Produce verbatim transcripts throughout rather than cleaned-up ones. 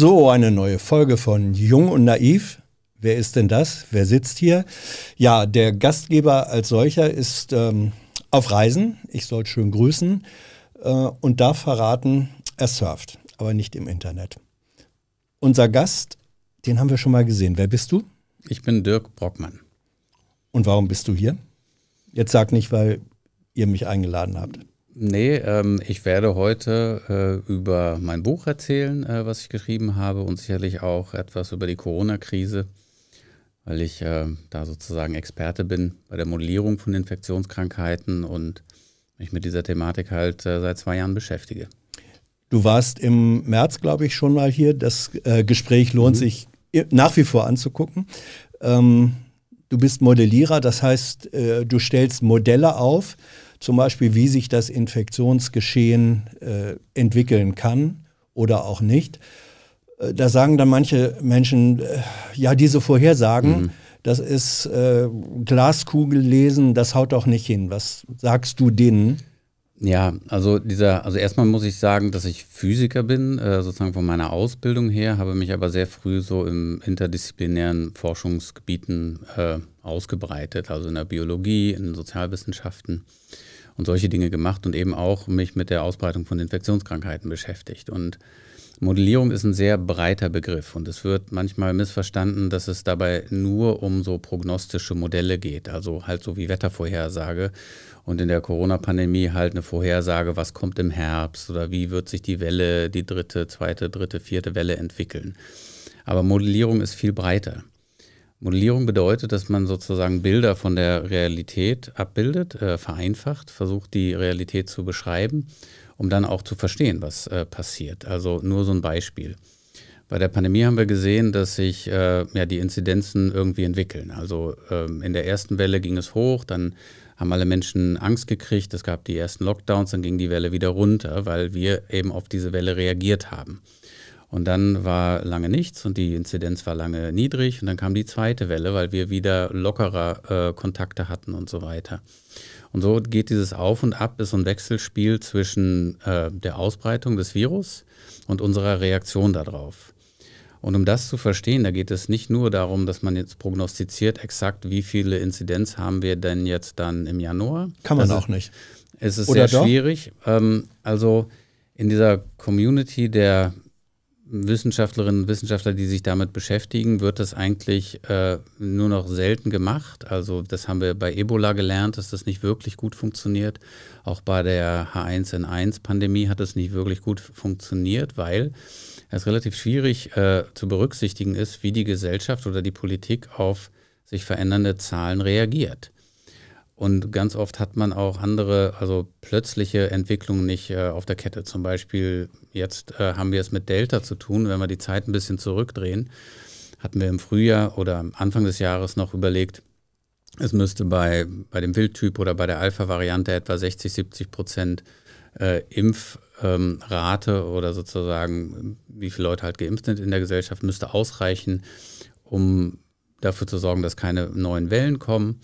So, eine neue Folge von Jung und Naiv. Wer ist denn das? Wer sitzt hier? Ja, der Gastgeber als solcher ist ähm, auf Reisen. Ich soll schön grüßen äh, und darf verraten, er surft, aber nicht im Internet. Unser Gast, den haben wir schon mal gesehen. Wer bist du? Ich bin Dirk Brockmann. Und warum bist du hier? Jetzt sag nicht, weil ihr mich eingeladen habt. Nee, ähm, ich werde heute äh, über mein Buch erzählen, äh, was ich geschrieben habe, und sicherlich auch etwas über die Corona-Krise, weil ich äh, da sozusagen Experte bin bei der Modellierung von Infektionskrankheiten und mich mit dieser Thematik halt äh, seit zwei Jahren beschäftige. Du warst im März, glaube ich, schon mal hier. Das äh, Gespräch lohnt mhm. sich nach wie vor anzugucken. Ähm, du bist Modellierer, das heißt, äh, du stellst Modelle auf, zum Beispiel, wie sich das Infektionsgeschehen äh, entwickeln kann oder auch nicht. Da sagen dann manche Menschen, äh, ja, diese Vorhersagen, mhm. das ist äh, Glaskugellesen, das haut doch nicht hin. Was sagst du denen? Ja, also dieser, also erstmal muss ich sagen, dass ich Physiker bin, äh, sozusagen von meiner Ausbildung her, habe mich aber sehr früh so im interdisziplinären Forschungsgebieten äh, ausgebreitet, also in der Biologie, in Sozialwissenschaften und solche Dinge gemacht und eben auch mich mit der Ausbreitung von Infektionskrankheiten beschäftigt. Und Modellierung ist ein sehr breiter Begriff und es wird manchmal missverstanden, dass es dabei nur um so prognostische Modelle geht, also halt so wie Wettervorhersage und in der Corona-Pandemie halt eine Vorhersage, was kommt im Herbst oder wie wird sich die Welle, die dritte, zweite, dritte, vierte Welle entwickeln. Aber Modellierung ist viel breiter. Modellierung bedeutet, dass man sozusagen Bilder von der Realität abbildet, äh, vereinfacht, versucht die Realität zu beschreiben, um dann auch zu verstehen, was äh, passiert. Also nur so ein Beispiel. Bei der Pandemie haben wir gesehen, dass sich äh, ja, die Inzidenzen irgendwie entwickeln. Also ähm, in der ersten Welle ging es hoch, dann haben alle Menschen Angst gekriegt, es gab die ersten Lockdowns, dann ging die Welle wieder runter, weil wir eben auf diese Welle reagiert haben. Und dann war lange nichts und die Inzidenz war lange niedrig und dann kam die zweite Welle, weil wir wieder lockerer äh, Kontakte hatten und so weiter. Und so geht dieses Auf und Ab, ist so ein Wechselspiel zwischen äh, der Ausbreitung des Virus und unserer Reaktion darauf. Und um das zu verstehen, da geht es nicht nur darum, dass man jetzt prognostiziert exakt, wie viele Inzidenz haben wir denn jetzt dann im Januar. Kann man auch nicht. Es ist sehr schwierig. Ähm, also in dieser Community der Wissenschaftlerinnen und Wissenschaftler, die sich damit beschäftigen, wird das eigentlich äh, nur noch selten gemacht. Also das haben wir bei Ebola gelernt, dass das nicht wirklich gut funktioniert. Auch bei der H eins N eins Pandemie hat das nicht wirklich gut funktioniert, weil es relativ schwierig äh, zu berücksichtigen ist, wie die Gesellschaft oder die Politik auf sich verändernde Zahlen reagiert. Und ganz oft hat man auch andere, also plötzliche Entwicklungen nicht äh, auf der Kette. Zum Beispiel jetzt äh, haben wir es mit Delta zu tun. Wenn wir die Zeit ein bisschen zurückdrehen, hatten wir im Frühjahr oder am Anfang des Jahres noch überlegt, es müsste bei, bei dem Wildtyp oder bei der Alpha-Variante etwa sechzig, siebzig Prozent äh, Impfrate ähm, oder sozusagen, wie viele Leute halt geimpft sind in der Gesellschaft, müsste ausreichen, um dafür zu sorgen, dass keine neuen Wellen kommen.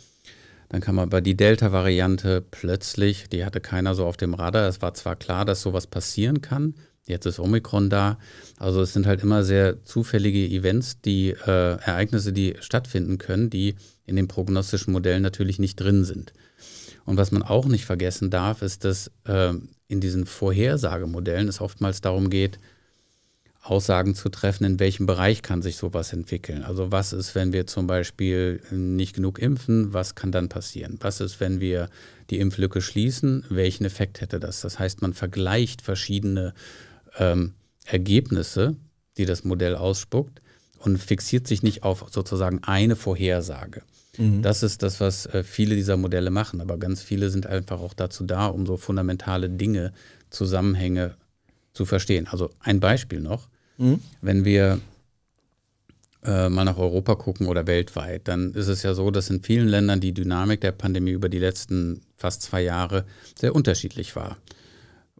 Dann kam aber die Delta-Variante plötzlich, die hatte keiner so auf dem Radar. Es war zwar klar, dass sowas passieren kann, jetzt ist Omikron da. Also es sind halt immer sehr zufällige Events, die äh, Ereignisse, die stattfinden können, die in den prognostischen Modellen natürlich nicht drin sind. Und was man auch nicht vergessen darf, ist, dass äh, in diesen Vorhersagemodellen es oftmals darum geht, Aussagen zu treffen, in welchem Bereich kann sich sowas entwickeln. Also was ist, wenn wir zum Beispiel nicht genug impfen, was kann dann passieren? Was ist, wenn wir die Impflücke schließen, welchen Effekt hätte das? Das heißt, man vergleicht verschiedene ähm, Ergebnisse, die das Modell ausspuckt, und fixiert sich nicht auf sozusagen eine Vorhersage. Mhm. Das ist das, was äh, viele dieser Modelle machen, aber ganz viele sind einfach auch dazu da, um so fundamentale Dinge, Zusammenhänge zu verstehen. Also ein Beispiel noch. Mhm. Wenn wir äh, mal nach Europa gucken oder weltweit, dann ist es ja so, dass in vielen Ländern die Dynamik der Pandemie über die letzten fast zwei Jahre sehr unterschiedlich war.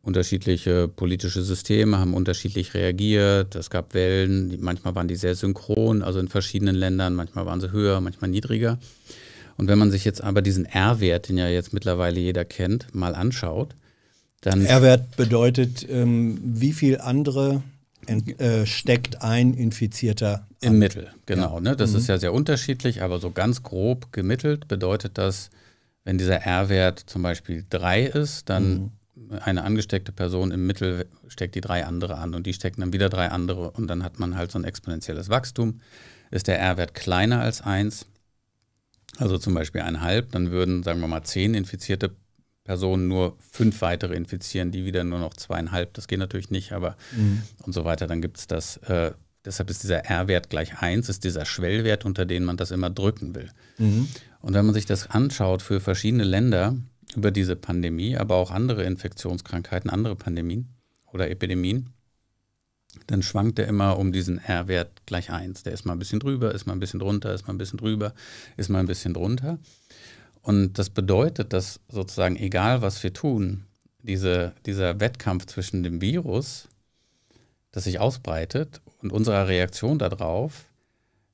Unterschiedliche politische Systeme haben unterschiedlich reagiert. Es gab Wellen, die, manchmal waren die sehr synchron, also in verschiedenen Ländern, manchmal waren sie höher, manchmal niedriger. Und wenn man sich jetzt aber diesen R-Wert, den ja jetzt mittlerweile jeder kennt, mal anschaut, R-Wert bedeutet, ähm, wie viele andere Ent, äh, steckt ein Infizierter an. Im Mittel, genau. Ja. Ne? Das mhm. ist ja sehr unterschiedlich, aber so ganz grob gemittelt bedeutet das, wenn dieser R-Wert zum Beispiel drei ist, dann mhm. eine angesteckte Person im Mittel steckt die drei andere an und die stecken dann wieder drei andere und dann hat man halt so ein exponentielles Wachstum. Ist der R-Wert kleiner als eins, also zum Beispiel eineinhalb, dann würden, sagen wir mal, zehn infizierte Personen nur fünf weitere infizieren, die wieder nur noch zweieinhalb, das geht natürlich nicht, aber mhm. und so weiter, dann gibt es das, äh, deshalb ist dieser R-Wert gleich eins, ist dieser Schwellwert, unter den man das immer drücken will. Mhm. Und wenn man sich das anschaut für verschiedene Länder über diese Pandemie, aber auch andere Infektionskrankheiten, andere Pandemien oder Epidemien, dann schwankt er immer um diesen R-Wert gleich eins. Der ist mal ein bisschen drüber, ist mal ein bisschen drunter, ist mal ein bisschen drüber, ist mal ein bisschen drunter. Und das bedeutet, dass sozusagen, egal was wir tun, diese, dieser Wettkampf zwischen dem Virus, das sich ausbreitet, und unserer Reaktion darauf,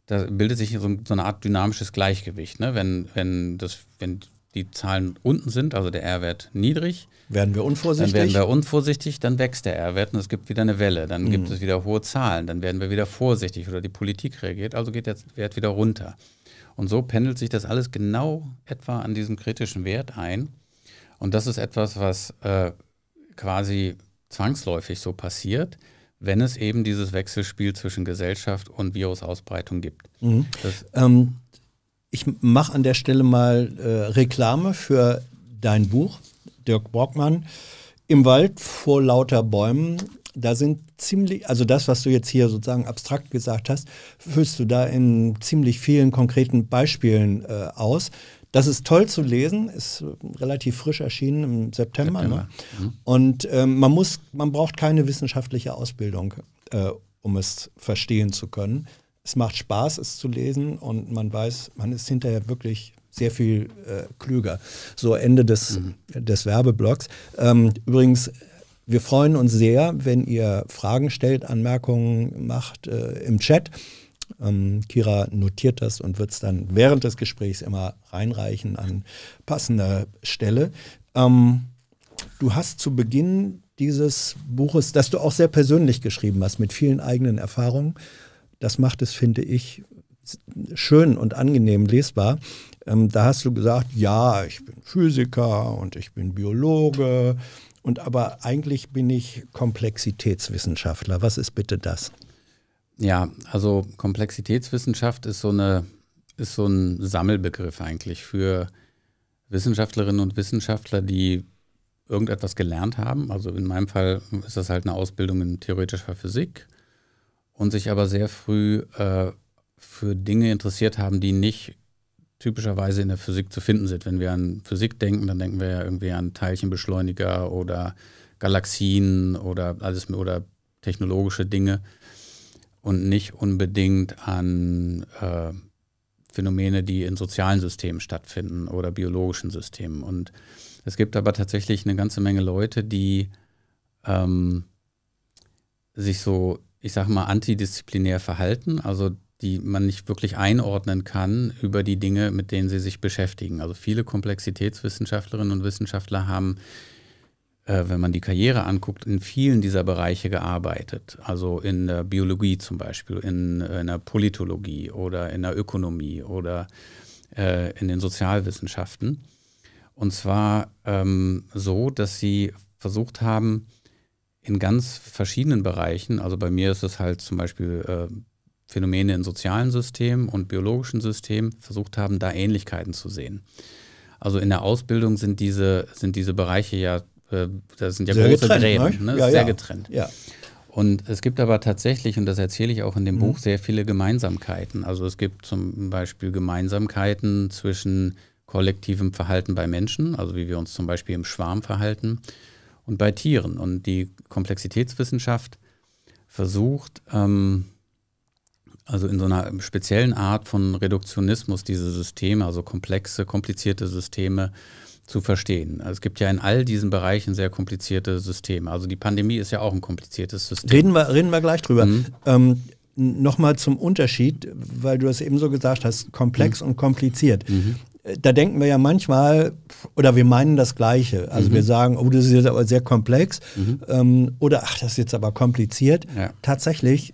da bildet sich so, so eine Art dynamisches Gleichgewicht. Ne? Wenn, wenn, das, wenn die Zahlen unten sind, also der R-Wert niedrig, werden wir unvorsichtig. Dann werden wir unvorsichtig, dann wächst der R-Wert und es gibt wieder eine Welle. Dann mhm. gibt es wieder hohe Zahlen, dann werden wir wieder vorsichtig oder die Politik reagiert, also geht der Wert wieder runter. Und so pendelt sich das alles genau etwa an diesem kritischen Wert ein. Und das ist etwas, was äh, quasi zwangsläufig so passiert, wenn es eben dieses Wechselspiel zwischen Gesellschaft und Virusausbreitung gibt. Mhm. Ähm, ich mache an der Stelle mal äh, Reklame für dein Buch, Dirk Brockmann, Im Wald vor lauter Bäumen. Da sind ziemlich, also das, was du jetzt hier sozusagen abstrakt gesagt hast, füllst du da in ziemlich vielen konkreten Beispielen äh, aus. Das ist toll zu lesen, ist relativ frisch erschienen im September. September. Ne? Mhm. Und ähm, man muss, man braucht keine wissenschaftliche Ausbildung, äh, um es verstehen zu können. Es macht Spaß, es zu lesen und man weiß, man ist hinterher wirklich sehr viel äh, klüger. So Ende des, mhm. des Werbeblocks. Ähm, übrigens, wir freuen uns sehr, wenn ihr Fragen stellt, Anmerkungen macht äh, im Chat. Ähm, Kira notiert das und wird es dann während des Gesprächs immer reinreichen an passender Stelle. Ähm, du hast zu Beginn dieses Buches, das du auch sehr persönlich geschrieben hast, mit vielen eigenen Erfahrungen. Das macht es, finde ich, schön und angenehm lesbar. Ähm, da hast du gesagt, ja, ich bin Physiker und ich bin Biologe. Und aber eigentlich bin ich Komplexitätswissenschaftler. Was ist bitte das? Ja, also Komplexitätswissenschaft ist so eine, ist so ein Sammelbegriff eigentlich für Wissenschaftlerinnen und Wissenschaftler, die irgendetwas gelernt haben. Also in meinem Fall ist das halt eine Ausbildung in theoretischer Physik und sich aber sehr früh äh, für Dinge interessiert haben, die nicht typischerweise in der Physik zu finden sind. Wenn wir an Physik denken, dann denken wir ja irgendwie an Teilchenbeschleuniger oder Galaxien oder alles oder technologische Dinge und nicht unbedingt an äh, Phänomene, die in sozialen Systemen stattfinden oder biologischen Systemen. Und es gibt aber tatsächlich eine ganze Menge Leute, die ähm, sich so, ich sag mal, antidisziplinär verhalten, also die man nicht wirklich einordnen kann über die Dinge, mit denen sie sich beschäftigen. Also viele Komplexitätswissenschaftlerinnen und Wissenschaftler haben, äh, wenn man die Karriere anguckt, in vielen dieser Bereiche gearbeitet. Also in der Biologie zum Beispiel, in, in der Politologie oder in der Ökonomie oder äh, in den Sozialwissenschaften. Und zwar ähm, so, dass sie versucht haben, in ganz verschiedenen Bereichen, also bei mir ist es halt zum Beispiel äh, Phänomene in sozialen Systemen und biologischen Systemen, versucht haben, da Ähnlichkeiten zu sehen. Also in der Ausbildung sind diese, sind diese Bereiche ja, äh, das sind ja sehr große Gräben, ne? Ne? Ja, sehr ja. getrennt. Ja. Und es gibt aber tatsächlich, und das erzähle ich auch in dem mhm. Buch, sehr viele Gemeinsamkeiten. Also es gibt zum Beispiel Gemeinsamkeiten zwischen kollektivem Verhalten bei Menschen, also wie wir uns zum Beispiel im Schwarm verhalten, und bei Tieren. Und die Komplexitätswissenschaft versucht, ähm, also in so einer speziellen Art von Reduktionismus diese Systeme, also komplexe, komplizierte Systeme zu verstehen. Also es gibt ja in all diesen Bereichen sehr komplizierte Systeme. Also die Pandemie ist ja auch ein kompliziertes System. Reden wir, reden wir gleich drüber. Mhm. Ähm, Nochmal zum Unterschied, weil du das eben so gesagt hast, komplex mhm. und kompliziert. Mhm. da denken wir ja manchmal, oder wir meinen das Gleiche. Also mhm. wir sagen, oh, das ist jetzt aber sehr komplex mhm. ähm, oder ach, das ist jetzt aber kompliziert. Ja. Tatsächlich,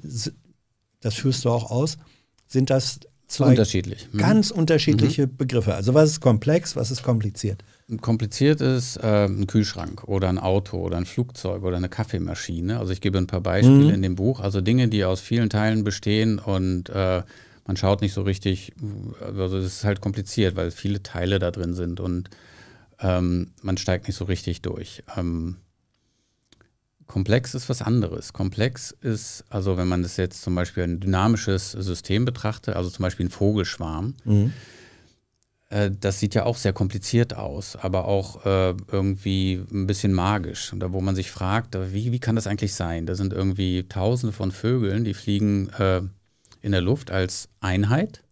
das führst du auch aus, sind das zwei unterschiedlich. Mhm. ganz unterschiedliche mhm. Begriffe. Also was ist komplex, was ist kompliziert? Kompliziert ist äh, ein Kühlschrank oder ein Auto oder ein Flugzeug oder eine Kaffeemaschine. Also ich gebe ein paar Beispiele mhm. in dem Buch. Also Dinge, die aus vielen Teilen bestehen und äh, man schaut nicht so richtig, also es ist halt kompliziert, weil viele Teile da drin sind und ähm, man steigt nicht so richtig durch. Ähm, komplex ist was anderes. Komplex ist, also wenn man das jetzt zum Beispiel ein dynamisches System betrachtet, also zum Beispiel ein Vogelschwarm, mhm. das sieht ja auch sehr kompliziert aus, aber auch äh, irgendwie ein bisschen magisch. Da, wo man sich fragt, wie, wie kann das eigentlich sein? Da sind irgendwie Tausende von Vögeln, die fliegen äh, in der Luft als Einheit.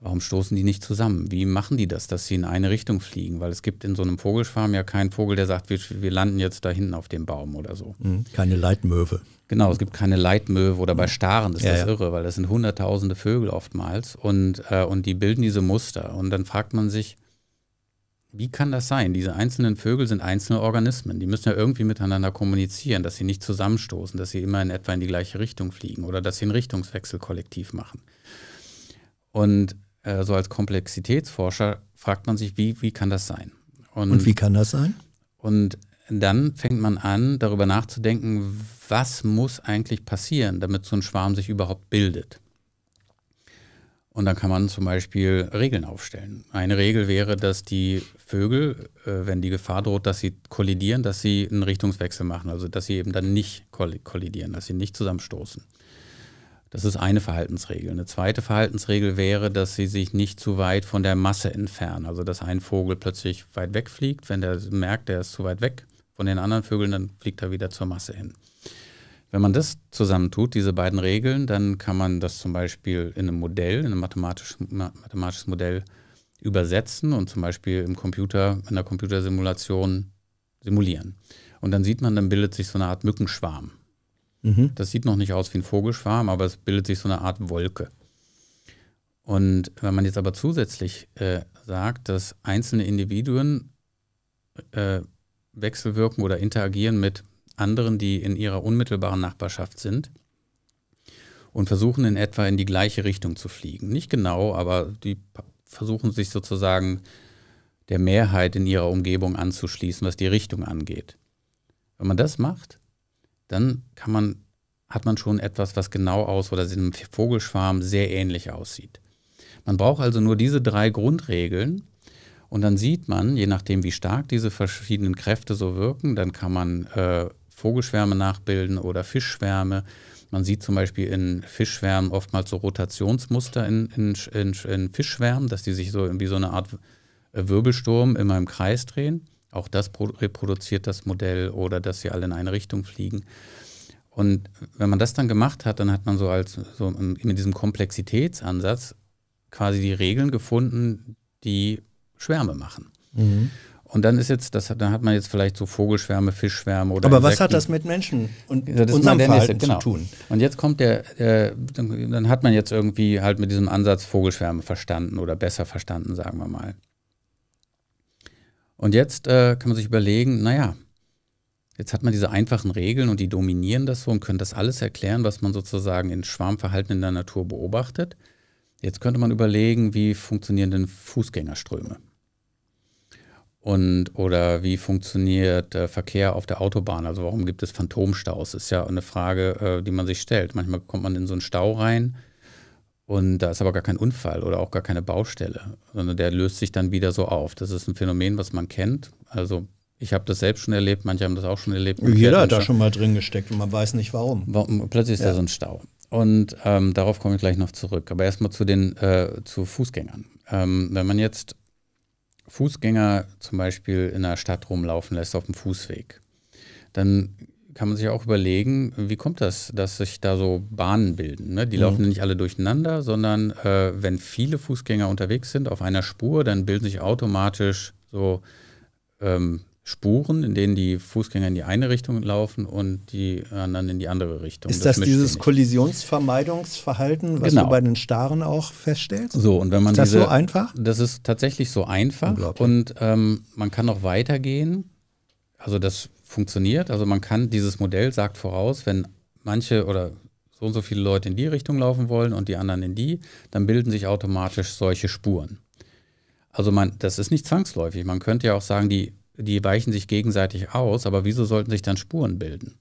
Warum stoßen die nicht zusammen? Wie machen die das, dass sie in eine Richtung fliegen? Weil es gibt in so einem Vogelschwarm ja keinen Vogel, der sagt, wir, wir landen jetzt da hinten auf dem Baum oder so. Keine Leitmöwe. Genau, es gibt keine Leitmöwe oder bei Staren ist ja, das ja. irre, weil das sind hunderttausende Vögel oftmals und, äh, und die bilden diese Muster. Und dann fragt man sich, wie kann das sein? Diese einzelnen Vögel sind einzelne Organismen. Die müssen ja irgendwie miteinander kommunizieren, dass sie nicht zusammenstoßen, dass sie immer in etwa in die gleiche Richtung fliegen oder dass sie einen Richtungswechsel kollektiv machen. Und äh, so als Komplexitätsforscher fragt man sich, wie, wie kann das sein? Und, und wie kann das sein? Und dann fängt man an, darüber nachzudenken, was muss eigentlich passieren, damit so ein Schwarm sich überhaupt bildet. Und dann kann man zum Beispiel Regeln aufstellen. Eine Regel wäre, dass die Vögel, äh, wenn die Gefahr droht, dass sie kollidieren, dass sie einen Richtungswechsel machen, also dass sie eben dann nicht kollidieren, dass sie nicht zusammenstoßen. Das ist eine Verhaltensregel. Eine zweite Verhaltensregel wäre, dass sie sich nicht zu weit von der Masse entfernen. Also dass ein Vogel plötzlich weit weg fliegt, wenn der merkt, der ist zu weit weg von den anderen Vögeln, dann fliegt er wieder zur Masse hin. Wenn man das zusammentut, diese beiden Regeln, dann kann man das zum Beispiel in einem Modell, in einem mathematischen, mathematisches Modell übersetzen und zum Beispiel im Computer, in einer Computersimulation simulieren. Und dann sieht man, dann bildet sich so eine Art Mückenschwarm. Mhm. Das sieht noch nicht aus wie ein Vogelschwarm, aber es bildet sich so eine Art Wolke. Und wenn man jetzt aber zusätzlich äh, sagt, dass einzelne Individuen äh, wechselwirken oder interagieren mit anderen, die in ihrer unmittelbaren Nachbarschaft sind und versuchen in etwa in die gleiche Richtung zu fliegen. Nicht genau, aber die versuchen sich sozusagen der Mehrheit in ihrer Umgebung anzuschließen, was die Richtung angeht. Wenn man das macht, dann kann man, hat man schon etwas, was genau aus oder einem Vogelschwarm sehr ähnlich aussieht. Man braucht also nur diese drei Grundregeln und dann sieht man, je nachdem wie stark diese verschiedenen Kräfte so wirken, dann kann man äh, Vogelschwärme nachbilden oder Fischschwärme. Man sieht zum Beispiel in Fischschwärmen oftmals so Rotationsmuster in, in, in, in Fischschwärmen, dass die sich so irgendwie so eine Art Wirbelsturm immer im Kreis drehen. Auch das reproduziert das Modell oder dass sie alle in eine Richtung fliegen. Und wenn man das dann gemacht hat, dann hat man so als so mit diesem Komplexitätsansatz quasi die Regeln gefunden, die Schwärme machen. Mhm. Und dann ist jetzt, das, dann hat man jetzt vielleicht so Vogelschwärme, Fischschwärme oder. Aber Insekten. Was hat das mit Menschen und ja, unserem Verhalten genau. zu tun? Und jetzt kommt der, der dann, dann hat man jetzt irgendwie halt mit diesem Ansatz Vogelschwärme verstanden oder besser verstanden, sagen wir mal. Und jetzt äh, kann man sich überlegen, naja, jetzt hat man diese einfachen Regeln und die dominieren das so und können das alles erklären, was man sozusagen in Schwarmverhalten in der Natur beobachtet. Jetzt könnte man überlegen, wie funktionieren denn Fußgängerströme? Und, oder wie funktioniert äh, Verkehr auf der Autobahn? Also warum gibt es Phantomstaus? Ist ja eine Frage, äh, die man sich stellt. Manchmal kommt man in so einen Stau rein. Und da ist aber gar kein Unfall oder auch gar keine Baustelle, sondern der löst sich dann wieder so auf. Das ist ein Phänomen, was man kennt. Also ich habe das selbst schon erlebt, manche haben das auch schon erlebt. Jeder hat da schon mal drin gesteckt und man weiß nicht warum. warum plötzlich ist ja. da so ein Stau. Und ähm, darauf komme ich gleich noch zurück. Aber erstmal zu den äh, zu Fußgängern. Ähm, wenn man jetzt Fußgänger zum Beispiel in einer Stadt rumlaufen lässt auf dem Fußweg, dann kann man sich auch überlegen, wie kommt das, dass sich da so Bahnen bilden. Ne? Die mhm. laufen nicht alle durcheinander, sondern äh, wenn viele Fußgänger unterwegs sind auf einer Spur, dann bilden sich automatisch so ähm, Spuren, in denen die Fußgänger in die eine Richtung laufen und die anderen in die andere Richtung. Ist das, das dieses Kollisionsvermeidungsverhalten, was genau. du bei den Starren auch feststellst? So, und wenn man ist das diese, so einfach? Das ist tatsächlich so einfach und ähm, man kann noch weitergehen. Also das funktioniert. Also man kann, dieses Modell sagt voraus, wenn manche oder so und so viele Leute in die Richtung laufen wollen und die anderen in die, dann bilden sich automatisch solche Spuren. Also man, das ist nicht zwangsläufig. Man könnte ja auch sagen, die die weichen sich gegenseitig aus, aber wieso sollten sich dann Spuren bilden?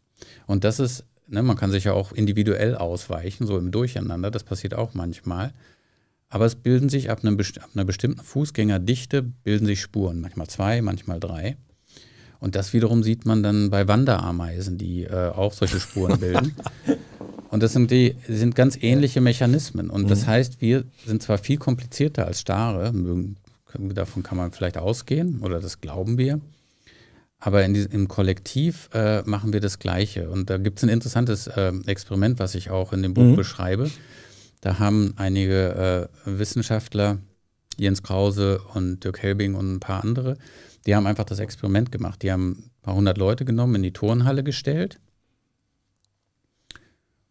Und das ist, ne, man kann sich ja auch individuell ausweichen, so im Durcheinander, das passiert auch manchmal. Aber es bilden sich ab, einem, ab einer bestimmten Fußgängerdichte, bilden sich Spuren, manchmal zwei, manchmal drei. Und das wiederum sieht man dann bei Wanderameisen, die äh, auch solche Spuren bilden. Und das sind, die, sind ganz ähnliche Mechanismen. Und das heißt, wir sind zwar viel komplizierter als Starre, mögen davon kann man vielleicht ausgehen oder das glauben wir, aber in diesem, im Kollektiv äh, machen wir das Gleiche und da gibt es ein interessantes äh, Experiment, was ich auch in dem Buch mhm. beschreibe. Da haben einige äh, Wissenschaftler, Jens Krause und Dirk Helbing und ein paar andere, die haben einfach das Experiment gemacht. Die haben ein paar hundert Leute genommen, in die Turnhalle gestellt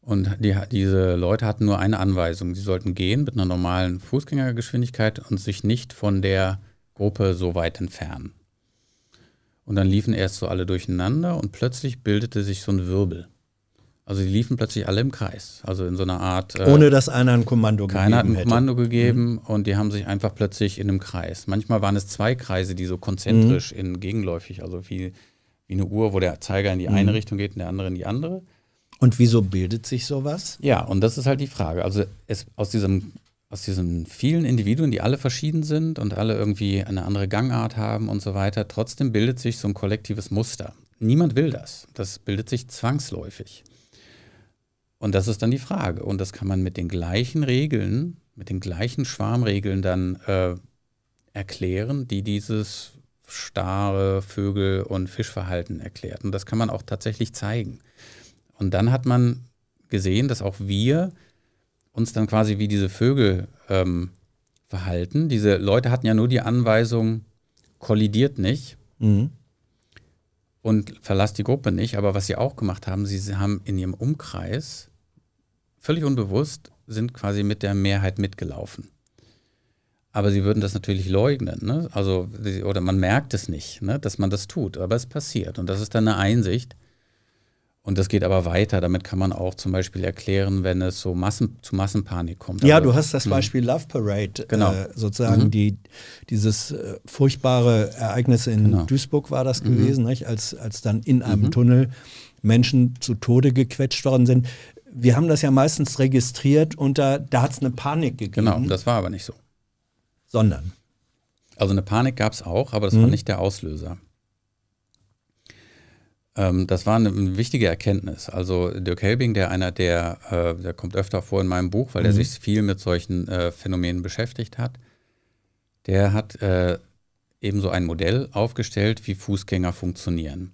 und die, diese Leute hatten nur eine Anweisung. Sie sollten gehen mit einer normalen Fußgängergeschwindigkeit und sich nicht von der Gruppe so weit entfernen. Und dann liefen erst so alle durcheinander und plötzlich bildete sich so ein Wirbel. Also die liefen plötzlich alle im Kreis. Also in so einer Art... Äh, Ohne dass einer ein Kommando gegeben hätte. Keiner hat ein Kommando gegeben mhm. und die haben sich einfach plötzlich in einem Kreis. Manchmal waren es zwei Kreise, die so konzentrisch, mhm. in, gegenläufig, also wie, wie eine Uhr, wo der Zeiger in die eine mhm. Richtung geht und der andere in die andere. Und wieso bildet sich sowas? Ja, und das ist halt die Frage. Also es, aus, diesem, aus diesen vielen Individuen, die alle verschieden sind und alle irgendwie eine andere Gangart haben und so weiter, trotzdem bildet sich so ein kollektives Muster. Niemand will das. Das bildet sich zwangsläufig. Und das ist dann die Frage. Und das kann man mit den gleichen Regeln, mit den gleichen Schwarmregeln dann äh, erklären, die dieses starre Vögel- und Fischverhalten erklärt. Und das kann man auch tatsächlich zeigen. Und dann hat man gesehen, dass auch wir uns dann quasi wie diese Vögel ähm, verhalten. Diese Leute hatten ja nur die Anweisung, kollidiert nicht mhm. und verlasst die Gruppe nicht. Aber was sie auch gemacht haben, sie haben in ihrem Umkreis völlig unbewusst, sind quasi mit der Mehrheit mitgelaufen. Aber sie würden das natürlich leugnen, ne? Also, oder man merkt es nicht, ne? Dass man das tut, aber es passiert. Und das ist dann eine Einsicht. Und das geht aber weiter. Damit kann man auch zum Beispiel erklären, wenn es so Massen, zu Massenpanik kommt. Ja, also, du hast das mh. Beispiel Love Parade. Genau. Äh, sozusagen mhm. die, dieses äh, furchtbare Ereignis in genau. Duisburg war das mhm. gewesen, nicht? Als, als dann in einem mhm. Tunnel Menschen zu Tode gequetscht worden sind. Wir haben das ja meistens registriert und da, da hat es eine Panik gegeben. Genau, das war aber nicht so. Sondern? Also eine Panik gab es auch, aber das mhm. war nicht der Auslöser. Das war eine wichtige Erkenntnis. Also Dirk Helbing, der einer der, äh, der kommt öfter vor in meinem Buch, weil mhm. er sich viel mit solchen äh, Phänomenen beschäftigt hat, der hat äh, eben so ein Modell aufgestellt, wie Fußgänger funktionieren.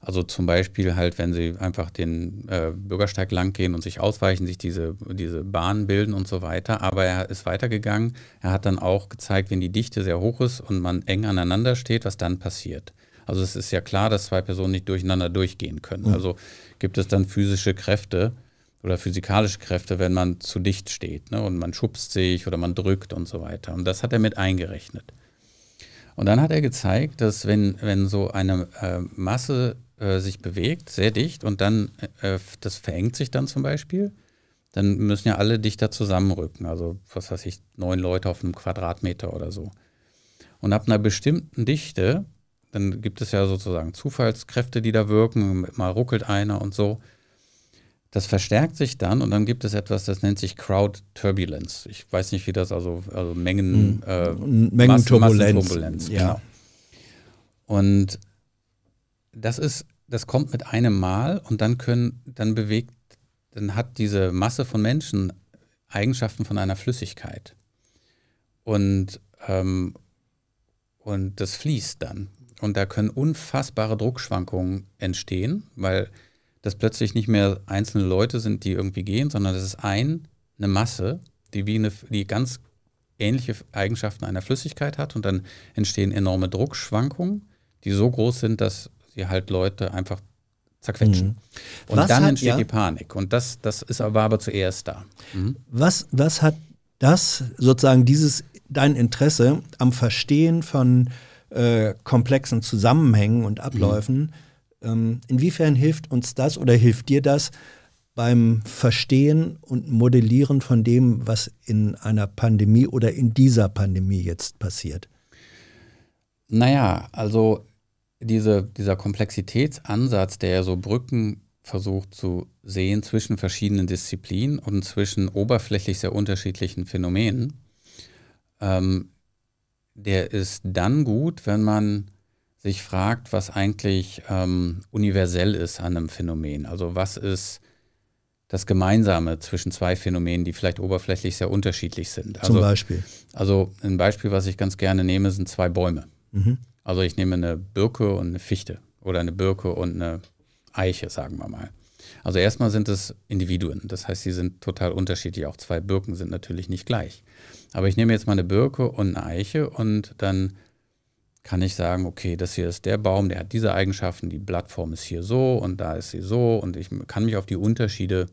Also zum Beispiel halt, wenn sie einfach den äh, Bürgersteig lang gehen und sich ausweichen, sich diese, diese Bahnen bilden und so weiter. Aber er ist weitergegangen. Er hat dann auch gezeigt, wenn die Dichte sehr hoch ist und man eng aneinander steht, was dann passiert. Also es ist ja klar, dass zwei Personen nicht durcheinander durchgehen können. Mhm. Also gibt es dann physische Kräfte oder physikalische Kräfte, wenn man zu dicht steht, ne? Und man schubst sich oder man drückt und so weiter. Und das hat er mit eingerechnet. Und dann hat er gezeigt, dass wenn, wenn so eine äh, Masse äh, sich bewegt, sehr dicht, und dann, äh, das verengt sich dann zum Beispiel, dann müssen ja alle dichter zusammenrücken. Also was weiß ich, neun Leute auf einem Quadratmeter oder so. Und ab einer bestimmten Dichte, dann gibt es ja sozusagen Zufallskräfte, die da wirken, mal ruckelt einer und so. Das verstärkt sich dann und dann gibt es etwas, das nennt sich Crowd Turbulence. Ich weiß nicht, wie das, also, also Mengen, mhm. äh, Mengenturbulenz. Massenturbulenz, ja. Genau. Und das ist, das kommt mit einem Mal und dann können, dann bewegt, dann hat diese Masse von Menschen Eigenschaften von einer Flüssigkeit. Und, ähm, und das fließt dann. Und da können unfassbare Druckschwankungen entstehen, weil das plötzlich nicht mehr einzelne Leute sind, die irgendwie gehen, sondern das ist ein, eine Masse, die, wie eine, die ganz ähnliche Eigenschaften einer Flüssigkeit hat. Und dann entstehen enorme Druckschwankungen, die so groß sind, dass sie halt Leute einfach zerquetschen. Mhm. Und was dann hat, entsteht ja, die Panik. Und das, das ist, war aber zuerst da. Mhm. Was, was hat das sozusagen, dieses dein Interesse am Verstehen von äh, komplexen Zusammenhängen und Abläufen, mhm. ähm, inwiefern hilft uns das oder hilft dir das beim Verstehen und Modellieren von dem, was in einer Pandemie oder in dieser Pandemie jetzt passiert? Naja, also diese, dieser Komplexitätsansatz, der ja so Brücken versucht zu sehen zwischen verschiedenen Disziplinen und zwischen oberflächlich sehr unterschiedlichen Phänomenen, ähm, der ist dann gut, wenn man sich fragt, was eigentlich ähm, universell ist an einem Phänomen. Also was ist das Gemeinsame zwischen zwei Phänomenen, die vielleicht oberflächlich sehr unterschiedlich sind. Also, zum Beispiel? Also ein Beispiel, was ich ganz gerne nehme, sind zwei Bäume. Mhm. Also ich nehme eine Birke und eine Fichte oder eine Birke und eine Eiche, sagen wir mal. Also erstmal sind es Individuen, das heißt, sie sind total unterschiedlich. Auch zwei Birken sind natürlich nicht gleich. Aber ich nehme jetzt mal eine Birke und eine Eiche und dann kann ich sagen, okay, das hier ist der Baum, der hat diese Eigenschaften, die Blattform ist hier so und da ist sie so, und ich kann mich auf die Unterschiede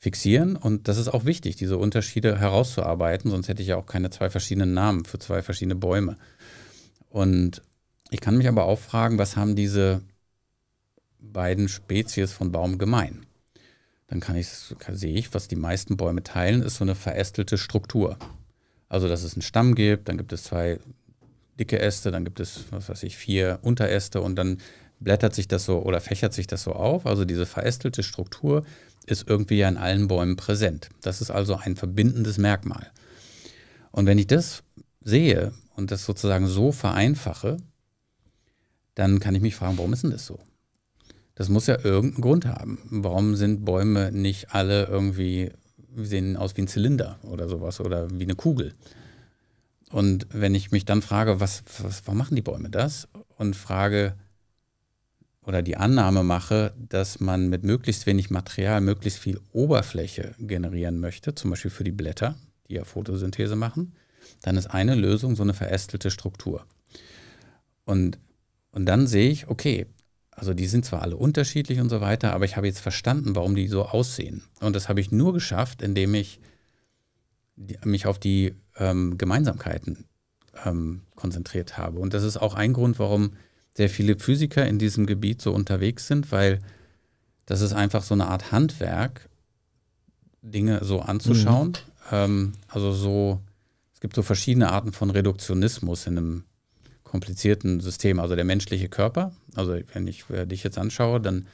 fixieren, und das ist auch wichtig, diese Unterschiede herauszuarbeiten, sonst hätte ich ja auch keine zwei verschiedenen Namen für zwei verschiedene Bäume. Und ich kann mich aber auch fragen, was haben diese beiden Spezies von Baum gemein? Dann kann ich, kann, sehe ich, was die meisten Bäume teilen, ist so eine verästelte Struktur. Also dass es einen Stamm gibt, dann gibt es zwei dicke Äste, dann gibt es, was weiß ich, vier Unteräste, und dann blättert sich das so oder fächert sich das so auf. Also diese verästelte Struktur ist irgendwie ja in allen Bäumen präsent. Das ist also ein verbindendes Merkmal. Und wenn ich das sehe und das sozusagen so vereinfache, dann kann ich mich fragen, warum ist denn das so? Das muss ja irgendeinen Grund haben. Warum sind Bäume nicht alle irgendwie, sehen aus wie ein Zylinder oder sowas oder wie eine Kugel? Und wenn ich mich dann frage, was, was, warum machen die Bäume das? Und frage oder die Annahme mache, dass man mit möglichst wenig Material möglichst viel Oberfläche generieren möchte, zum Beispiel für die Blätter, die ja Photosynthese machen, dann ist eine Lösung so eine verästelte Struktur. Und, und dann sehe ich, okay, also die sind zwar alle unterschiedlich und so weiter, aber ich habe jetzt verstanden, warum die so aussehen. Und das habe ich nur geschafft, indem ich mich auf die ähm, Gemeinsamkeiten ähm, konzentriert habe. Und das ist auch ein Grund, warum sehr viele Physiker in diesem Gebiet so unterwegs sind, weil das ist einfach so eine Art Handwerk, Dinge so anzuschauen. Mhm. Ähm, also so, es gibt so verschiedene Arten von Reduktionismus in einem komplizierten System. Also der menschliche Körper, also wenn ich äh, dich jetzt anschaue, dann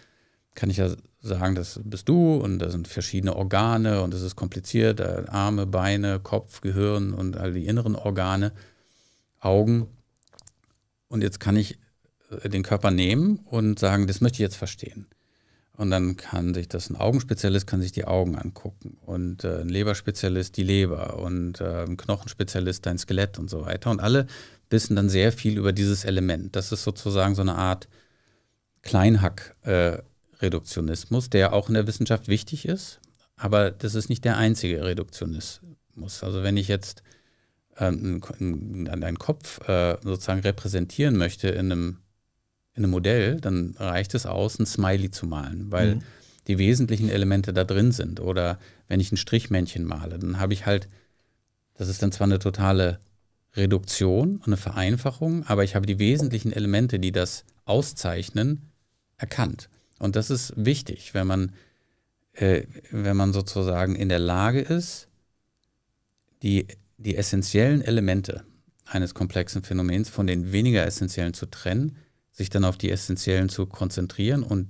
kann ich ja sagen, das bist du und da sind verschiedene Organe und es ist kompliziert, Arme, Beine, Kopf, Gehirn und all die inneren Organe, Augen. Und jetzt kann ich den Körper nehmen und sagen, das möchte ich jetzt verstehen. Und dann kann sich das, ein Augenspezialist kann sich die Augen angucken und ein Leberspezialist die Leber und ein Knochenspezialist dein Skelett und so weiter. Und alle wissen dann sehr viel über dieses Element. Das ist sozusagen so eine Art Kleinhack- äh, Reduktionismus, der auch in der Wissenschaft wichtig ist, aber das ist nicht der einzige Reduktionismus. Also wenn ich jetzt ähm, einen Kopf äh, sozusagen repräsentieren möchte in einem, in einem Modell, dann reicht es aus, ein Smiley zu malen, weil mhm. die wesentlichen Elemente da drin sind. Oder wenn ich ein Strichmännchen male, dann habe ich halt, das ist dann zwar eine totale Reduktion und eine Vereinfachung, aber ich habe die wesentlichen Elemente, die das auszeichnen, erkannt. Und das ist wichtig, wenn man, äh, wenn man sozusagen in der Lage ist, die, die essentiellen Elemente eines komplexen Phänomens von den weniger essentiellen zu trennen, sich dann auf die essentiellen zu konzentrieren und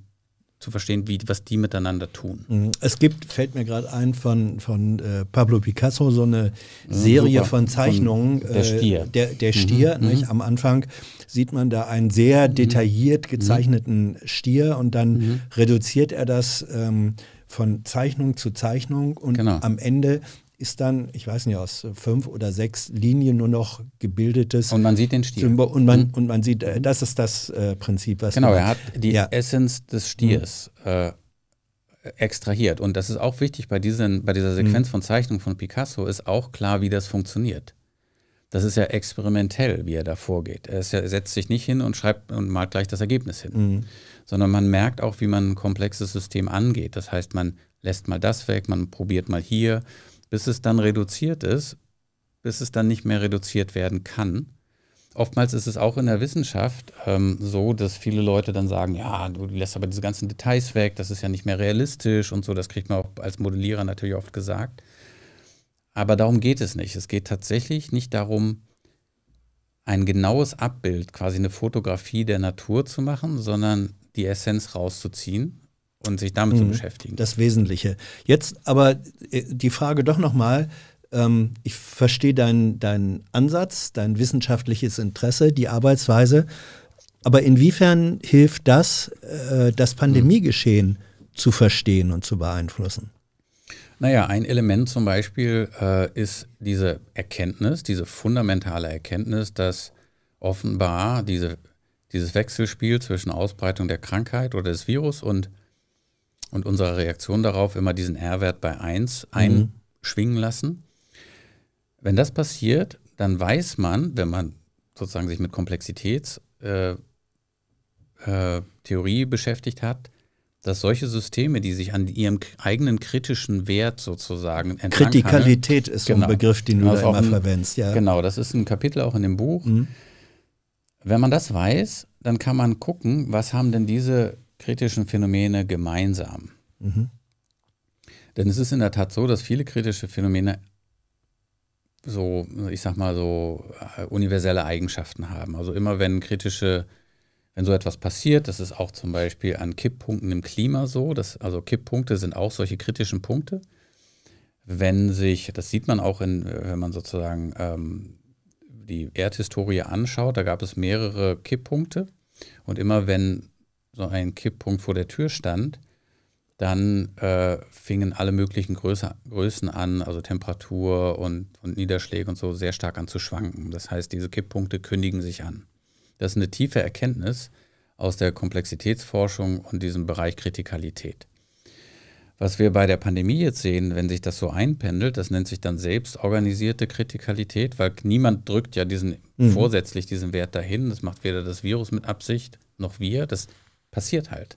zu verstehen, wie, was die miteinander tun. Es gibt, fällt mir gerade ein, von, von äh, Pablo Picasso so eine ja, Serie super. von Zeichnungen. Von der Stier. Äh, der, der mhm. Stier, mhm. Nicht? Am Anfang sieht man da einen sehr detailliert gezeichneten mhm. Stier und dann mhm. reduziert er das ähm, von Zeichnung zu Zeichnung und genau. am Ende ist dann, ich weiß nicht, aus fünf oder sechs Linien nur noch gebildetes. Und man sieht den Stier. Symbol und, man, mhm. und man sieht, das ist das äh, Prinzip, was Genau, man, er hat die ja. Essenz des Stiers mhm. äh, extrahiert. Und das ist auch wichtig, bei, diesen, bei dieser Sequenz mhm. von Zeichnungen von Picasso ist auch klar, wie das funktioniert. das ist ja experimentell, wie er da vorgeht. Er, ist ja, er setzt sich nicht hin und schreibt und malt gleich das Ergebnis hin, mhm. sondern man merkt auch, wie man ein komplexes System angeht. Das heißt, man lässt mal das weg, man probiert mal hier, bis es dann reduziert ist, bis es dann nicht mehr reduziert werden kann. Oftmals ist es auch in der Wissenschaft ähm, so, dass viele Leute dann sagen, ja, du lässt aber diese ganzen Details weg, das ist ja nicht mehr realistisch und so, das kriegt man auch als Modellierer natürlich oft gesagt. Aber darum geht es nicht. Es geht tatsächlich nicht darum, ein genaues Abbild, quasi eine Fotografie der Natur zu machen, sondern die Essenz rauszuziehen und sich damit mhm, zu beschäftigen. Das Wesentliche. Jetzt aber die Frage doch nochmal, ich verstehe deinen, deinen Ansatz, dein wissenschaftliches Interesse, die Arbeitsweise. Aber inwiefern hilft das, das Pandemiegeschehen zu verstehen und zu beeinflussen? Naja, ein Element zum Beispiel äh, ist diese Erkenntnis, diese fundamentale Erkenntnis, dass offenbar diese, dieses Wechselspiel zwischen Ausbreitung der Krankheit oder des Virus und, und unserer Reaktion darauf immer diesen R-Wert bei eins mhm. einschwingen lassen. Wenn das passiert, dann weiß man, wenn man sozusagen sich mit Komplexitätstheorie äh, äh, beschäftigt hat, dass solche Systeme, die sich an ihrem eigenen kritischen Wert sozusagen entlang Kritikalität handeln, ist so genau, ein Begriff, den du da immer ein, verwendest. Ja. Genau, das ist ein Kapitel auch in dem Buch. Mhm. Wenn man das weiß, dann kann man gucken, was haben denn diese kritischen Phänomene gemeinsam? Mhm. Denn es ist in der Tat so, dass viele kritische Phänomene so, ich sag mal so, universelle Eigenschaften haben. Also immer wenn kritische, wenn so etwas passiert, das ist auch zum Beispiel an Kipppunkten im Klima so, dass, also Kipppunkte sind auch solche kritischen Punkte. Wenn sich, das sieht man auch, in, wenn man sozusagen ähm, die Erdhistorie anschaut, da gab es mehrere Kipppunkte und immer wenn so ein Kipppunkt vor der Tür stand, dann äh, fingen alle möglichen Größe, Größen an, also Temperatur und, und Niederschläge und so, sehr stark an zu schwanken. Das heißt, diese Kipppunkte kündigen sich an. Das ist eine tiefe Erkenntnis aus der Komplexitätsforschung und diesem Bereich Kritikalität. Was wir bei der Pandemie jetzt sehen, wenn sich das so einpendelt, das nennt sich dann selbstorganisierte Kritikalität, weil niemand drückt ja diesen mhm. vorsätzlich diesen Wert dahin. Das macht weder das Virus mit Absicht noch wir. Das passiert halt.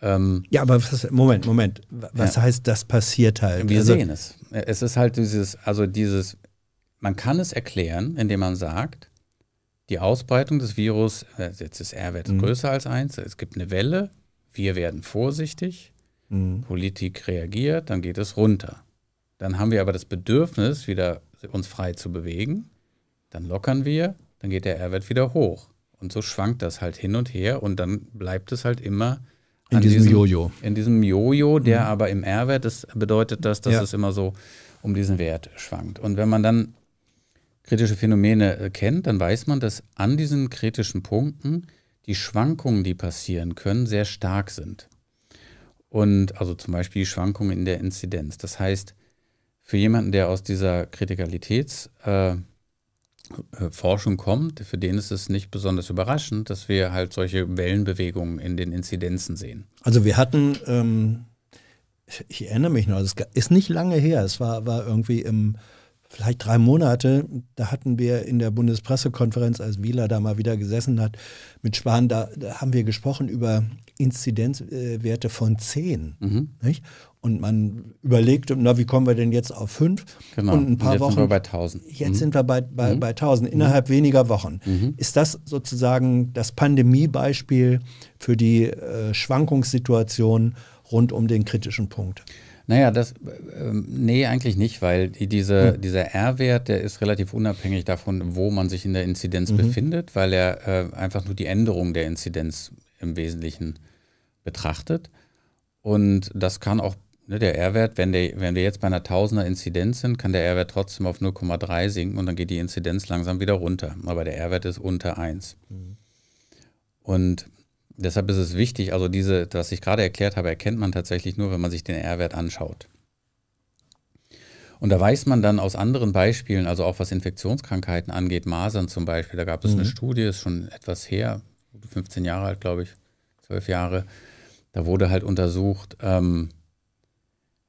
Ähm, ja, aber was, Moment, Moment. Was ja. heißt, das passiert halt? Wir also, sehen es. Es ist halt dieses, also dieses, man kann es erklären, indem man sagt, die Ausbreitung des Virus, jetzt ist R-Wert mhm. größer als eins, es gibt eine Welle, wir werden vorsichtig, mhm. Politik reagiert, dann geht es runter. Dann haben wir aber das Bedürfnis, wieder uns frei zu bewegen, dann lockern wir, dann geht der R-Wert wieder hoch. Und so schwankt das halt hin und her und dann bleibt es halt immer in diesem Jojo. In diesem Jojo, der mhm. aber im R-Wert, das bedeutet das, dass ja. es immer so um diesen Wert schwankt. Und wenn man dann kritische Phänomene kennt, dann weiß man, dass an diesen kritischen Punkten die Schwankungen, die passieren können, sehr stark sind. Und also zum Beispiel die Schwankungen in der Inzidenz. Das heißt, für jemanden, der aus dieser Kritikalitätsforschung äh, kommt, für den ist es nicht besonders überraschend, dass wir halt solche Wellenbewegungen in den Inzidenzen sehen. Also wir hatten, ähm, ich erinnere mich noch, das ist nicht lange her, es war, war irgendwie im vielleicht drei Monate, da hatten wir in der Bundespressekonferenz, als Wieler da mal wieder gesessen hat, mit Spahn, da, da haben wir gesprochen über Inzidenzwerte äh, von zehn. Mhm. Nicht? Und man überlegt, na, wie kommen wir denn jetzt auf fünf? Genau. Und ein paar Und jetzt Wochen. Sind wir bei tausend. Jetzt mhm. sind wir bei, bei, mhm. bei tausend, innerhalb mhm. weniger Wochen. Mhm. Ist das sozusagen das Pandemiebeispiel für die äh, Schwankungssituation rund um den kritischen Punkt? Naja, das, ähm, nee, eigentlich nicht, weil diese, hm. dieser R-Wert, der ist relativ unabhängig davon, wo man sich in der Inzidenz mhm. befindet, weil er äh, einfach nur die Änderung der Inzidenz im Wesentlichen betrachtet. Und das kann auch, ne, der R-Wert, wenn, der, wenn wir jetzt bei einer tausender Inzidenz sind, kann der R-Wert trotzdem auf null Komma drei sinken und dann geht die Inzidenz langsam wieder runter. Aber der R-Wert ist unter eins. Mhm. Und deshalb ist es wichtig, also diese, was ich gerade erklärt habe, erkennt man tatsächlich nur, wenn man sich den R-Wert anschaut. Und da weiß man dann aus anderen Beispielen, also auch was Infektionskrankheiten angeht, Masern zum Beispiel, da gab es mhm. eine Studie, ist schon etwas her, fünfzehn Jahre alt, glaube ich, zwölf Jahre, da wurde halt untersucht, ähm,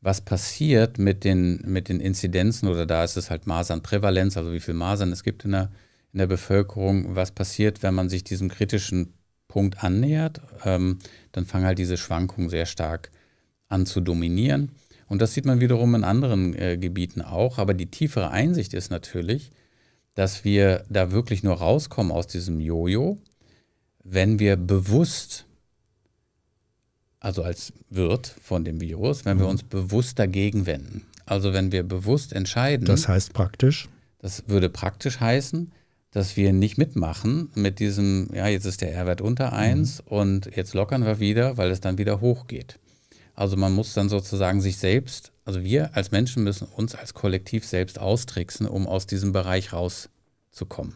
was passiert mit den, mit den Inzidenzen, oder da ist es halt Masernprävalenz, also wie viel Masern es gibt in der, in der Bevölkerung, was passiert, wenn man sich diesem kritischen Punkt annähert, ähm, dann fangen halt diese Schwankungen sehr stark an zu dominieren. Und das sieht man wiederum in anderen äh, Gebieten auch, aber die tiefere Einsicht ist natürlich, dass wir da wirklich nur rauskommen aus diesem Jojo, wenn wir bewusst, also als Wirt von dem Virus, wenn wir uns bewusst dagegen wenden. Also wenn wir bewusst entscheiden. Das heißt praktisch? Das würde praktisch heißen, dass wir nicht mitmachen mit diesem, ja, jetzt ist der R-Wert unter eins, mhm, und jetzt lockern wir wieder, weil es dann wieder hochgeht. Also man muss dann sozusagen sich selbst, also wir als Menschen müssen uns als Kollektiv selbst austricksen, um aus diesem Bereich rauszukommen.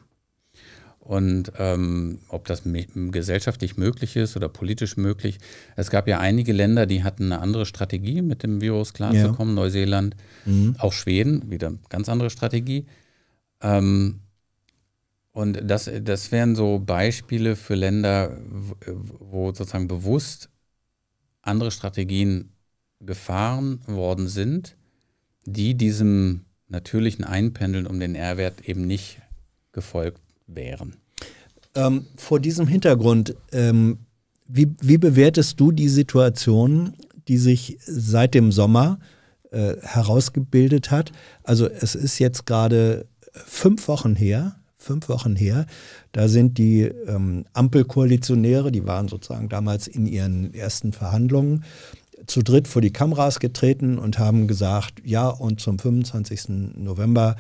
Und ähm, ob das gesellschaftlich möglich ist oder politisch möglich. Es gab ja einige Länder, die hatten eine andere Strategie, mit dem Virus klarzukommen. Ja. Neuseeland, mhm, auch Schweden, wieder eine ganz andere Strategie. Ähm, und das, das wären so Beispiele für Länder, wo sozusagen bewusst andere Strategien gefahren worden sind, die diesem natürlichen Einpendeln um den R-Wert eben nicht gefolgt wären. Ähm, vor diesem Hintergrund, ähm, wie, wie bewertest du die Situation, die sich seit dem Sommer äh, herausgebildet hat? Also es ist jetzt gerade fünf Wochen her, fünf Wochen her, da sind die ähm, Ampelkoalitionäre, die waren sozusagen damals in ihren ersten Verhandlungen zu dritt vor die Kameras getreten und haben gesagt, ja, und zum fünfundzwanzigsten November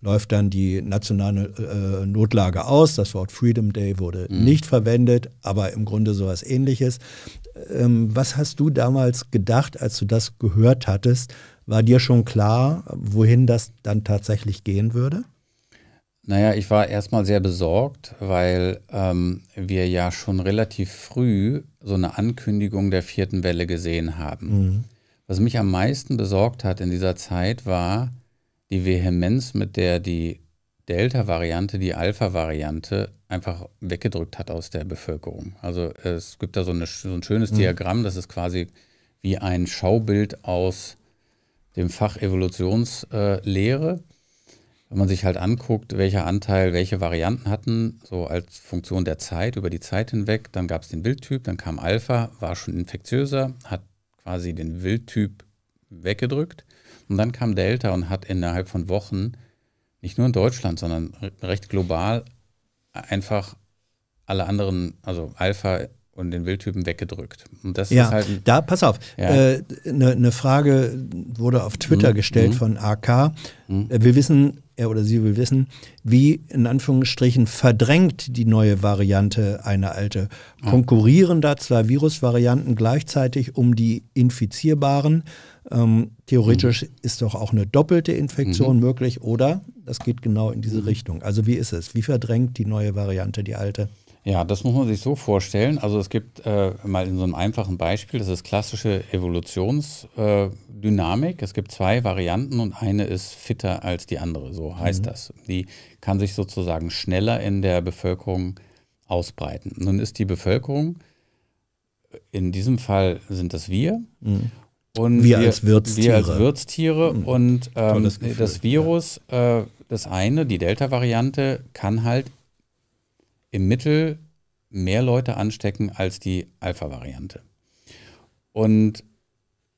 läuft dann die nationale äh, Notlage aus. Das Wort Freedom Day wurde, mhm, nicht verwendet, aber im Grunde sowas Ähnliches. Ähm, was hast du damals gedacht, als du das gehört hattest? War dir schon klar, wohin das dann tatsächlich gehen würde? Naja, ich war erstmal sehr besorgt, weil ähm, wir ja schon relativ früh so eine Ankündigung der vierten Welle gesehen haben. Mhm. Was mich am meisten besorgt hat in dieser Zeit war die Vehemenz, mit der die Delta-Variante, die Alpha-Variante einfach weggedrückt hat aus der Bevölkerung. Also es gibt da so, eine, so ein schönes, mhm, Diagramm, das ist quasi wie ein Schaubild aus dem Fach Evolutionslehre. Wenn man sich halt anguckt, welcher Anteil welche Varianten hatten, so als Funktion der Zeit, über die Zeit hinweg, dann gab es den Wildtyp, dann kam Alpha, war schon infektiöser, hat quasi den Wildtyp weggedrückt. Und dann kam Delta und hat innerhalb von Wochen, nicht nur in Deutschland, sondern recht global, einfach alle anderen, also Alpha und den Wildtypen weggedrückt. Und das, ja, ist halt ein, da, pass auf, eine, ja, äh, ne Frage wurde auf Twitter, mhm, gestellt, mhm, von A K. Mhm. Wir wissen, er oder sie will wissen, wie in Anführungsstrichen verdrängt die neue Variante eine alte. Konkurrieren, mhm, da zwei Virusvarianten gleichzeitig um die infizierbaren? Ähm, theoretisch, mhm, ist doch auch eine doppelte Infektion, mhm, möglich, oder? Das geht genau in diese, mhm, Richtung. Also wie ist es? Wie verdrängt die neue Variante die alte? Ja, das muss man sich so vorstellen. Also es gibt äh, mal in so einem einfachen Beispiel, das ist klassische Evolutionsdynamik. Äh, es gibt zwei Varianten und eine ist fitter als die andere, so heißt, mhm, das. Die kann sich sozusagen schneller in der Bevölkerung ausbreiten. Nun ist die Bevölkerung, in diesem Fall sind das wir, mhm. Und wir, wir als Wirtstiere. Wir als Wirtstiere, mhm, und ähm, das, das Virus, ja, äh, das eine, die Delta-Variante, kann halt im Mittel mehr Leute anstecken als die Alpha-Variante. Und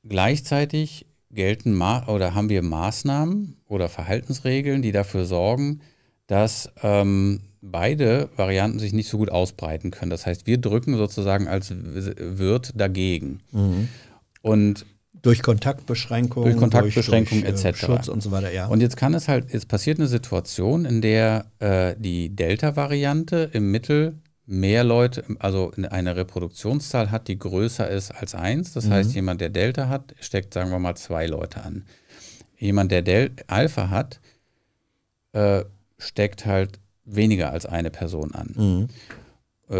gleichzeitig gelten Ma- oder haben wir Maßnahmen oder Verhaltensregeln, die dafür sorgen, dass ähm, beide Varianten sich nicht so gut ausbreiten können. Das heißt, wir drücken sozusagen als Wirt dagegen. Mhm. Und durch Kontaktbeschränkungen, durch Kontaktbeschränkungen et cetera. Schutz und so weiter, ja. Und jetzt kann es halt, jetzt passiert eine Situation, in der äh, die Delta-Variante im Mittel mehr Leute, also eine Reproduktionszahl hat, die größer ist als eins. Das, mhm, heißt, jemand, der Delta hat, steckt, sagen wir mal, zwei Leute an. Jemand, der Del- Alpha hat, äh, steckt halt weniger als eine Person an. Mhm.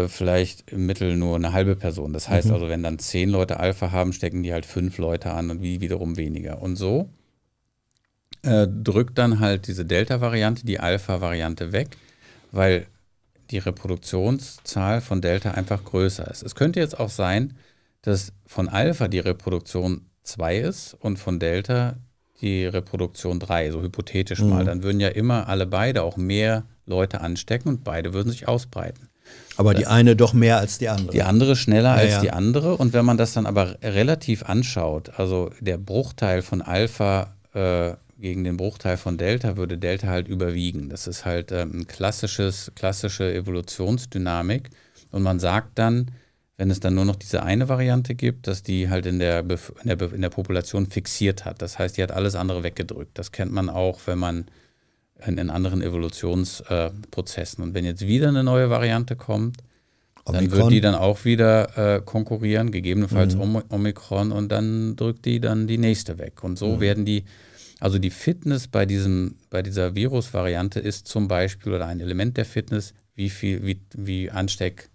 Vielleicht im Mittel nur eine halbe Person. Das heißt, mhm, also, wenn dann zehn Leute Alpha haben, stecken die halt fünf Leute an und wie wiederum weniger. Und so äh, drückt dann halt diese Delta-Variante die Alpha-Variante weg, weil die Reproduktionszahl von Delta einfach größer ist. Es könnte jetzt auch sein, dass von Alpha die Reproduktion zwei ist und von Delta die Reproduktion drei, so hypothetisch mhm. mal, dann würden ja immer alle beide auch mehr Leute anstecken und beide würden sich ausbreiten. Aber das, die eine doch mehr als die andere. Die andere schneller als ja, ja. die andere. Und wenn man das dann aber relativ anschaut, also der Bruchteil von Alpha äh, gegen den Bruchteil von Delta, würde Delta halt überwiegen. Das ist halt ähm, ein klassisches, klassische Evolutionsdynamik. Und man sagt dann, wenn es dann nur noch diese eine Variante gibt, dass die halt in der, Bef- in der, Be- in der Population fixiert hat. Das heißt, die hat alles andere weggedrückt. Das kennt man auch, wenn man in, in anderen Evolutionsprozessen. Äh, Und wenn jetzt wieder eine neue Variante kommt, Omikron. Dann wird die dann auch wieder äh, konkurrieren, gegebenenfalls mhm. Omikron, und dann drückt die dann die nächste weg. Und so mhm. werden die, also die Fitness bei, diesem, bei dieser Virusvariante ist zum Beispiel, oder ein Element der Fitness, wie viel, wie, wie ansteck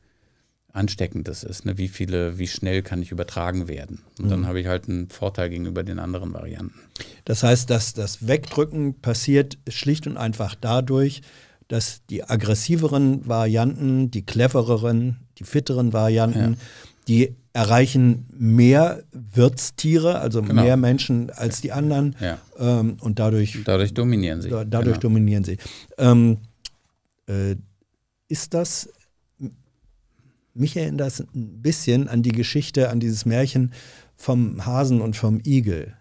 ansteckend das ist, ne? Wie viele, wie schnell kann ich übertragen werden. Und mhm. dann habe ich halt einen Vorteil gegenüber den anderen Varianten. Das heißt, dass das Wegdrücken passiert schlicht und einfach dadurch, dass die aggressiveren Varianten, die clevereren, die fitteren Varianten, ja. die erreichen mehr Wirtstiere, also genau. mehr Menschen als die anderen ja. ähm, und dadurch, dadurch dominieren sie. Da, dadurch genau. dominieren sie. Ähm, äh, ist das Mich erinnert das ein bisschen an die Geschichte, an dieses Märchen vom Hasen und vom Igel,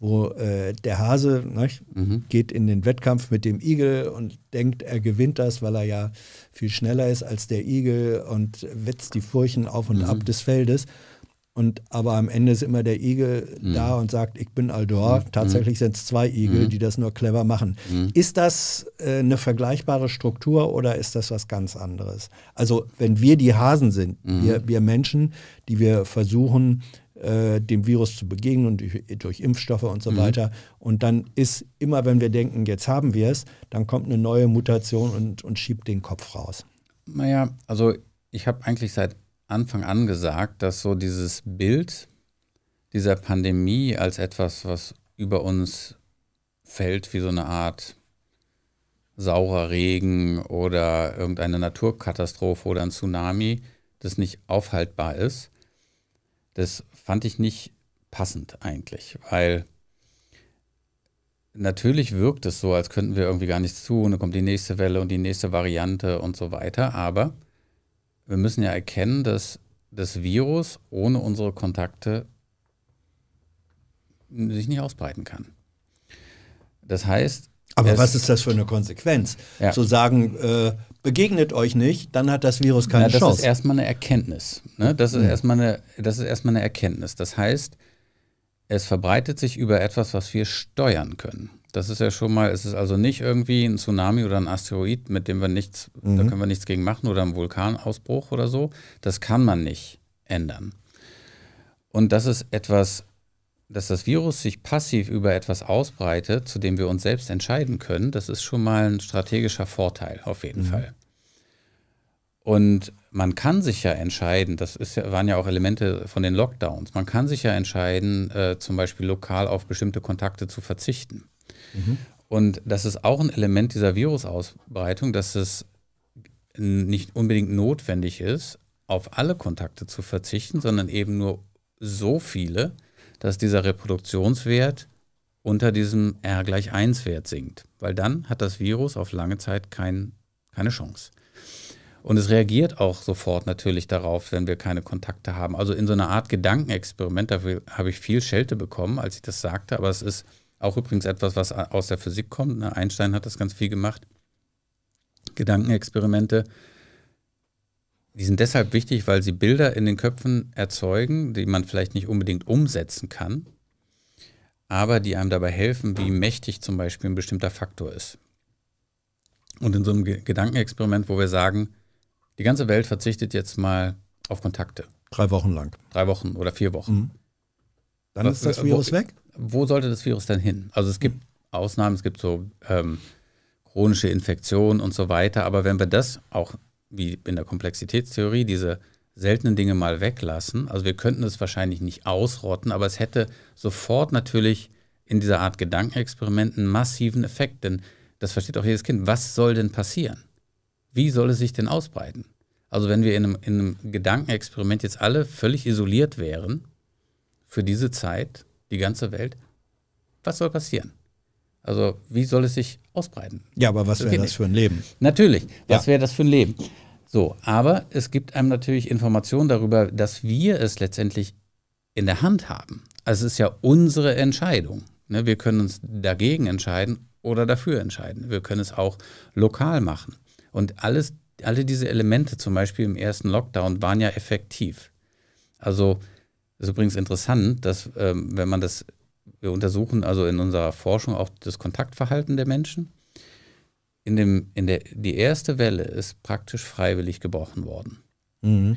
wo äh, der Hase ne, mhm. geht in den Wettkampf mit dem Igel und denkt, er gewinnt das, weil er ja viel schneller ist als der Igel und wetzt die Furchen auf und mhm. ab des Feldes. Und aber am Ende ist immer der Igel mhm. da und sagt, ich bin Aldor. Mhm. Tatsächlich sind es zwei Igel, mhm. die das nur clever machen. Mhm. Ist das äh, eine vergleichbare Struktur oder ist das was ganz anderes? Also wenn wir die Hasen sind, mhm. wir, wir Menschen, die wir versuchen, äh, dem Virus zu begegnen und durch, durch Impfstoffe und so mhm. weiter. Und dann ist immer, wenn wir denken, jetzt haben wir es, dann kommt eine neue Mutation und, und schiebt den Kopf raus. Naja, also ich habe eigentlich seit Anfang an gesagt, dass so dieses Bild dieser Pandemie als etwas, was über uns fällt, wie so eine Art saurer Regen oder irgendeine Naturkatastrophe oder ein Tsunami, das nicht aufhaltbar ist, das fand ich nicht passend eigentlich, weil natürlich wirkt es so, als könnten wir irgendwie gar nichts tun, dann kommt die nächste Welle und die nächste Variante und so weiter, aber wir müssen ja erkennen, dass das Virus ohne unsere Kontakte sich nicht ausbreiten kann. Das heißt... Aber was ist das für eine Konsequenz? Ja. Zu sagen, äh, begegnet euch nicht, dann hat das Virus keine Na, das Chance. Das ist erstmal eine Erkenntnis. Ne? Das ist erstmal eine, das ist erstmal eine Erkenntnis. Das heißt, es verbreitet sich über etwas, was wir steuern können. Das ist ja schon mal, es ist also nicht irgendwie ein Tsunami oder ein Asteroid, mit dem wir nichts, mhm. da können wir nichts gegen machen, oder ein Vulkanausbruch oder so. Das kann man nicht ändern. Und das ist etwas, dass das Virus sich passiv über etwas ausbreitet, zu dem wir uns selbst entscheiden können, das ist schon mal ein strategischer Vorteil, auf jeden mhm. Fall. Und man kann sich ja entscheiden, das ist ja, waren ja auch Elemente von den Lockdowns, man kann sich ja entscheiden, äh, zum Beispiel lokal auf bestimmte Kontakte zu verzichten. Mhm. Und das ist auch ein Element dieser Virusausbreitung, dass es nicht unbedingt notwendig ist, auf alle Kontakte zu verzichten, sondern eben nur so viele, dass dieser Reproduktionswert unter diesem R gleich eins Wert sinkt. Weil dann hat das Virus auf lange Zeit kein, keine Chance. Und es reagiert auch sofort natürlich darauf, wenn wir keine Kontakte haben. Also in so einer Art Gedankenexperiment, dafür habe ich viel Schelte bekommen, als ich das sagte, aber es ist auch übrigens etwas, was aus der Physik kommt. Einstein hat das ganz viel gemacht. Gedankenexperimente, die sind deshalb wichtig, weil sie Bilder in den Köpfen erzeugen, die man vielleicht nicht unbedingt umsetzen kann, aber die einem dabei helfen, wie mächtig zum Beispiel ein bestimmter Faktor ist. Und in so einem Gedankenexperiment, wo wir sagen, die ganze Welt verzichtet jetzt mal auf Kontakte. Drei Wochen lang. Drei Wochen oder vier Wochen. Mhm. Dann ist das Virus weg? Wo sollte das Virus denn hin? Also es gibt Ausnahmen, es gibt so ähm, chronische Infektionen und so weiter, aber wenn wir das auch, wie in der Komplexitätstheorie, diese seltenen Dinge mal weglassen, also wir könnten es wahrscheinlich nicht ausrotten, aber es hätte sofort natürlich in dieser Art Gedankenexperiment einen massiven Effekt, denn das versteht auch jedes Kind, was soll denn passieren? Wie soll es sich denn ausbreiten? Also wenn wir in einem, in einem Gedankenexperiment jetzt alle völlig isoliert wären für diese Zeit, die ganze Welt. Was soll passieren? Also wie soll es sich ausbreiten? Ja, aber was wäre das für ein Leben? Natürlich, was wäre das für ein Leben? So, aber es gibt einem natürlich Informationen darüber, dass wir es letztendlich in der Hand haben. Also es ist ja unsere Entscheidung. Ne? Wir können uns dagegen entscheiden oder dafür entscheiden. Wir können es auch lokal machen. Und alles, alle diese Elemente, zum Beispiel im ersten Lockdown, waren ja effektiv. Also ist übrigens interessant, dass ähm, wenn man das, wir untersuchen also in unserer Forschung auch das Kontaktverhalten der Menschen. In dem, in der, die erste Welle ist praktisch freiwillig gebrochen worden. Mhm.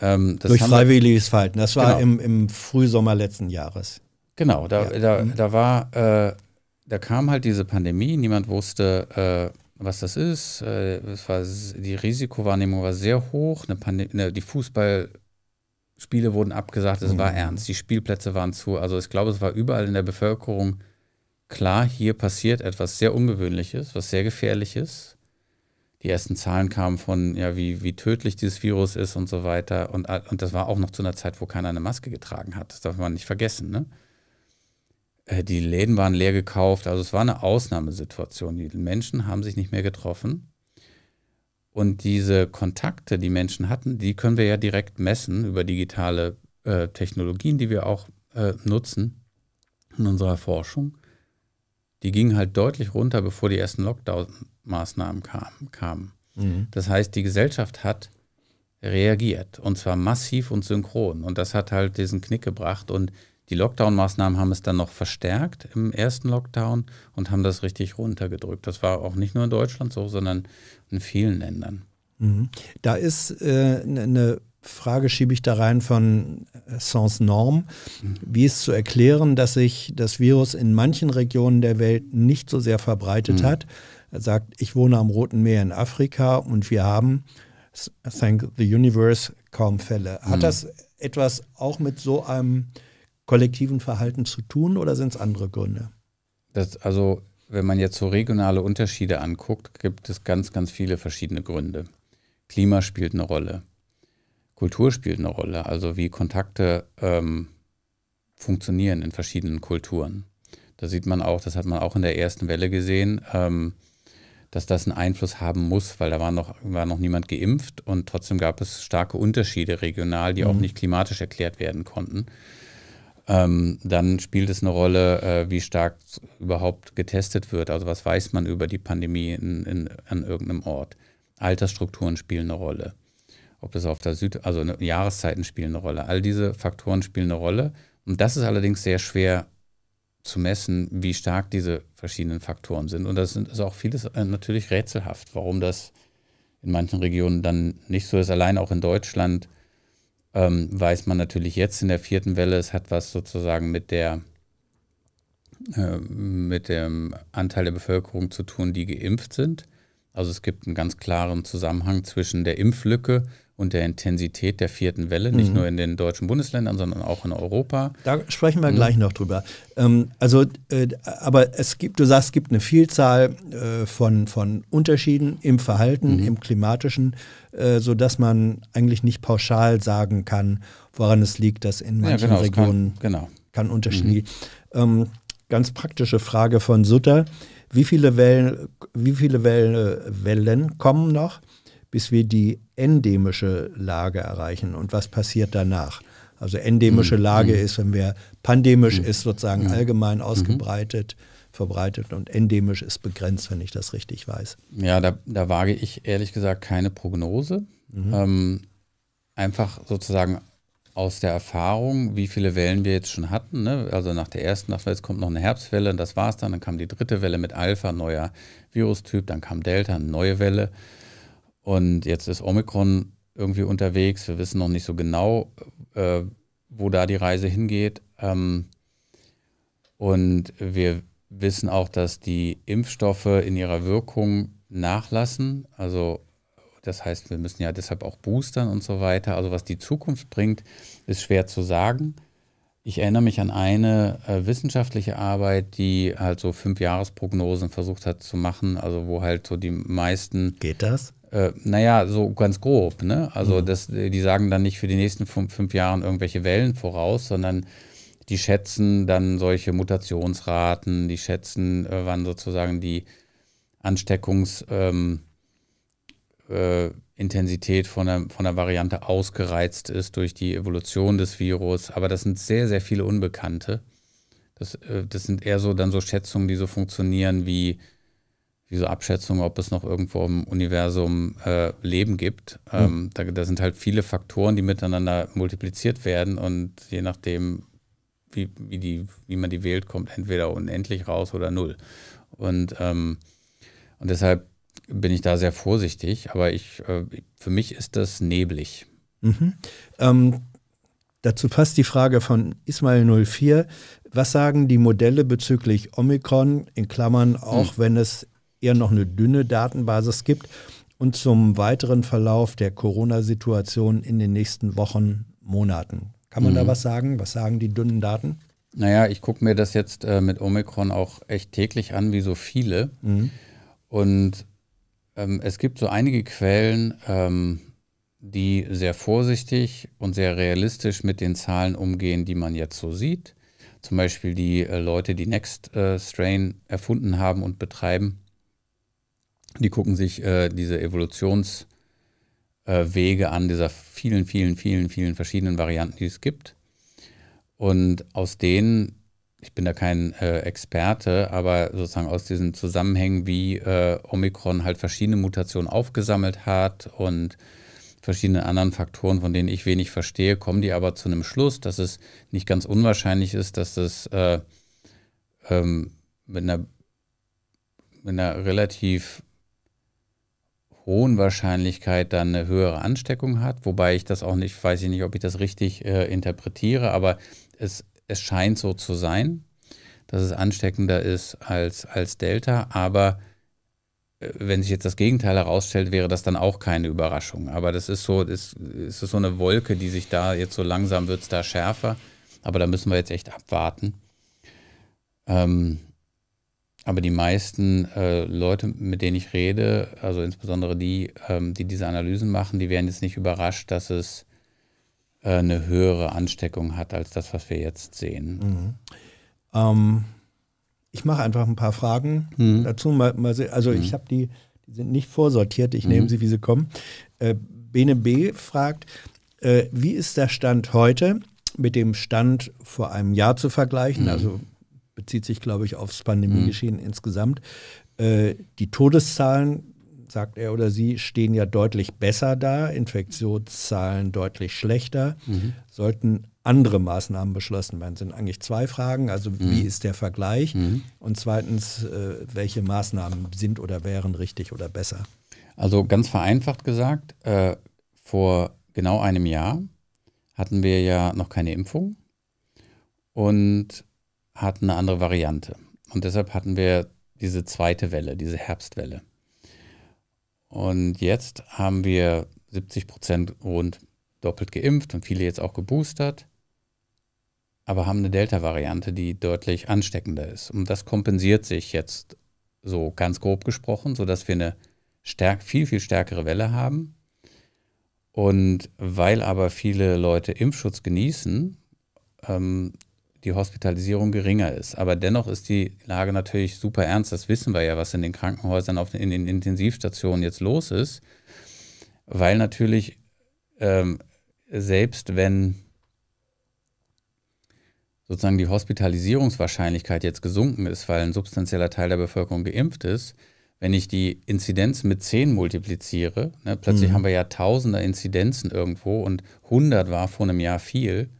Ähm, das Durch freiwilliges wir, Verhalten. Das war genau. im, im Frühsommer letzten Jahres. Genau, da, ja. da, da war, äh, da kam halt diese Pandemie, niemand wusste, äh, was das ist. Äh, es war, die Risikowahrnehmung war sehr hoch, eine Pandemie, eine, die Fußballspiele wurden abgesagt, es mhm. war ernst, die Spielplätze waren zu. Also ich glaube, es war überall in der Bevölkerung klar, hier passiert etwas sehr Ungewöhnliches, was sehr Gefährliches. Die ersten Zahlen kamen von, ja, wie, wie tödlich dieses Virus ist und so weiter. Und, und das war auch noch zu einer Zeit, wo keiner eine Maske getragen hat. Das darf man nicht vergessen, ne? Äh, die Läden waren leer gekauft. Also es war eine Ausnahmesituation. Die Menschen haben sich nicht mehr getroffen. Und diese Kontakte, die Menschen hatten, die können wir ja direkt messen über digitale äh, Technologien, die wir auch äh, nutzen in unserer Forschung. Die gingen halt deutlich runter, bevor die ersten Lockdown-Maßnahmen kamen. Mhm. Das heißt, die Gesellschaft hat reagiert, und zwar massiv und synchron. Und das hat halt diesen Knick gebracht. Und die Lockdown-Maßnahmen haben es dann noch verstärkt im ersten Lockdown und haben das richtig runtergedrückt. Das war auch nicht nur in Deutschland so, sondern in vielen Ländern. Mhm. Da ist äh, eine Frage schiebe ich da rein von Sans Norm. Wie ist zu erklären, dass sich das Virus in manchen Regionen der Welt nicht so sehr verbreitet mhm. hat? Er sagt, ich wohne am Roten Meer in Afrika und wir haben, thank the universe, kaum Fälle. Hat mhm. das etwas auch mit so einem kollektiven Verhalten zu tun oder sind es andere Gründe? Das, also wenn man jetzt so regionale Unterschiede anguckt, gibt es ganz, ganz viele verschiedene Gründe. Klima spielt eine Rolle. Kultur spielt eine Rolle, also wie Kontakte ähm, funktionieren in verschiedenen Kulturen. Da sieht man auch, das hat man auch in der ersten Welle gesehen, ähm, dass das einen Einfluss haben muss, weil da war noch, war noch niemand geimpft und trotzdem gab es starke Unterschiede regional, die mhm. auch nicht klimatisch erklärt werden konnten. Ähm, dann spielt es eine Rolle, äh, wie stark überhaupt getestet wird, also was weiß man über die Pandemie in, in, an irgendeinem Ort. Altersstrukturen spielen eine Rolle. Ob das auf der Süd-, also Jahreszeiten spielen eine Rolle. All diese Faktoren spielen eine Rolle. Und das ist allerdings sehr schwer zu messen, wie stark diese verschiedenen Faktoren sind. Und das ist auch vieles natürlich rätselhaft, warum das in manchen Regionen dann nicht so ist. Allein auch in Deutschland ähm, weiß man natürlich jetzt in der vierten Welle, es hat was sozusagen mit der, äh, mit dem Anteil der Bevölkerung zu tun, die geimpft sind. Also es gibt einen ganz klaren Zusammenhang zwischen der Impflücke und der Intensität der vierten Welle, nicht mhm. nur in den deutschen Bundesländern, sondern auch in Europa. Da sprechen wir mhm. gleich noch drüber. Ähm, also, äh, aber es gibt, du sagst, es gibt eine Vielzahl äh, von, von Unterschieden im Verhalten, mhm. im Klimatischen, äh, sodass man eigentlich nicht pauschal sagen kann, woran es liegt, dass in manchen ja, genau, Regionen kann, genau. kann Unterschied. Mhm. Ähm, ganz praktische Frage von Sutter. Wie viele Wellen, wie viele Wellen kommen noch, bis wir die endemische Lage erreichen? Und was passiert danach? Also endemische mhm. Lage ist, wenn wir pandemisch mhm. ist sozusagen ja. allgemein ausgebreitet, mhm. verbreitet und endemisch ist begrenzt, wenn ich das richtig weiß. Ja, da, da wage ich ehrlich gesagt keine Prognose. Mhm. Ähm, einfach sozusagen aus der Erfahrung, wie viele Wellen wir jetzt schon hatten, ne? Also nach der ersten, nach jetzt kommt noch eine Herbstwelle und das war's dann, dann kam die dritte Welle mit Alpha, neuer Virustyp, dann kam Delta, eine neue Welle und jetzt ist Omikron irgendwie unterwegs, wir wissen noch nicht so genau, äh, wo da die Reise hingeht ähm, und wir wissen auch, dass die Impfstoffe in ihrer Wirkung nachlassen, also das heißt, wir müssen ja deshalb auch boostern und so weiter. Also was die Zukunft bringt, ist schwer zu sagen. Ich erinnere mich an eine äh, wissenschaftliche Arbeit, die halt so Fünf-Jahres-Prognosen versucht hat zu machen, also wo halt so die meisten… Geht das? Äh, naja, so ganz grob, ne? Also mhm. das, die sagen dann nicht für die nächsten fünf, fünf Jahren irgendwelche Wellen voraus, sondern Die schätzen dann solche Mutationsraten, die schätzen, äh, wann sozusagen die Ansteckungsintensität von der, von der Variante ausgereizt ist durch die Evolution des Virus. Aber das sind sehr, sehr viele Unbekannte. Das, äh, das sind eher so dann so Schätzungen, die so funktionieren wie diese Abschätzung, ob es noch irgendwo im Universum äh, Leben gibt. Ähm, mhm. da, da sind halt viele Faktoren, die miteinander multipliziert werden, und je nachdem, wie, wie, die, wie man die wählt, kommt entweder unendlich raus oder null. Und, ähm, und deshalb bin ich da sehr vorsichtig, aber ich, äh, für mich ist das neblig. Mhm. Ähm, dazu passt die Frage von Ismail null vier. Was sagen die Modelle bezüglich Omikron, in Klammern, auch mhm. wenn es eher noch eine dünne Datenbasis gibt, und zum weiteren Verlauf der Corona-Situation in den nächsten Wochen, Monaten? Kann man mhm. da was sagen? Was sagen die dünnen Daten? Naja, ich gucke mir das jetzt äh, mit Omikron auch echt täglich an, wie so viele. Mhm. Und ähm, es gibt so einige Quellen, ähm, die sehr vorsichtig und sehr realistisch mit den Zahlen umgehen, die man jetzt so sieht. Zum Beispiel die äh, Leute, die Next äh, Strain erfunden haben und betreiben. Die gucken sich äh, diese Evolutionswege äh, an, dieser vielen, vielen, vielen, vielen verschiedenen Varianten, die es gibt. Und aus denen, ich bin da kein äh, Experte, aber sozusagen aus diesen Zusammenhängen, wie äh, Omikron halt verschiedene Mutationen aufgesammelt hat und verschiedene anderen Faktoren, von denen ich wenig verstehe, kommen die aber zu einem Schluss, dass es nicht ganz unwahrscheinlich ist, dass das äh, ähm, mit einer, mit einer relativ hohen Wahrscheinlichkeit dann eine höhere Ansteckung hat, wobei ich das auch nicht, weiß ich nicht, ob ich das richtig äh, interpretiere, aber es, es scheint so zu sein, dass es ansteckender ist als, als Delta, aber äh, wenn sich jetzt das Gegenteil herausstellt, wäre das dann auch keine Überraschung, aber das ist so, das, das ist so eine Wolke, die sich da jetzt so langsam, wird es da schärfer, aber da müssen wir jetzt echt abwarten. Ähm, Aber die meisten äh, Leute, mit denen ich rede, also insbesondere die, ähm, die diese Analysen machen, die werden jetzt nicht überrascht, dass es äh, eine höhere Ansteckung hat als das, was wir jetzt sehen. Mhm. Ähm, ich mache einfach ein paar Fragen mhm. dazu. Mal, mal se- also mhm. ich habe die, die sind nicht vorsortiert, ich mhm. nehme sie, wie sie kommen. Äh, Bene B. fragt, äh, wie ist der Stand heute mit dem Stand vor einem Jahr zu vergleichen? Mhm. Also bezieht sich, glaube ich, aufs Pandemiegeschehen mhm. insgesamt. Äh, die Todeszahlen, sagt er oder sie, stehen ja deutlich besser da, Infektionszahlen deutlich schlechter. Mhm. Sollten andere Maßnahmen beschlossen werden? Das sind eigentlich zwei Fragen. Also mhm. wie ist der Vergleich? Mhm. Und zweitens, äh, welche Maßnahmen sind oder wären richtig oder besser? Also ganz vereinfacht gesagt, äh, vor genau einem Jahr hatten wir ja noch keine Impfung und hat eine andere Variante. Und deshalb hatten wir diese zweite Welle, diese Herbstwelle. Und jetzt haben wir siebzig Prozent rund doppelt geimpft und viele jetzt auch geboostert, aber haben eine Delta-Variante, die deutlich ansteckender ist. Und das kompensiert sich jetzt so ganz grob gesprochen, sodass wir eine stärk, viel, viel stärkere Welle haben. Und weil aber viele Leute Impfschutz genießen, ähm, die Hospitalisierung geringer ist. Aber dennoch ist die Lage natürlich super ernst. Das wissen wir ja, was in den Krankenhäusern, auf den, in den Intensivstationen jetzt los ist. Weil natürlich, ähm, selbst wenn sozusagen die Hospitalisierungswahrscheinlichkeit jetzt gesunken ist, weil ein substanzieller Teil der Bevölkerung geimpft ist, wenn ich die Inzidenz mit zehn multipliziere, ne, plötzlich mhm. haben wir ja tausender Inzidenzen irgendwo und hundert war vor einem Jahr viel,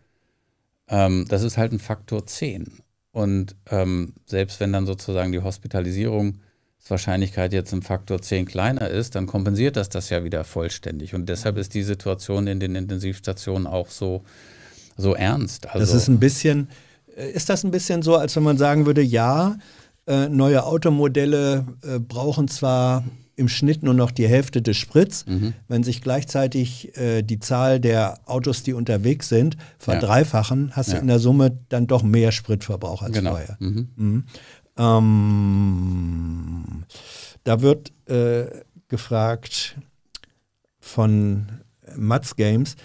das ist halt ein Faktor zehn. Und ähm, selbst wenn dann sozusagen die Hospitalisierungswahrscheinlichkeit jetzt im Faktor zehn kleiner ist, dann kompensiert das das ja wieder vollständig. Und deshalb ist die Situation in den Intensivstationen auch so, so ernst. Also, das ist ein bisschen, ist das ein bisschen so, als wenn man sagen würde, ja, äh, neue Automodelle äh, brauchen zwar im Schnitt nur noch die Hälfte des Sprits, mhm. wenn sich gleichzeitig äh, die Zahl der Autos, die unterwegs sind, verdreifachen, ja. hast du ja. in der Summe dann doch mehr Spritverbrauch als genau. vorher. Mhm. Mhm. Ähm, da wird äh, gefragt von Mats Games,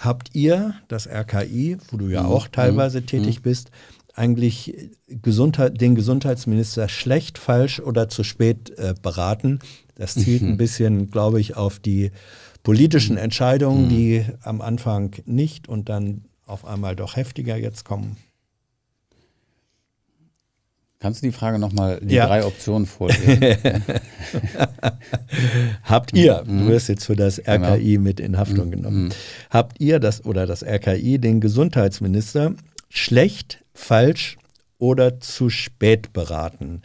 habt ihr, das R K I, wo du ja auch teilweise mhm. tätig bist, eigentlich Gesundheit, den Gesundheitsminister schlecht, falsch oder zu spät äh, beraten? Das zielt mhm. ein bisschen, glaube ich, auf die politischen Entscheidungen, mhm. die am Anfang nicht und dann auf einmal doch heftiger jetzt kommen. Kannst du die Frage nochmal, die ja. drei Optionen vorlesen? Habt ihr, mhm. du wirst jetzt für das R K I genau. mit in Haftung mhm. genommen, habt ihr das oder das R K I den Gesundheitsminister schlecht, falsch oder zu spät beraten?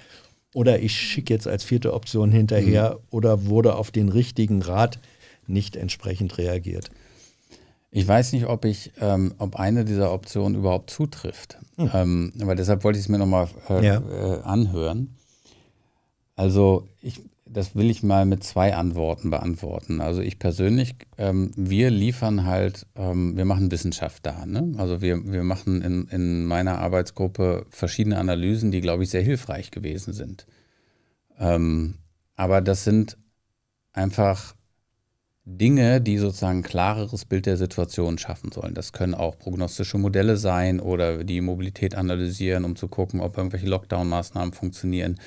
Oder ich schicke jetzt als vierte Option hinterher, mhm. oder wurde auf den richtigen Rat nicht entsprechend reagiert? Ich weiß nicht, ob ich, ähm, ob eine dieser Optionen überhaupt zutrifft. Hm. Ähm, aber deshalb wollte ich es mir nochmal äh, ja. äh, anhören. Also ich, das will ich mal mit zwei Antworten beantworten. Also ich persönlich, ähm, wir liefern halt, ähm, wir machen Wissenschaft da. Ne? Also wir, wir machen in, in meiner Arbeitsgruppe verschiedene Analysen, die, glaube ich, sehr hilfreich gewesen sind. Ähm, aber das sind einfach Dinge, die sozusagen ein klareres Bild der Situation schaffen sollen. Das können auch prognostische Modelle sein oder die Mobilität analysieren, um zu gucken, ob irgendwelche Lockdown-Maßnahmen funktionieren.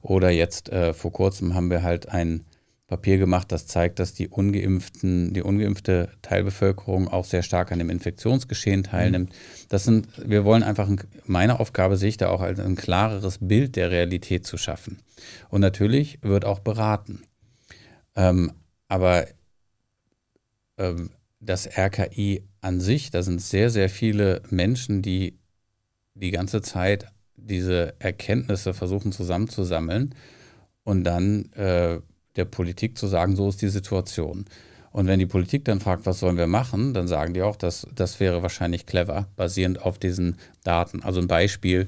Oder jetzt äh, vor kurzem haben wir halt ein Papier gemacht, das zeigt, dass die ungeimpften, die ungeimpfte Teilbevölkerung auch sehr stark an dem Infektionsgeschehen teilnimmt. Mhm. Das sind, wir wollen einfach, ein, meine Aufgabe sehe ich da auch als ein klareres Bild der Realität zu schaffen. Und natürlich wird auch beraten. Ähm, aber das R K I an sich, da sind sehr, sehr viele Menschen, die die ganze Zeit diese Erkenntnisse versuchen zusammenzusammeln und dann äh, der Politik zu sagen, so ist die Situation. Und wenn die Politik dann fragt, was sollen wir machen, dann sagen die auch, dass, das wäre wahrscheinlich clever, basierend auf diesen Daten. Also ein Beispiel,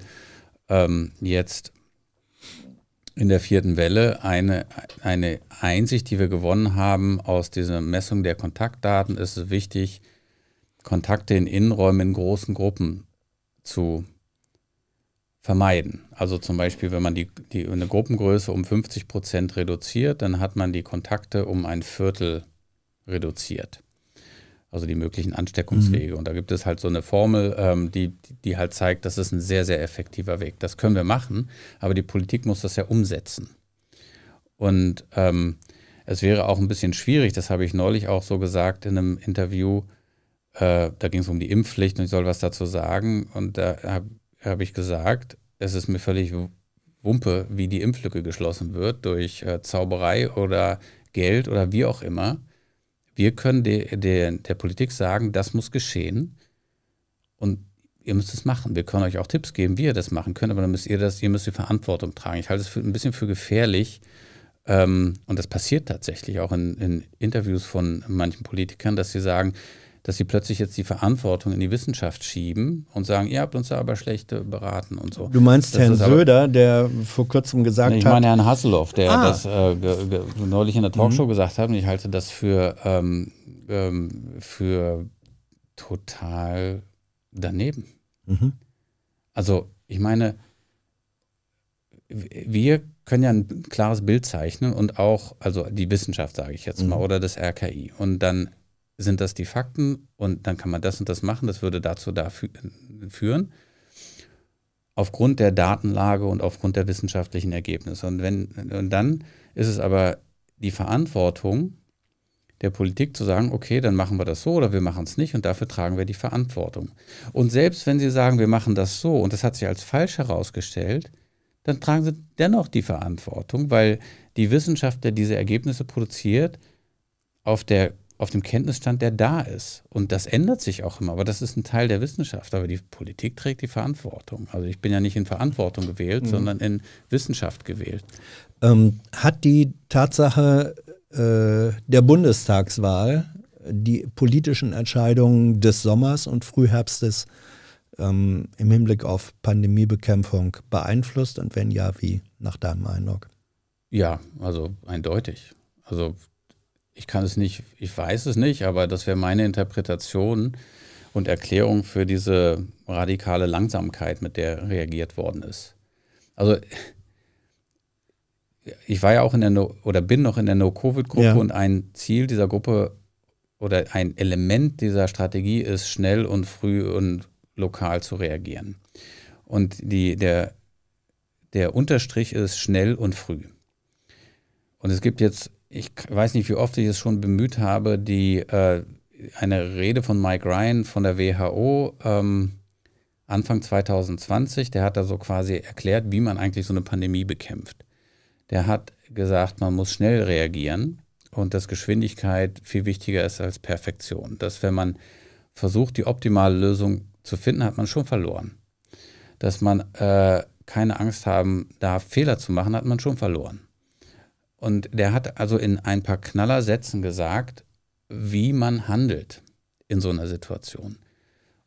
ähm, jetzt in der vierten Welle eine, eine Einsicht, die wir gewonnen haben aus dieser Messung der Kontaktdaten, ist es wichtig, Kontakte in Innenräumen in großen Gruppen zu vermeiden. Also zum Beispiel, wenn man die, die, eine Gruppengröße um fünfzig Prozent reduziert, dann hat man die Kontakte um ein Viertel reduziert. Also die möglichen Ansteckungswege. Mhm. Und da gibt es halt so eine Formel, ähm, die, die halt zeigt, das ist ein sehr, sehr effektiver Weg. Das können wir machen, aber die Politik muss das ja umsetzen. Und ähm, es wäre auch ein bisschen schwierig, das habe ich neulich auch so gesagt in einem Interview, äh, da ging es um die Impfpflicht und ich soll was dazu sagen. Und da habe hab ich gesagt, es ist mir völlig Wumpe, wie die Impflücke geschlossen wird durch äh, Zauberei oder Geld oder wie auch immer. Wir können de, de, der Politik sagen, das muss geschehen und ihr müsst es machen. Wir können euch auch Tipps geben, wie ihr das machen könnt, aber dann müsst ihr das, ihr müsst die Verantwortung tragen. Ich halte es für, ein bisschen für gefährlich, ähm, und das passiert tatsächlich auch in, in Interviews von manchen Politikern, dass sie sagen, dass sie plötzlich jetzt die Verantwortung in die Wissenschaft schieben und sagen, ihr habt uns da aber schlecht beraten und so. Du meinst das Herrn Söder, aber, der vor kurzem gesagt nee, ich hat... Ich meine Herrn Hasselhoff, der ah. das äh, ge, ge, neulich in der Talkshow mhm. gesagt hat, und ich halte das für, ähm, ähm, für total daneben. Mhm. Also ich meine, wir können ja ein klares Bild zeichnen und auch, also die Wissenschaft sage ich jetzt mhm. mal, oder das R K I, und dann sind das die Fakten und dann kann man das und das machen, das würde dazu dafür führen, aufgrund der Datenlage und aufgrund der wissenschaftlichen Ergebnisse. Und, wenn, und dann ist es aber die Verantwortung der Politik zu sagen, okay, dann machen wir das so oder wir machen es nicht und dafür tragen wir die Verantwortung. Und selbst wenn sie sagen, wir machen das so und das hat sich als falsch herausgestellt, dann tragen sie dennoch die Verantwortung, weil die Wissenschaft, der diese Ergebnisse produziert, auf der auf dem Kenntnisstand, der da ist. Und das ändert sich auch immer, aber das ist ein Teil der Wissenschaft. Aber die Politik trägt die Verantwortung. Also ich bin ja nicht in Verantwortung gewählt, mhm. sondern in Wissenschaft gewählt. Ähm, hat die Tatsache äh, der Bundestagswahl die politischen Entscheidungen des Sommers und Frühherbstes ähm, im Hinblick auf Pandemiebekämpfung beeinflusst? Und wenn ja, wie nach deinem Eindruck? Ja, also eindeutig. Also ich kann es nicht, ich weiß es nicht, aber das wäre meine Interpretation und Erklärung für diese radikale Langsamkeit, mit der reagiert worden ist. Also ich war ja auch in der No- oder bin noch in der No-Covid-Gruppe, ja. und ein Ziel dieser Gruppe oder ein Element dieser Strategie ist, schnell und früh und lokal zu reagieren. Und die, der, der Unterstrich ist schnell und früh. Und es gibt jetzt, ich weiß nicht, wie oft ich es schon bemüht habe, die, äh, eine Rede von Mike Ryan von der W H O ähm, Anfang zweitausendzwanzig, der hat da so quasi erklärt, wie man eigentlich so eine Pandemie bekämpft. Der hat gesagt, man muss schnell reagieren und dass Geschwindigkeit viel wichtiger ist als Perfektion. Dass wenn man versucht, die optimale Lösung zu finden, hat man schon verloren. Dass man äh, keine Angst haben darf, Fehler zu machen, hat man schon verloren. Und der hat also in ein paar Knallersätzen gesagt, wie man handelt in so einer Situation.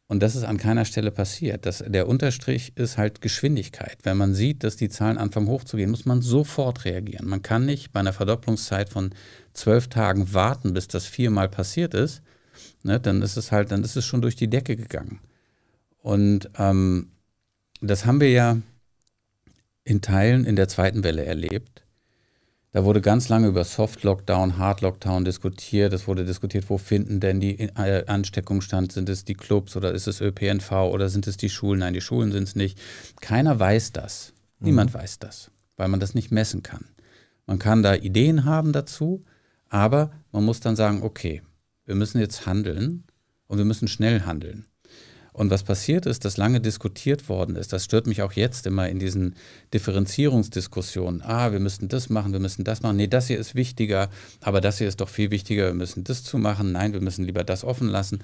Und das ist an keiner Stelle passiert. Das, der Unterstrich ist halt Geschwindigkeit. Wenn man sieht, dass die Zahlen anfangen hochzugehen, muss man sofort reagieren. Man kann nicht bei einer Verdopplungszeit von zwölf Tagen warten, bis das viermal passiert ist. Ne, dann ist es halt, dann ist es schon durch die Decke gegangen. Und ähm, das haben wir ja in Teilen in der zweiten Welle erlebt. Da wurde ganz lange über Soft-Lockdown, Hard-Lockdown diskutiert. Es wurde diskutiert, wo finden denn die Ansteckungen statt? Sind es die Clubs oder ist es Ö P N V oder sind es die Schulen? Nein, die Schulen sind es nicht. Keiner weiß das. Mhm. Niemand weiß das, weil man das nicht messen kann. Man kann da Ideen haben dazu, aber man muss dann sagen, okay, wir müssen jetzt handeln und wir müssen schnell handeln. Und was passiert ist, dass lange diskutiert worden ist, das stört mich auch jetzt immer in diesen Differenzierungsdiskussionen. Ah, wir müssen das machen, wir müssen das machen. Nee, das hier ist wichtiger, aber das hier ist doch viel wichtiger, wir müssen das zumachen. Nein, wir müssen lieber das offen lassen.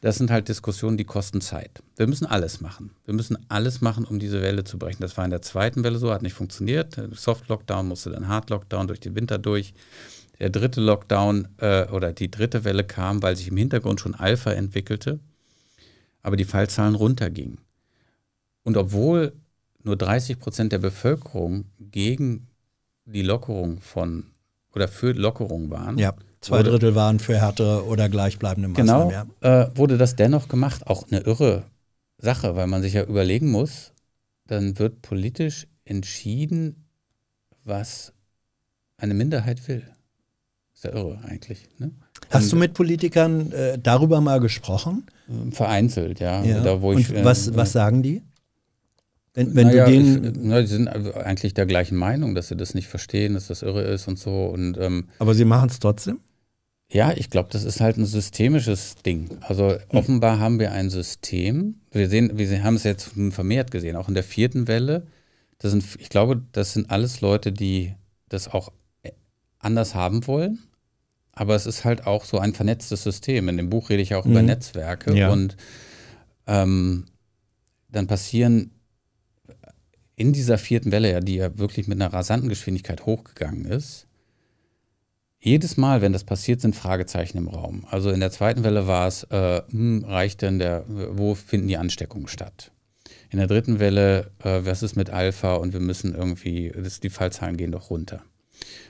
Das sind halt Diskussionen, die kosten Zeit. Wir müssen alles machen. Wir müssen alles machen, um diese Welle zu brechen. Das war in der zweiten Welle so, hat nicht funktioniert. Soft-Lockdown musste dann Hard-Lockdown durch den Winter durch. Der dritte Lockdown äh, oder die dritte Welle kam, weil sich im Hintergrund schon Alpha entwickelte. Aber die Fallzahlen runtergingen. Und obwohl nur dreißig Prozent der Bevölkerung gegen die Lockerung von oder für Lockerung waren. Ja, zwei wurde, Drittel waren für härtere oder gleichbleibende Maßnahmen. Genau, ja. äh, wurde das dennoch gemacht. Auch eine irre Sache, weil man sich ja überlegen muss, dann wird politisch entschieden, was eine Minderheit will. Ist ja irre eigentlich, ne? Hast du mit Politikern äh, darüber mal gesprochen? Vereinzelt, ja. ja. Da, wo ich, Und was, äh, was sagen die? Wenn, wenn naja, du denen ich, na, die sind eigentlich der gleichen Meinung, dass sie das nicht verstehen, dass das irre ist und so. Und, ähm, aber sie machen es trotzdem? Ja, ich glaube, das ist halt ein systemisches Ding. Also hm. offenbar haben wir ein System. Wir sehen, wir haben es jetzt vermehrt gesehen, auch in der vierten Welle. Das sind, ich glaube, das sind alles Leute, die das auch anders haben wollen. Aber es ist halt auch so ein vernetztes System. In dem Buch rede ich auch mhm. über Netzwerke. Ja. Und ähm, dann passieren in dieser vierten Welle, ja, die ja wirklich mit einer rasanten Geschwindigkeit hochgegangen ist, jedes Mal, wenn das passiert, sind Fragezeichen im Raum. Also in der zweiten Welle war es, äh, hm, reicht denn der, wo finden die Ansteckungen statt? In der dritten Welle, äh, was ist mit Alpha und wir müssen irgendwie, das, die Fallzahlen gehen doch runter.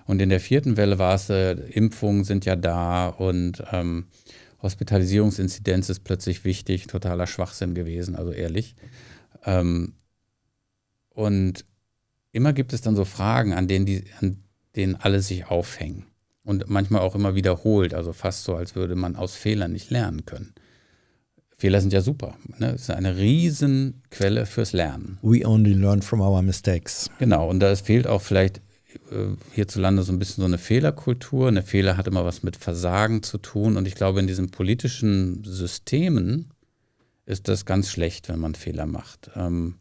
Und in der vierten Welle war es, äh, Impfungen sind ja da und ähm, Hospitalisierungsinzidenz ist plötzlich wichtig, totaler Schwachsinn gewesen, also ehrlich. Ähm, und immer gibt es dann so Fragen, an denen, die, an denen alle sich aufhängen und manchmal auch immer wiederholt, also fast so, als würde man aus Fehlern nicht lernen können. Fehler sind ja super, ne? Das ist eine Riesenquelle fürs Lernen. We only learn from our mistakes. Genau, und da fehlt auch vielleicht hierzulande so ein bisschen so eine Fehlerkultur. Eine Fehler hat immer was mit Versagen zu tun und ich glaube, in diesen politischen Systemen ist das ganz schlecht, wenn man Fehler macht. Und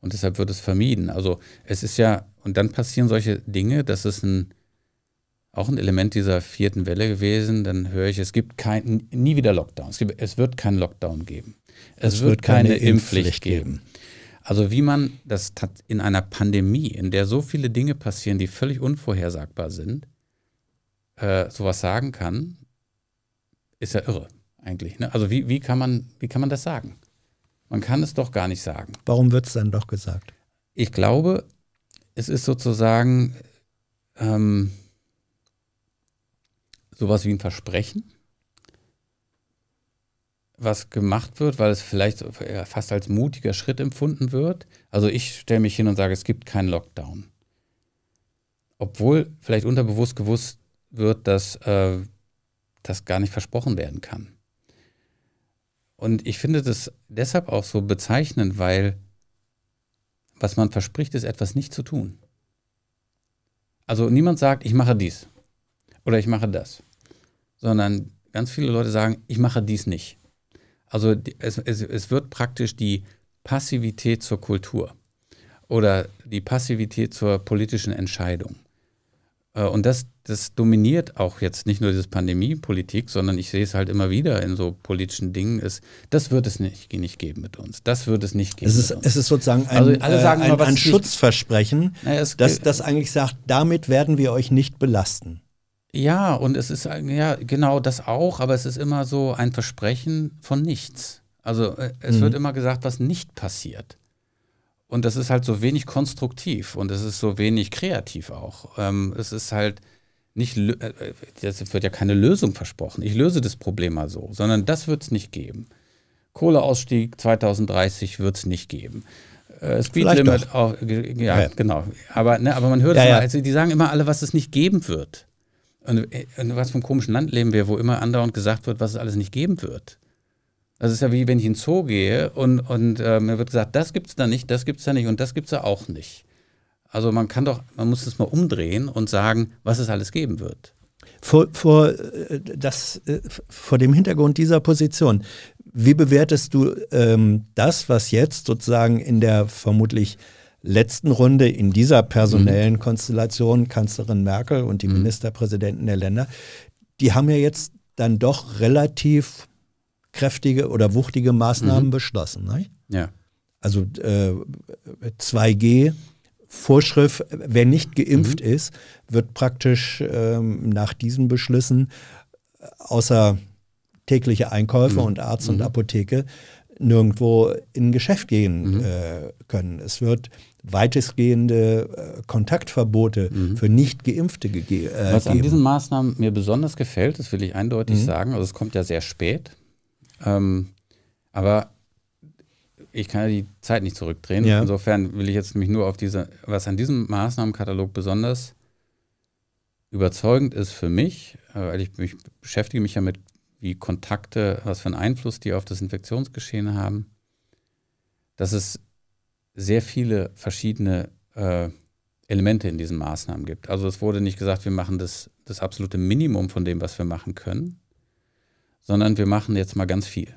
deshalb wird es vermieden. Also es ist ja, und dann passieren solche Dinge, das ist ein, auch ein Element dieser vierten Welle gewesen, dann höre ich, es gibt kein, nie wieder Lockdown. Es, gibt, es wird keinen Lockdown geben. Es, es wird, wird keine, keine Impfpflicht geben. geben. Also wie man das in einer Pandemie, in der so viele Dinge passieren, die völlig unvorhersagbar sind, äh, sowas sagen kann, ist ja irre eigentlich, ne? Also wie, wie, kann man, wie kann man das sagen? Man kann es doch gar nicht sagen. Warum wird es dann doch gesagt? Ich glaube, es ist sozusagen ähm, sowas wie ein Versprechen, was gemacht wird, weil es vielleicht fast als mutiger Schritt empfunden wird. Also ich stelle mich hin und sage, es gibt keinen Lockdown. Obwohl vielleicht unterbewusst gewusst wird, dass äh, das gar nicht versprochen werden kann. Und ich finde das deshalb auch so bezeichnend, weil was man verspricht, ist etwas nicht zu tun. Also niemand sagt, ich mache dies oder ich mache das, sondern ganz viele Leute sagen, ich mache dies nicht. Also es, es, es wird praktisch die Passivität zur Kultur oder die Passivität zur politischen Entscheidung. Und das, das dominiert auch jetzt nicht nur diese Pandemiepolitik, sondern ich sehe es halt immer wieder in so politischen Dingen, ist, das wird es nicht, nicht geben mit uns, das wird es nicht geben es ist, mit uns. Es ist sozusagen ein, also alle sagen äh, ein, mal, was ein Schutzversprechen, naja, es, das, das eigentlich sagt, damit werden wir euch nicht belasten. Ja, und es ist, ja, genau das auch, aber es ist immer so ein Versprechen von nichts. Also es mhm. wird immer gesagt, was nicht passiert. Und das ist halt so wenig konstruktiv und es ist so wenig kreativ auch. Ähm, es ist halt nicht, das wird ja keine Lösung versprochen. Ich löse das Problem mal so, sondern das wird es nicht geben. Kohleausstieg zwanzig dreißig wird es nicht geben. Äh, Speedlimit auch, ja, ja, genau. Aber, ne, aber man hört ja, es mal, also die sagen immer alle, was es nicht geben wird. Und, und was für ein komischen Land leben wir, wo immer andauernd gesagt wird, was es alles nicht geben wird. Das ist ja wie, wenn ich in den Zoo gehe und, und äh, mir wird gesagt, das gibt's da nicht, das gibt's da nicht und das gibt's da auch nicht. Also man kann doch, man muss das mal umdrehen und sagen, was es alles geben wird. Vor, vor, das, vor dem Hintergrund dieser Position, wie bewertest du ähm, das, was jetzt sozusagen in der vermutlich letzten Runde in dieser personellen mhm. Konstellation Kanzlerin Merkel und die mhm. Ministerpräsidenten der Länder, die haben ja jetzt dann doch relativ kräftige oder wuchtige Maßnahmen mhm. beschlossen. Ne? Ja. Also äh, zwei G, Vorschrift, wer nicht geimpft mhm. ist, wird praktisch ähm, nach diesen Beschlüssen außer tägliche Einkäufe mhm. und Arzt mhm. und Apotheke nirgendwo in ein Geschäft gehen mhm. äh, können. Es wird weitestgehende äh, Kontaktverbote mhm. für nicht Geimpfte gegeben. Äh, Was an diesen Maßnahmen mir besonders gefällt, das will ich eindeutig mhm. sagen, also es kommt ja sehr spät, Ähm, aber ich kann ja die Zeit nicht zurückdrehen. Ja. Insofern will ich jetzt nämlich nur auf diese, was an diesem Maßnahmenkatalog besonders überzeugend ist für mich, weil ich, ich beschäftige mich ja mit, wie Kontakte, was für einen Einfluss die auf das Infektionsgeschehen haben, dass es sehr viele verschiedene äh, Elemente in diesen Maßnahmen gibt. Also es wurde nicht gesagt, wir machen das, das absolute Minimum von dem, was wir machen können, sondern wir machen jetzt mal ganz viel,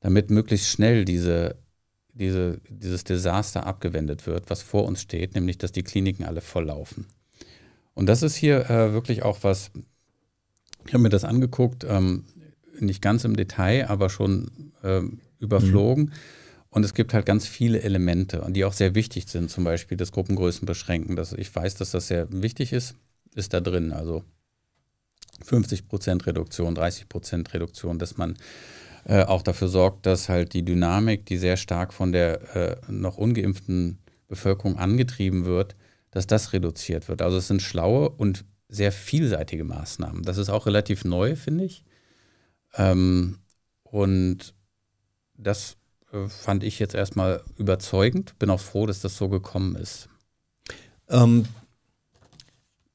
damit möglichst schnell diese, diese, dieses Desaster abgewendet wird, was vor uns steht, nämlich dass die Kliniken alle volllaufen. Und das ist hier äh, wirklich auch was, ich habe mir das angeguckt, ähm, nicht ganz im Detail, aber schon ähm, überflogen. Mhm. Und es gibt halt ganz viele Elemente, und die auch sehr wichtig sind, zum Beispiel das Gruppengrößenbeschränken. Das, ich weiß, dass das sehr wichtig ist, ist da drin, also fünfzig Prozent Reduktion, dreißig Prozent Reduktion, dass man äh, auch dafür sorgt, dass halt die Dynamik, die sehr stark von der äh, noch ungeimpften Bevölkerung angetrieben wird, dass das reduziert wird. Also es sind schlaue und sehr vielseitige Maßnahmen. Das ist auch relativ neu, finde ich. Ähm, und das äh, fand ich jetzt erstmal überzeugend. Bin auch froh, dass das so gekommen ist. Ähm,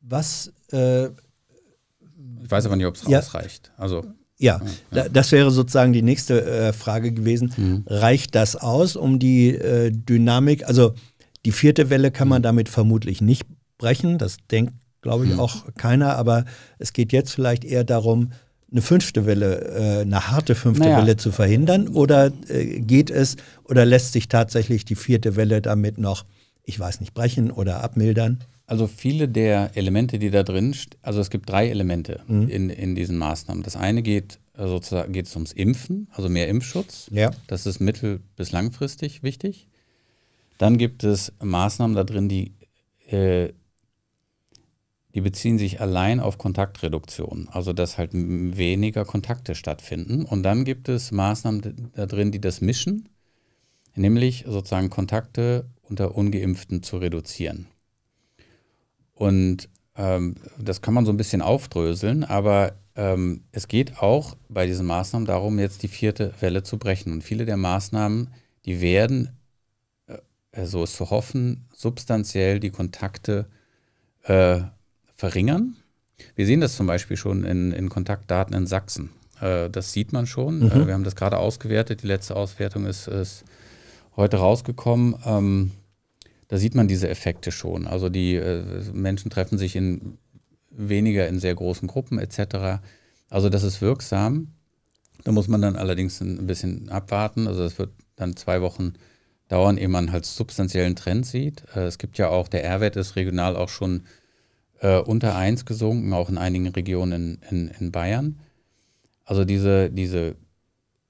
was... Äh Ich weiß aber nicht, ob es ja. ausreicht. Also, ja. ja, das wäre sozusagen die nächste äh, Frage gewesen. Mhm. Reicht das aus, um die äh, Dynamik, also die vierte Welle kann man damit vermutlich nicht brechen, das denkt, glaube ich, mhm. auch keiner, aber es geht jetzt vielleicht eher darum, eine fünfte Welle, äh, eine harte fünfte naja. Welle zu verhindern, oder äh, geht es, oder lässt sich tatsächlich die vierte Welle damit noch, ich weiß nicht, brechen oder abmildern? Also viele der Elemente, die da drin stehen, also es gibt drei Elemente mhm. in, in diesen Maßnahmen. Das eine geht sozusagen geht es ums Impfen, also mehr Impfschutz. Ja. Das ist mittel- bis langfristig wichtig. Dann gibt es Maßnahmen da drin, die, äh, die beziehen sich allein auf Kontaktreduktion, also dass halt weniger Kontakte stattfinden. Und dann gibt es Maßnahmen da drin, die das mischen, nämlich sozusagen Kontakte unter Ungeimpften zu reduzieren. Und ähm, das kann man so ein bisschen aufdröseln, aber ähm, es geht auch bei diesen Maßnahmen darum, jetzt die vierte Welle zu brechen. Und viele der Maßnahmen, die werden, äh, so ist zu hoffen, substanziell die Kontakte äh, verringern Wir sehen das zum Beispiel schon in, in Kontaktdaten in Sachsen. Äh, das sieht man schon. Mhm. Äh, wir haben das gerade ausgewertet. Die letzte Auswertung ist, ist heute rausgekommen. Ähm, da sieht man diese Effekte schon. Also die äh, Menschen treffen sich in weniger in sehr großen Gruppen et cetera. Also das ist wirksam. Da muss man dann allerdings ein bisschen abwarten. Also das wird dann zwei Wochen dauern, ehe man halt substanziellen Trend sieht. Äh, es gibt ja auch, der R-Wert ist regional auch schon äh, unter eins gesunken, auch in einigen Regionen in, in, in Bayern. Also diese, diese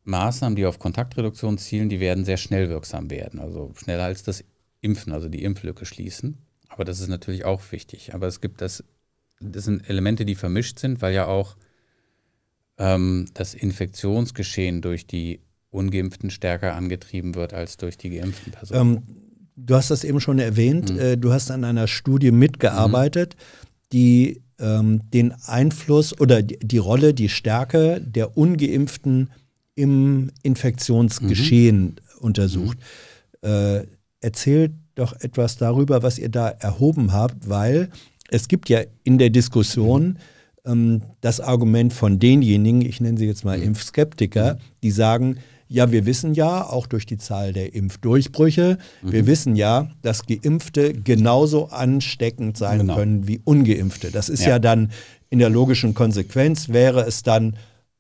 Maßnahmen, die auf Kontaktreduktion zielen, die werden sehr schnell wirksam werden. Also schneller als das Impfen, also die Impflücke schließen. Aber das ist natürlich auch wichtig. Aber es gibt das, das sind Elemente, die vermischt sind, weil ja auch ähm, das Infektionsgeschehen durch die Ungeimpften stärker angetrieben wird als durch die geimpften Personen. Ähm, du hast das eben schon erwähnt. Mhm. Du hast an einer Studie mitgearbeitet, mhm. die ähm, den Einfluss oder die, die Rolle, die Stärke der Ungeimpften im Infektionsgeschehen mhm. untersucht. Mhm. Äh, erzähl doch etwas darüber, was ihr da erhoben habt, weil es gibt ja in der Diskussion mhm. ähm, das Argument von denjenigen, ich nenne sie jetzt mal mhm. Impfskeptiker, die sagen, ja, wir wissen ja, auch durch die Zahl der Impfdurchbrüche, mhm. wir wissen ja, dass Geimpfte genauso ansteckend sein genau. können wie Ungeimpfte. Das ist ja. ja dann in der logischen Konsequenz, wäre es dann,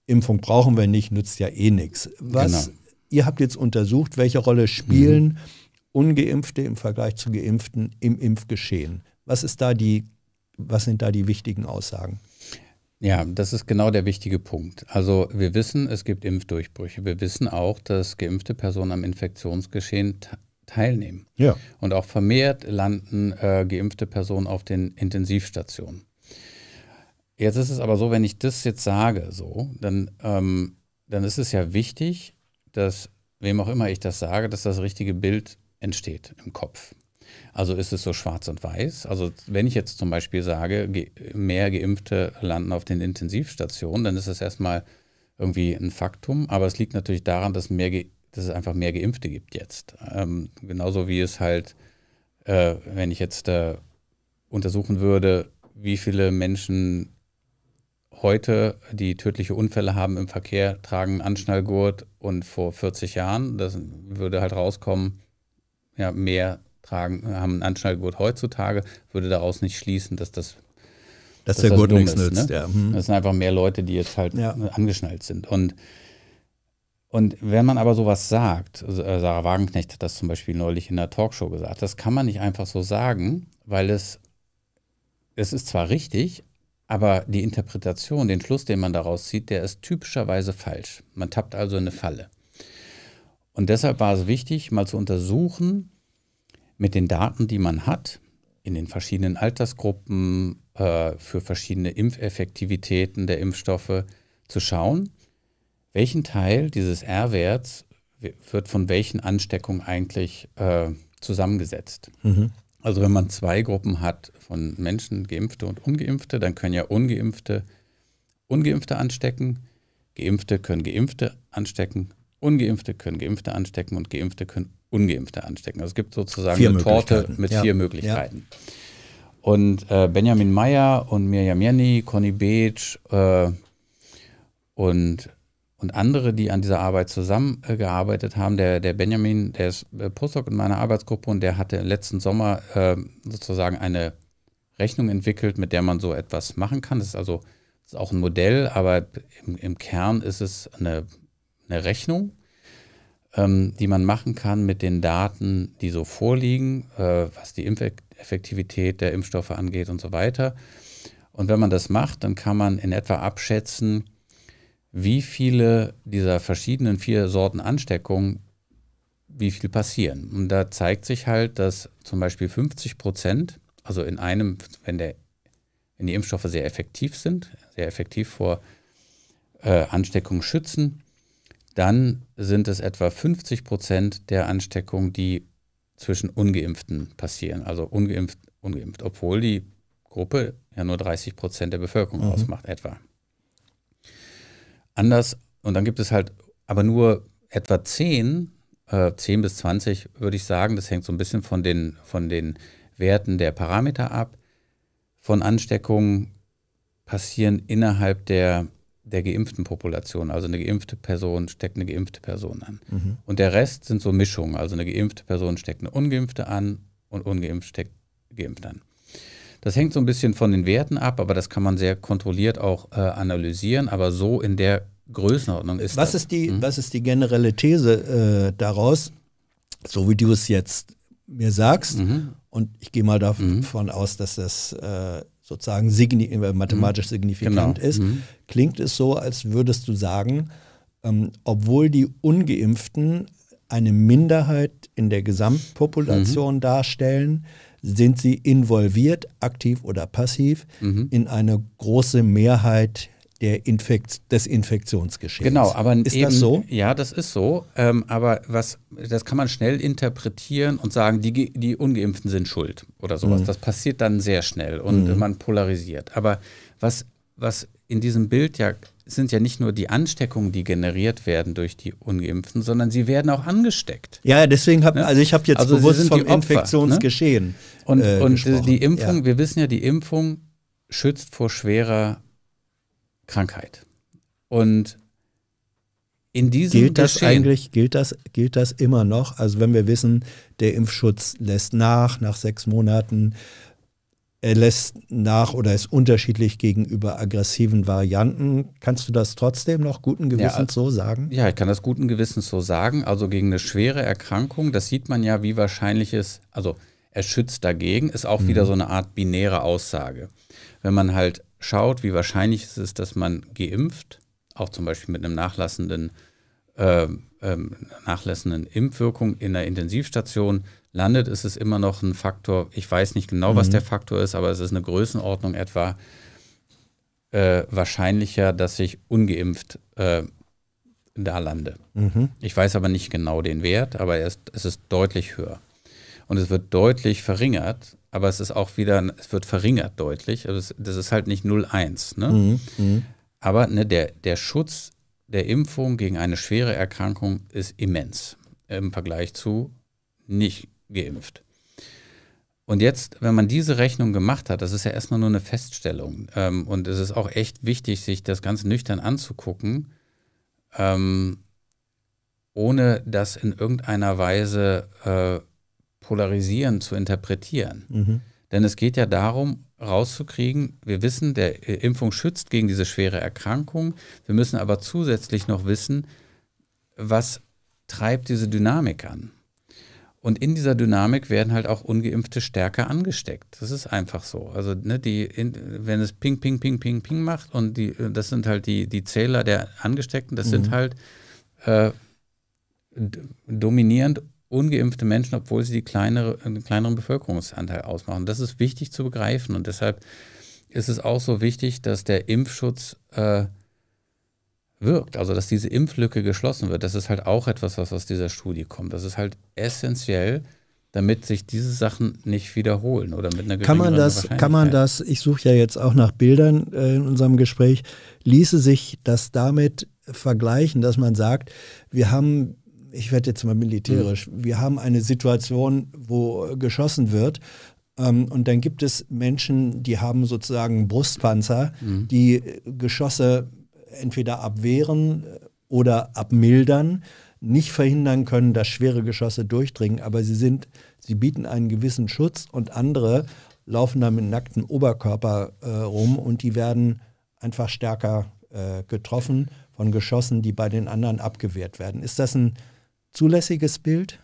Impfung brauchen wir nicht, nützt ja eh nichts. Was, genau. ihr habt jetzt untersucht, welche Rolle spielen mhm. Ungeimpfte im Vergleich zu Geimpften im Impfgeschehen? Was ist da die, was sind da die wichtigen Aussagen? Ja, das ist genau der wichtige Punkt. Also wir wissen, es gibt Impfdurchbrüche. Wir wissen auch, dass geimpfte Personen am Infektionsgeschehen teilnehmen. Ja. Und auch vermehrt landen äh, geimpfte Personen auf den Intensivstationen. Jetzt ist es aber so, wenn ich das jetzt sage, so, dann, ähm, dann ist es ja wichtig, dass, wem auch immer ich das sage, dass das richtige Bild entsteht im Kopf. Also ist es so schwarz und weiß. Also wenn ich jetzt zum Beispiel sage, ge- mehr Geimpfte landen auf den Intensivstationen, dann ist das erstmal irgendwie ein Faktum. Aber es liegt natürlich daran, dass, mehr ge- dass es einfach mehr Geimpfte gibt jetzt. Ähm, genauso wie es halt, äh, wenn ich jetzt äh, untersuchen würde, wie viele Menschen heute, die tödliche Unfälle haben im Verkehr, tragen einen Anschnallgurt und vor vierzig Jahren, das würde halt rauskommen, ja, mehr tragen, haben einen Anschnallgurt heutzutage, würde daraus nicht schließen, dass das dass, dass der das Gurt nichts ist, nützt. Ne? Ja. Hm. Das sind einfach mehr Leute, die jetzt halt ja. angeschnallt sind. Und, und wenn man aber sowas sagt, Sarah Wagenknecht hat das zum Beispiel neulich in einer Talkshow gesagt, das kann man nicht einfach so sagen, weil es, es ist zwar richtig, aber die Interpretation, den Schluss, den man daraus zieht, der ist typischerweise falsch. Man tappt also in eine Falle. Und deshalb war es wichtig, mal zu untersuchen, mit den Daten, die man hat, in den verschiedenen Altersgruppen, äh, für verschiedene Impfeffektivitäten der Impfstoffe, zu schauen, welchen Teil dieses R-Werts wird von welchen Ansteckungen eigentlich äh, zusammengesetzt. Mhm. Also wenn man zwei Gruppen hat von Menschen, Geimpfte und Ungeimpfte, dann können ja Ungeimpfte Ungeimpfte anstecken, Geimpfte können Geimpfte anstecken, Ungeimpfte können Geimpfte anstecken und Geimpfte können Ungeimpfte anstecken. Also es gibt sozusagen vier eine Torte mit ja. vier Möglichkeiten. Ja. Und äh, Benjamin Meyer und Mirjam Jenny, Conny Beetsch äh, und, und andere, die an dieser Arbeit zusammengearbeitet haben. Der, der Benjamin, der ist Postdoc in meiner Arbeitsgruppe und der hatte letzten Sommer äh, sozusagen eine Rechnung entwickelt, mit der man so etwas machen kann. Das ist also das ist auch ein Modell, aber im, im Kern ist es eine eine Rechnung, ähm, die man machen kann mit den Daten, die so vorliegen, äh, was die Impfeffektivität der Impfstoffe angeht und so weiter. Und wenn man das macht, dann kann man in etwa abschätzen, wie viele dieser verschiedenen vier Sorten Ansteckung, wie viel passieren. Und da zeigt sich halt, dass zum Beispiel fünfzig Prozent, also in einem, wenn, der, wenn die Impfstoffe sehr effektiv sind, sehr effektiv vor äh, Ansteckung schützen, dann sind es etwa fünfzig Prozent der Ansteckungen, die zwischen Ungeimpften passieren. Also ungeimpft, ungeimpft, obwohl die Gruppe ja nur dreißig Prozent der Bevölkerung mhm. ausmacht etwa. Anders, und dann gibt es halt aber nur etwa zehn, äh, zehn bis zwanzig, würde ich sagen, das hängt so ein bisschen von den, von den Werten der Parameter ab, von Ansteckungen, passieren innerhalb der, der geimpften Population. Also eine geimpfte Person steckt eine geimpfte Person an. Mhm. Und der Rest sind so Mischungen. Also eine geimpfte Person steckt eine ungeimpfte an und ungeimpft steckt geimpft an. Das hängt so ein bisschen von den Werten ab, aber das kann man sehr kontrolliert auch äh, analysieren. Aber so in der Größenordnung ist was das. Ist die, mhm. Was ist die generelle These äh, daraus, so wie du es jetzt mir sagst? Mhm. Und ich gehe mal davon mhm. aus, dass das äh, sozusagen signi mathematisch mhm. signifikant genau. ist. Mhm. Klingt es so, als würdest du sagen, ähm, obwohl die Ungeimpften eine Minderheit in der Gesamtpopulation mhm. darstellen, sind sie involviert, aktiv oder passiv, mhm. in eine große Mehrheit der Infekt des Infektionsgeschehens. Genau, aber ist eben, das so? Ja, das ist so. Ähm, aber was, das kann man schnell interpretieren und sagen, die, die Ungeimpften sind schuld oder sowas. Mhm. Das passiert dann sehr schnell und mhm. man polarisiert. Aber was, was in diesem Bild ja sind ja nicht nur die Ansteckungen, die generiert werden durch die Ungeimpften, sondern sie werden auch angesteckt. Ja, deswegen habe ne? also ich habe jetzt also bewusst vom Opfer, Infektionsgeschehen. Ne? Und, äh, und gesprochen. die Impfung, ja. wir wissen ja, die Impfung schützt vor schwerer Krankheit. Und in diesem gilt das Geschehen eigentlich gilt das gilt das immer noch. Also wenn wir wissen, der Impfschutz lässt nach nach sechs Monaten, er lässt nach oder ist unterschiedlich gegenüber aggressiven Varianten. Kannst du das trotzdem noch guten Gewissens ja, so sagen? Ja, ich kann das guten Gewissens so sagen. Also gegen eine schwere Erkrankung, das sieht man ja, wie wahrscheinlich es, also er schützt dagegen, ist auch mhm. wieder so eine Art binäre Aussage. Wenn man halt schaut, wie wahrscheinlich es ist, dass man geimpft, auch zum Beispiel mit einem nachlassenden, äh, ähm, nachlassenden Impfwirkung in einer Intensivstation landet, ist es immer noch ein Faktor, ich weiß nicht genau, mhm. was der Faktor ist, aber es ist eine Größenordnung etwa äh, wahrscheinlicher, dass ich ungeimpft äh, da lande. Mhm. Ich weiß aber nicht genau den Wert, aber es, es ist deutlich höher. Und es wird deutlich verringert, aber es ist auch wieder, es wird verringert deutlich. Also es, das ist halt nicht null Komma eins. Ne? Mhm, mh. Aber ne, der, der Schutz der Impfung gegen eine schwere Erkrankung ist immens im Vergleich zu nicht geimpft. Und jetzt, wenn man diese Rechnung gemacht hat, das ist ja erstmal nur eine Feststellung. Ähm, und es ist auch echt wichtig, sich das ganz nüchtern anzugucken, ähm, ohne das in irgendeiner Weise äh, polarisieren, zu interpretieren. Mhm. Denn es geht ja darum, rauszukriegen, wir wissen, der äh, Impfung schützt gegen diese schwere Erkrankung. Wir müssen aber zusätzlich noch wissen, was treibt diese Dynamik an. Und in dieser Dynamik werden halt auch Ungeimpfte stärker angesteckt. Das ist einfach so. Also ne, die, in, wenn es ping, ping, ping, ping, ping macht und die, das sind halt die, die Zähler der Angesteckten, das mhm. sind halt äh, dominierend ungeimpfte Menschen, obwohl sie die kleinere, einen kleineren Bevölkerungsanteil ausmachen. Das ist wichtig zu begreifen und deshalb ist es auch so wichtig, dass der Impfschutz äh, wirkt, also dass diese Impflücke geschlossen wird. Das ist halt auch etwas, was aus dieser Studie kommt. Das ist halt essentiell, damit sich diese Sachen nicht wiederholen oder mit einer geringeren Wahrscheinlichkeit. Kann man das, ich suche ja jetzt auch nach Bildern äh, in unserem Gespräch, ließe sich das damit vergleichen, dass man sagt, wir haben ich werde jetzt mal militärisch, wir haben eine Situation, wo geschossen wird ähm, und dann gibt es Menschen, die haben sozusagen Brustpanzer, mhm. die Geschosse entweder abwehren oder abmildern, nicht verhindern können, dass schwere Geschosse durchdringen, aber sie sind, sie bieten einen gewissen Schutz und andere laufen dann mit nacktem Oberkörper äh, rum und die werden einfach stärker äh, getroffen von Geschossen, die bei den anderen abgewehrt werden. Ist das ein zulässiges Bild?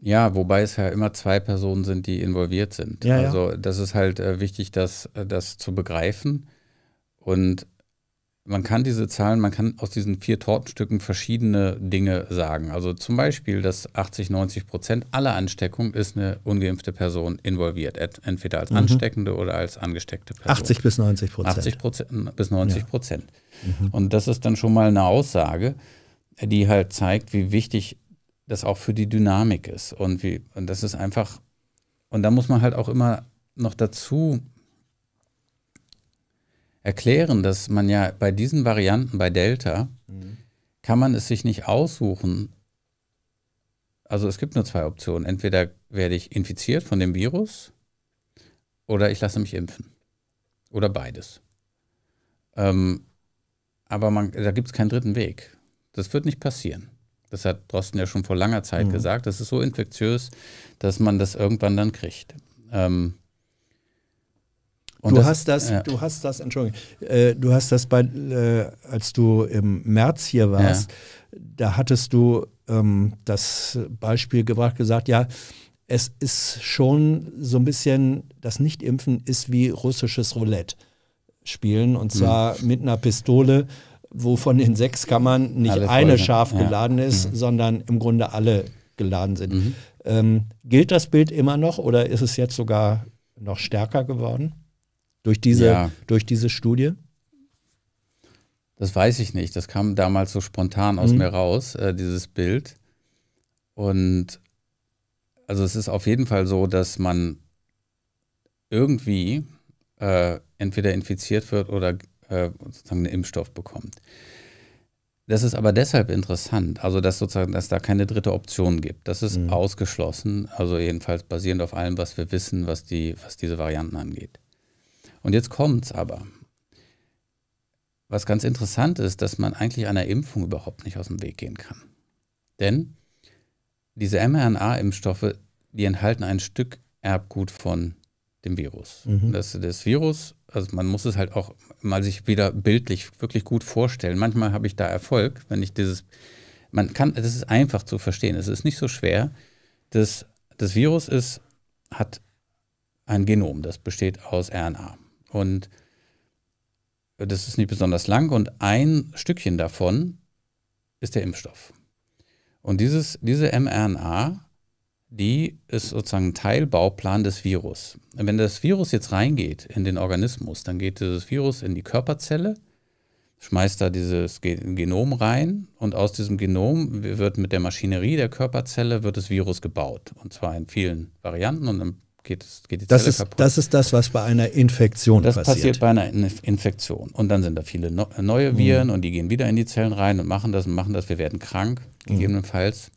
Ja, wobei es ja immer zwei Personen sind, die involviert sind. Ja, also ja. das ist halt äh, wichtig, das, das zu begreifen. Und man kann diese Zahlen, man kann aus diesen vier Tortenstücken verschiedene Dinge sagen. Also zum Beispiel, dass achtzig, neunzig Prozent aller Ansteckungen ist eine ungeimpfte Person involviert. Entweder als mhm. ansteckende oder als angesteckte Person. achtzig bis neunzig Prozent. achtzig bis neunzig Prozent. Ja. Mhm. Und das ist dann schon mal eine Aussage, die halt zeigt, wie wichtig das auch für die Dynamik ist. Und, wie, und das ist einfach, und da muss man halt auch immer noch dazu erklären, dass man ja bei diesen Varianten, bei Delta, mhm. kann man es sich nicht aussuchen. Also es gibt nur zwei Optionen. Entweder werde ich infiziert von dem Virus oder ich lasse mich impfen. Oder beides. Ähm, aber man, da gibt es keinen dritten Weg. Das wird nicht passieren. Das hat Drosten ja schon vor langer Zeit mhm. gesagt. Das ist so infektiös, dass man das irgendwann dann kriegt. Ähm, und du, das, hast das, ja. du hast das, Entschuldigung, äh, du hast das bei, äh, als du im März hier warst, ja. da hattest du ähm, das Beispiel gebracht, gesagt, ja, es ist schon so ein bisschen, das Nichtimpfen ist wie russisches Roulette spielen, und zwar mhm. mit einer Pistole, wo von den sechs Kammern nicht alle eine Folge. scharf ja. geladen ist, mhm. sondern im Grunde alle geladen sind. Mhm. Ähm, gilt das Bild immer noch oder ist es jetzt sogar noch stärker geworden durch diese, ja. durch diese Studie? Das weiß ich nicht. Das kam damals so spontan aus mhm. mir raus, äh, dieses Bild. Und also es ist auf jeden Fall so, dass man irgendwie äh, entweder infiziert wird oder äh, sozusagen einen Impfstoff bekommt. Das ist aber deshalb interessant, also dass sozusagen, dass da keine dritte Option gibt. Das ist mhm. ausgeschlossen, also jedenfalls basierend auf allem, was wir wissen, was die, was diese Varianten angeht. Und jetzt kommt's aber. Was ganz interessant ist, dass man eigentlich einer Impfung überhaupt nicht aus dem Weg gehen kann. Denn diese mRNA-Impfstoffe, die enthalten ein Stück Erbgut von dem Virus. Mhm. Das, das Virus, also man muss es halt auch mal sich wieder bildlich wirklich gut vorstellen. Manchmal habe ich da Erfolg, wenn ich dieses, man kann, das ist einfach zu verstehen, es ist nicht so schwer. Das, das Virus ist, hat ein Genom, das besteht aus R N A. Und das ist nicht besonders lang und ein Stückchen davon ist der Impfstoff. Und dieses, diese mRNA, die ist sozusagen ein Teilbauplan des Virus. Wenn das Virus jetzt reingeht in den Organismus, dann geht dieses Virus in die Körperzelle, schmeißt da dieses Genom rein und aus diesem Genom wird mit der Maschinerie der Körperzelle wird das Virus gebaut. Und zwar in vielen Varianten und dann geht, es, geht die das Zelle ist, kaputt. Das ist das, was bei einer Infektion das passiert. Das passiert bei einer Infektion. Und dann sind da viele no neue Viren mhm. und die gehen wieder in die Zellen rein und machen das und machen das. Wir werden krank. Gegebenenfalls.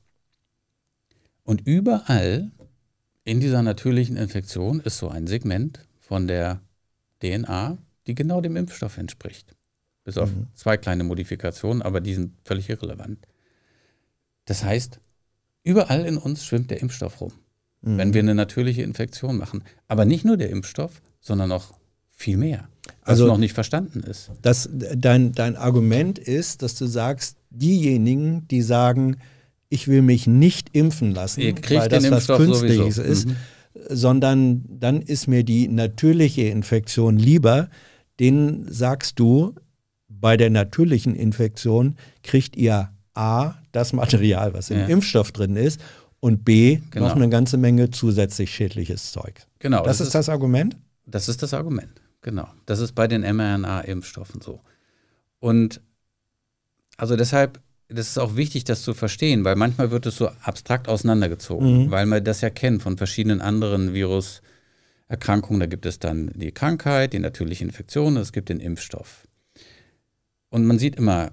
Und überall in dieser natürlichen Infektion ist so ein Segment von der D N A, die genau dem Impfstoff entspricht. Bis auf mhm. zwei kleine Modifikationen, aber die sind völlig irrelevant. Das heißt, überall in uns schwimmt der Impfstoff rum, mhm. wenn wir eine natürliche Infektion machen. Aber nicht nur der Impfstoff, sondern auch viel mehr, was also noch nicht verstanden ist. Das, dein, dein Argument ist, dass du sagst, diejenigen, die sagen, ich will mich nicht impfen lassen, weil das was Künstliches ist, mhm. sondern dann ist mir die natürliche Infektion lieber, denen sagst du, bei der natürlichen Infektion kriegt ihr A, das Material, was im ja. Impfstoff drin ist, und B, genau. noch eine ganze Menge zusätzlich schädliches Zeug. Genau. Das, das ist, ist das Argument? Das ist das Argument, genau. Das ist bei den mRNA-Impfstoffen so. Und also deshalb, das ist auch wichtig, das zu verstehen, weil manchmal wird es so abstrakt auseinandergezogen, mhm. weil man das ja kennt von verschiedenen anderen Viruserkrankungen. Da gibt es dann die Krankheit, die natürliche Infektion, es gibt den Impfstoff. Und man sieht immer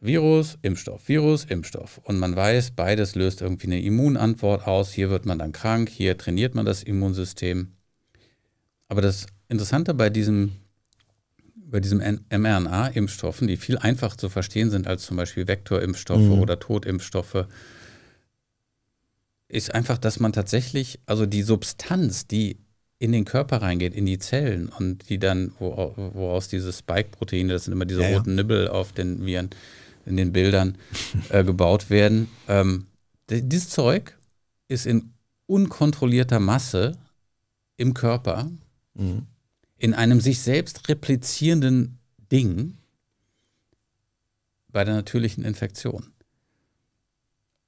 Virus, Impfstoff, Virus, Impfstoff. Und man weiß, beides löst irgendwie eine Immunantwort aus. Hier wird man dann krank, hier trainiert man das Immunsystem. Aber das Interessante bei diesem bei diesen mRNA-Impfstoffen, die viel einfacher zu verstehen sind als zum Beispiel Vektorimpfstoffe mhm. oder Totimpfstoffe, ist einfach, dass man tatsächlich, also die Substanz, die in den Körper reingeht, in die Zellen und die dann, wo, woraus diese Spike-Proteine, das sind immer diese ja, roten ja. Nibbel auf den Viren, in den Bildern äh, gebaut werden, ähm, dieses Zeug ist in unkontrollierter Masse im Körper, mhm. in einem sich selbst replizierenden Ding bei der natürlichen Infektion.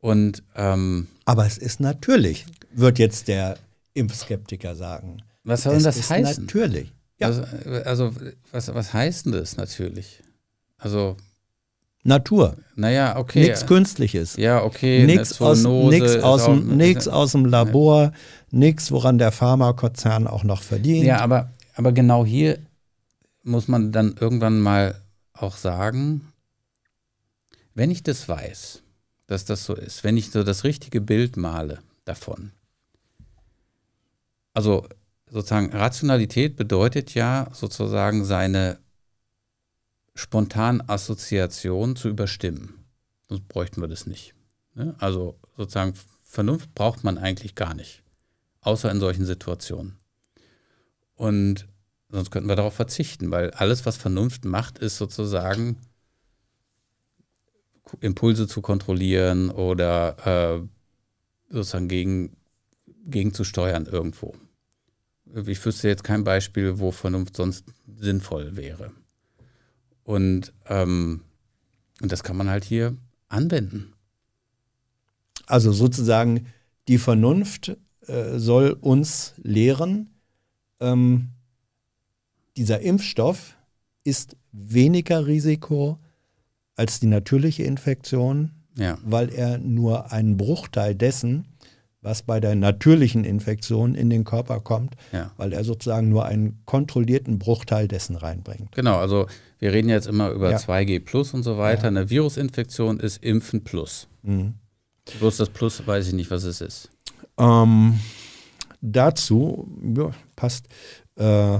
Und, ähm, aber es ist natürlich, wird jetzt der Impfskeptiker sagen. Was soll denn das heißen? Es ist natürlich. Ja. Also, also was, was heißt denn das natürlich? Also Natur. Naja, okay. Nichts Künstliches. Ja, okay. Nichts aus, aus, aus dem Labor, nichts, woran der Pharmakonzern auch noch verdient. Ja, aber Aber genau hier muss man dann irgendwann mal auch sagen, wenn ich das weiß, dass das so ist, wenn ich so das richtige Bild male davon, also sozusagen Rationalität bedeutet ja sozusagen seine spontanen Assoziationen zu überstimmen. Sonst bräuchten wir das nicht. Also sozusagen Vernunft braucht man eigentlich gar nicht, außer in solchen Situationen. Und sonst könnten wir darauf verzichten, weil alles, was Vernunft macht, ist sozusagen Impulse zu kontrollieren oder äh, sozusagen gegen, gegen zu steuern irgendwo. Ich wüsste jetzt kein Beispiel, wo Vernunft sonst sinnvoll wäre. Und, ähm, und das kann man halt hier anwenden. Also sozusagen die Vernunft äh, soll uns lehren, ähm, dieser Impfstoff ist weniger Risiko als die natürliche Infektion, ja, weil er nur einen Bruchteil dessen, was bei der natürlichen Infektion in den Körper kommt, ja, weil er sozusagen nur einen kontrollierten Bruchteil dessen reinbringt. Genau, also wir reden jetzt immer über ja. zwei G plus und so weiter. Ja. Eine Virusinfektion ist Impfen plus. Mhm. Bloß das Plus weiß ich nicht, was es ist. Ähm, dazu ja, passt äh,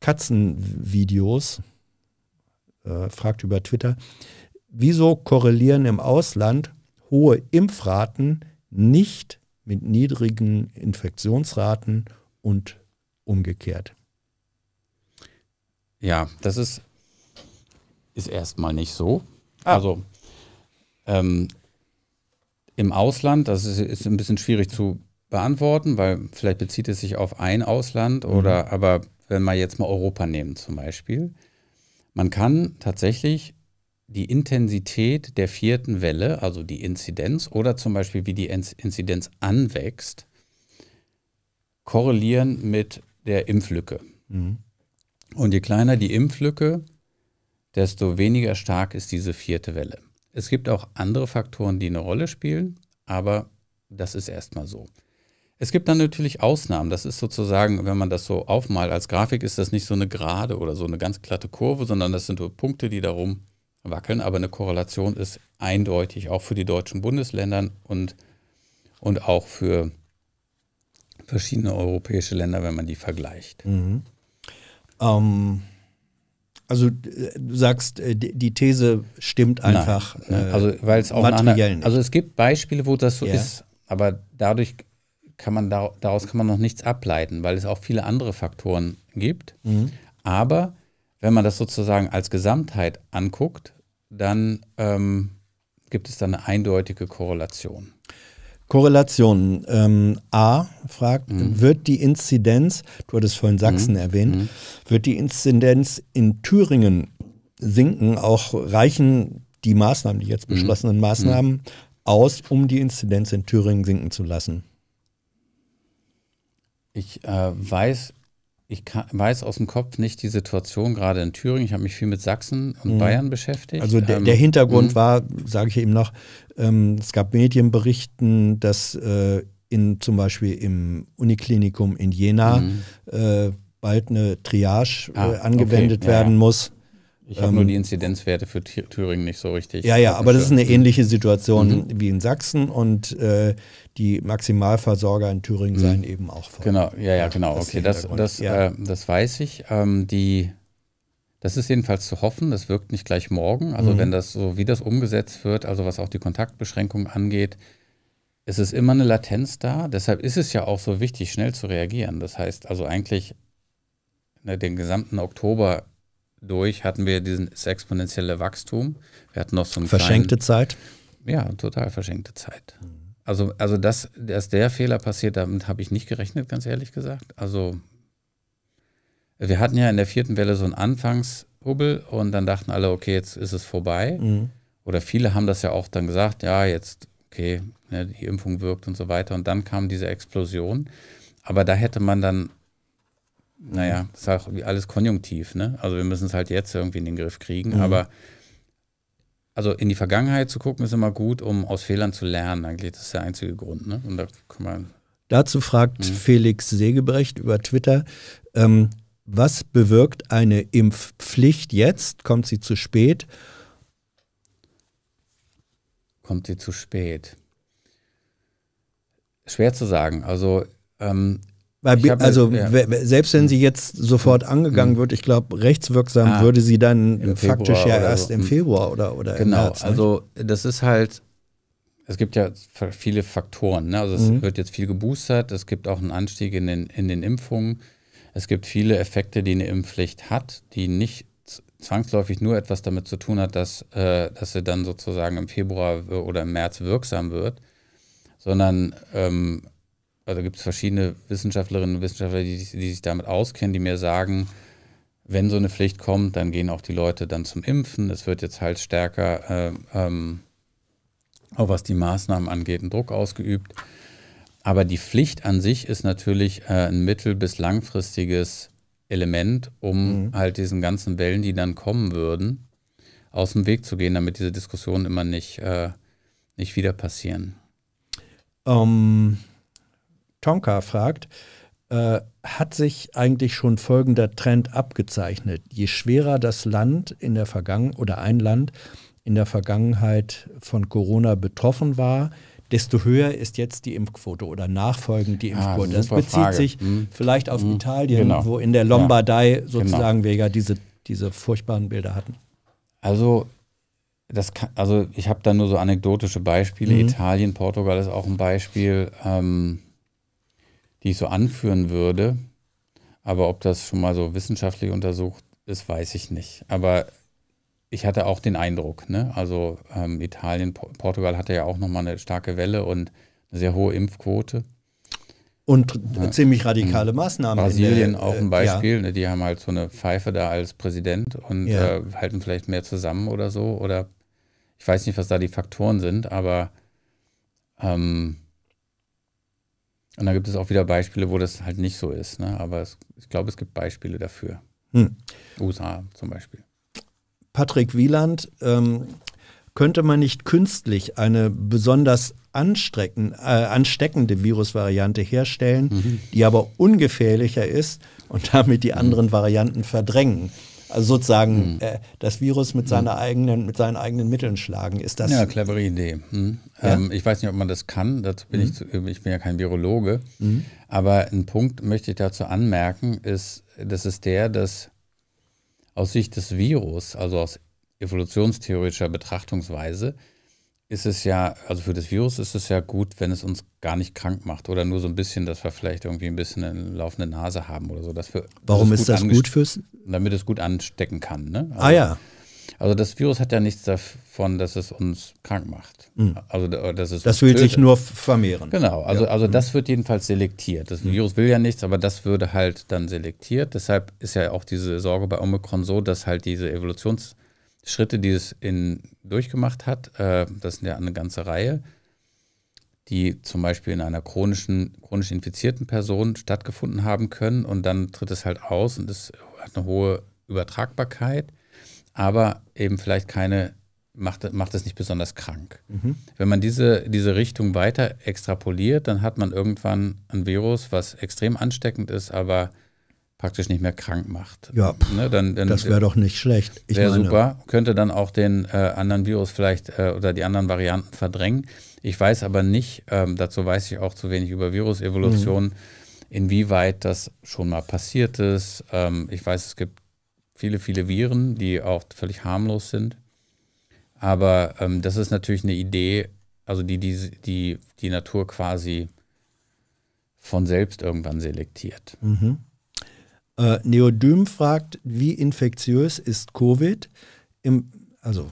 Katzenvideos, äh, fragt über Twitter, wieso korrelieren im Ausland hohe Impfraten nicht mit niedrigen Infektionsraten und umgekehrt? Ja, das ist, ist erstmal nicht so. Ah. Also ähm, im Ausland, das ist, ist ein bisschen schwierig zu beantworten, weil vielleicht bezieht es sich auf ein Ausland oder, mhm. aber wenn wir jetzt mal Europa nehmen zum Beispiel, man kann tatsächlich die Intensität der vierten Welle, also die Inzidenz oder zum Beispiel wie die Inzidenz anwächst, korrelieren mit der Impflücke. Mhm. Und je kleiner die Impflücke, desto weniger stark ist diese vierte Welle. Es gibt auch andere Faktoren, die eine Rolle spielen, aber das ist erstmal so. Es gibt dann natürlich Ausnahmen. Das ist sozusagen, wenn man das so aufmalt als Grafik, ist das nicht so eine gerade oder so eine ganz glatte Kurve, sondern das sind so Punkte, die darum wackeln. Aber eine Korrelation ist eindeutig, auch für die deutschen Bundesländer und, und auch für verschiedene europäische Länder, wenn man die vergleicht. Mhm. Ähm Also du sagst, die These stimmt einfach. Nein, also, weil es auch materiell eine, also es gibt Beispiele, wo das so ja. ist, aber dadurch kann man daraus kann man noch nichts ableiten, weil es auch viele andere Faktoren gibt. Mhm. Aber wenn man das sozusagen als Gesamtheit anguckt, dann ähm, gibt es da eine eindeutige Korrelation. Korrelation. Ähm, A fragt, mhm. wird die Inzidenz, du hattest vorhin Sachsen mhm. erwähnt, mhm. wird die Inzidenz in Thüringen sinken? Auch reichen die Maßnahmen, die jetzt beschlossenen Maßnahmen, mhm. aus, um die Inzidenz in Thüringen sinken zu lassen? Ich äh, weiß, ich kann, weiß aus dem Kopf nicht die Situation gerade in Thüringen. Ich habe mich viel mit Sachsen und mhm. Bayern beschäftigt. Also der, der Hintergrund mhm. war, sage ich eben noch, ähm, es gab Medienberichten, dass äh, in, zum Beispiel im Uniklinikum in Jena mhm. äh, bald eine Triage ah, äh, angewendet okay. ja, werden ja. muss. Ich habe ähm, nur die Inzidenzwerte für Thüringen nicht so richtig. Ja, ja, aber das ist eine ähnliche Situation mhm. wie in Sachsen und äh, die Maximalversorger in Thüringen mhm. seien eben auch voll. Genau, ja, ja, genau. Das okay, das, das, ja. Äh, das weiß ich. Ähm, die, das ist jedenfalls zu hoffen, das wirkt nicht gleich morgen. Also mhm. wenn das so, wie das umgesetzt wird, also was auch die Kontaktbeschränkungen angeht, es ist immer eine Latenz da. Deshalb ist es ja auch so wichtig, schnell zu reagieren. Das heißt also eigentlich ne, den gesamten Oktober durch hatten wir dieses exponentielle Wachstum. Wir hatten noch so einen verschenkte kleinen, Zeit. Ja, total verschenkte Zeit. Also, also dass, dass der Fehler passiert, damit habe ich nicht gerechnet, ganz ehrlich gesagt. Also wir hatten ja in der vierten Welle so einen Anfangshubbel und dann dachten alle, okay, jetzt ist es vorbei. Mhm. Oder viele haben das ja auch dann gesagt, ja, jetzt, okay, ne, die Impfung wirkt und so weiter. Und dann kam diese Explosion. Aber da hätte man dann naja, das ist auch alles konjunktiv, ne? Also wir müssen es halt jetzt irgendwie in den Griff kriegen, mhm. aber also in die Vergangenheit zu gucken ist immer gut, um aus Fehlern zu lernen, eigentlich, das ist der einzige Grund, ne? Und da kann man dazu fragt mhm. Felix Segebrecht über Twitter, ähm, was bewirkt eine Impfpflicht jetzt? Kommt sie zu spät? Kommt sie zu spät? Schwer zu sagen, also ähm, Weil, hab, also ja. selbst wenn sie jetzt sofort angegangen mhm. wird, ich glaube, rechtswirksam ah, würde sie dann faktisch ja erst so. im Februar oder, oder genau, im März. Genau, also das ist halt, es gibt ja viele Faktoren, ne? Also es mhm. wird jetzt viel geboostert, es gibt auch einen Anstieg in den, in den Impfungen, es gibt viele Effekte, die eine Impfpflicht hat, die nicht zwangsläufig nur etwas damit zu tun hat, dass, äh, dass sie dann sozusagen im Februar oder im März wirksam wird, sondern ähm, also gibt es verschiedene Wissenschaftlerinnen und Wissenschaftler, die, die sich damit auskennen, die mir sagen, wenn so eine Pflicht kommt, dann gehen auch die Leute dann zum Impfen. Es wird jetzt halt stärker, äh, ähm, auch was die Maßnahmen angeht, ein Druck ausgeübt. Aber die Pflicht an sich ist natürlich äh, ein mittel- bis langfristiges Element, um mhm. halt diesen ganzen Wellen, die dann kommen würden, aus dem Weg zu gehen, damit diese Diskussionen immer nicht, äh, nicht wieder passieren. Ähm... Um Tonka fragt, äh, hat sich eigentlich schon folgender Trend abgezeichnet? Je schwerer das Land in der Vergangenheit oder ein Land in der Vergangenheit von Corona betroffen war, desto höher ist jetzt die Impfquote oder nachfolgend die Impfquote. Ah, das bezieht Frage. sich hm. vielleicht auf hm. Italien, genau. wo in der Lombardei ja, sozusagen genau. wir ja diese, diese furchtbaren Bilder hatten. Also das kann, also ich habe da nur so anekdotische Beispiele. Mhm. Italien, Portugal ist auch ein Beispiel. Ähm, die ich so anführen würde, aber ob das schon mal so wissenschaftlich untersucht ist, weiß ich nicht. Aber ich hatte auch den Eindruck, ne? Also ähm, Italien, po Portugal hatte ja auch nochmal eine starke Welle und eine sehr hohe Impfquote. Und ja. ziemlich radikale Maßnahmen. Brasilien der, auch ein Beispiel, ja. ne? Die haben halt so eine Pfeife da als Präsident und ja. äh, halten vielleicht mehr zusammen oder so. Oder ich weiß nicht, was da die Faktoren sind, aber ähm, und da gibt es auch wieder Beispiele, wo das halt nicht so ist, ne? Aber es, ich glaube, es gibt Beispiele dafür. Hm. U S A zum Beispiel. Patrick Wieland, ähm, könnte man nicht künstlich eine besonders anstrecken, äh, ansteckende Virusvariante herstellen, mhm. die aber ungefährlicher ist und damit die anderen mhm. Varianten verdrängen? Also sozusagen mhm. äh, das Virus mit, seiner mhm. eigenen, mit seinen eigenen Mitteln schlagen. Ist das ja, clevere Idee. Mhm. Ja? Ähm, ich weiß nicht, ob man das kann. Dazu bin mhm. ich, zu, ich bin ja kein Virologe. Mhm. Aber ein Punkt möchte ich dazu anmerken, ist, das ist der, dass aus Sicht des Virus, also aus evolutionstheoretischer Betrachtungsweise, ist es ja, also für das Virus ist es ja gut, wenn es uns gar nicht krank macht oder nur so ein bisschen, dass wir vielleicht irgendwie ein bisschen eine laufende Nase haben oder so. Dass wir, Warum dass ist gut das gut fürs? Damit es gut anstecken kann. Ne? Also, ah ja. Also das Virus hat ja nichts davon, dass es uns krank macht. Mhm. Also dass es Das will sich nur vermehren. Genau, also, ja. also das wird jedenfalls selektiert. Das mhm. Virus will ja nichts, aber das würde halt dann selektiert. Deshalb ist ja auch diese Sorge bei Omikron so, dass halt diese Evolutions- Schritte, die es in, durchgemacht hat, äh, das sind ja eine ganze Reihe, die zum Beispiel in einer chronischen, chronisch infizierten Person stattgefunden haben können und dann tritt es halt aus und es hat eine hohe Übertragbarkeit, aber eben vielleicht keine, macht, macht es nicht besonders krank. Mhm. Wenn man diese, diese Richtung weiter extrapoliert, dann hat man irgendwann ein Virus, was extrem ansteckend ist, aber praktisch nicht mehr krank macht. Ja, pff, ne, dann, dann, das wäre doch nicht schlecht. Wäre super, könnte dann auch den äh, anderen Virus vielleicht äh, oder die anderen Varianten verdrängen. Ich weiß aber nicht, ähm, dazu weiß ich auch zu wenig über Virusevolution, mhm. inwieweit das schon mal passiert ist. Ähm, ich weiß, es gibt viele, viele Viren, die auch völlig harmlos sind. Aber ähm, das ist natürlich eine Idee, also die die, die, die Natur quasi von selbst irgendwann selektiert. Mhm. Uh, Neodym fragt, wie infektiös ist Covid, im, also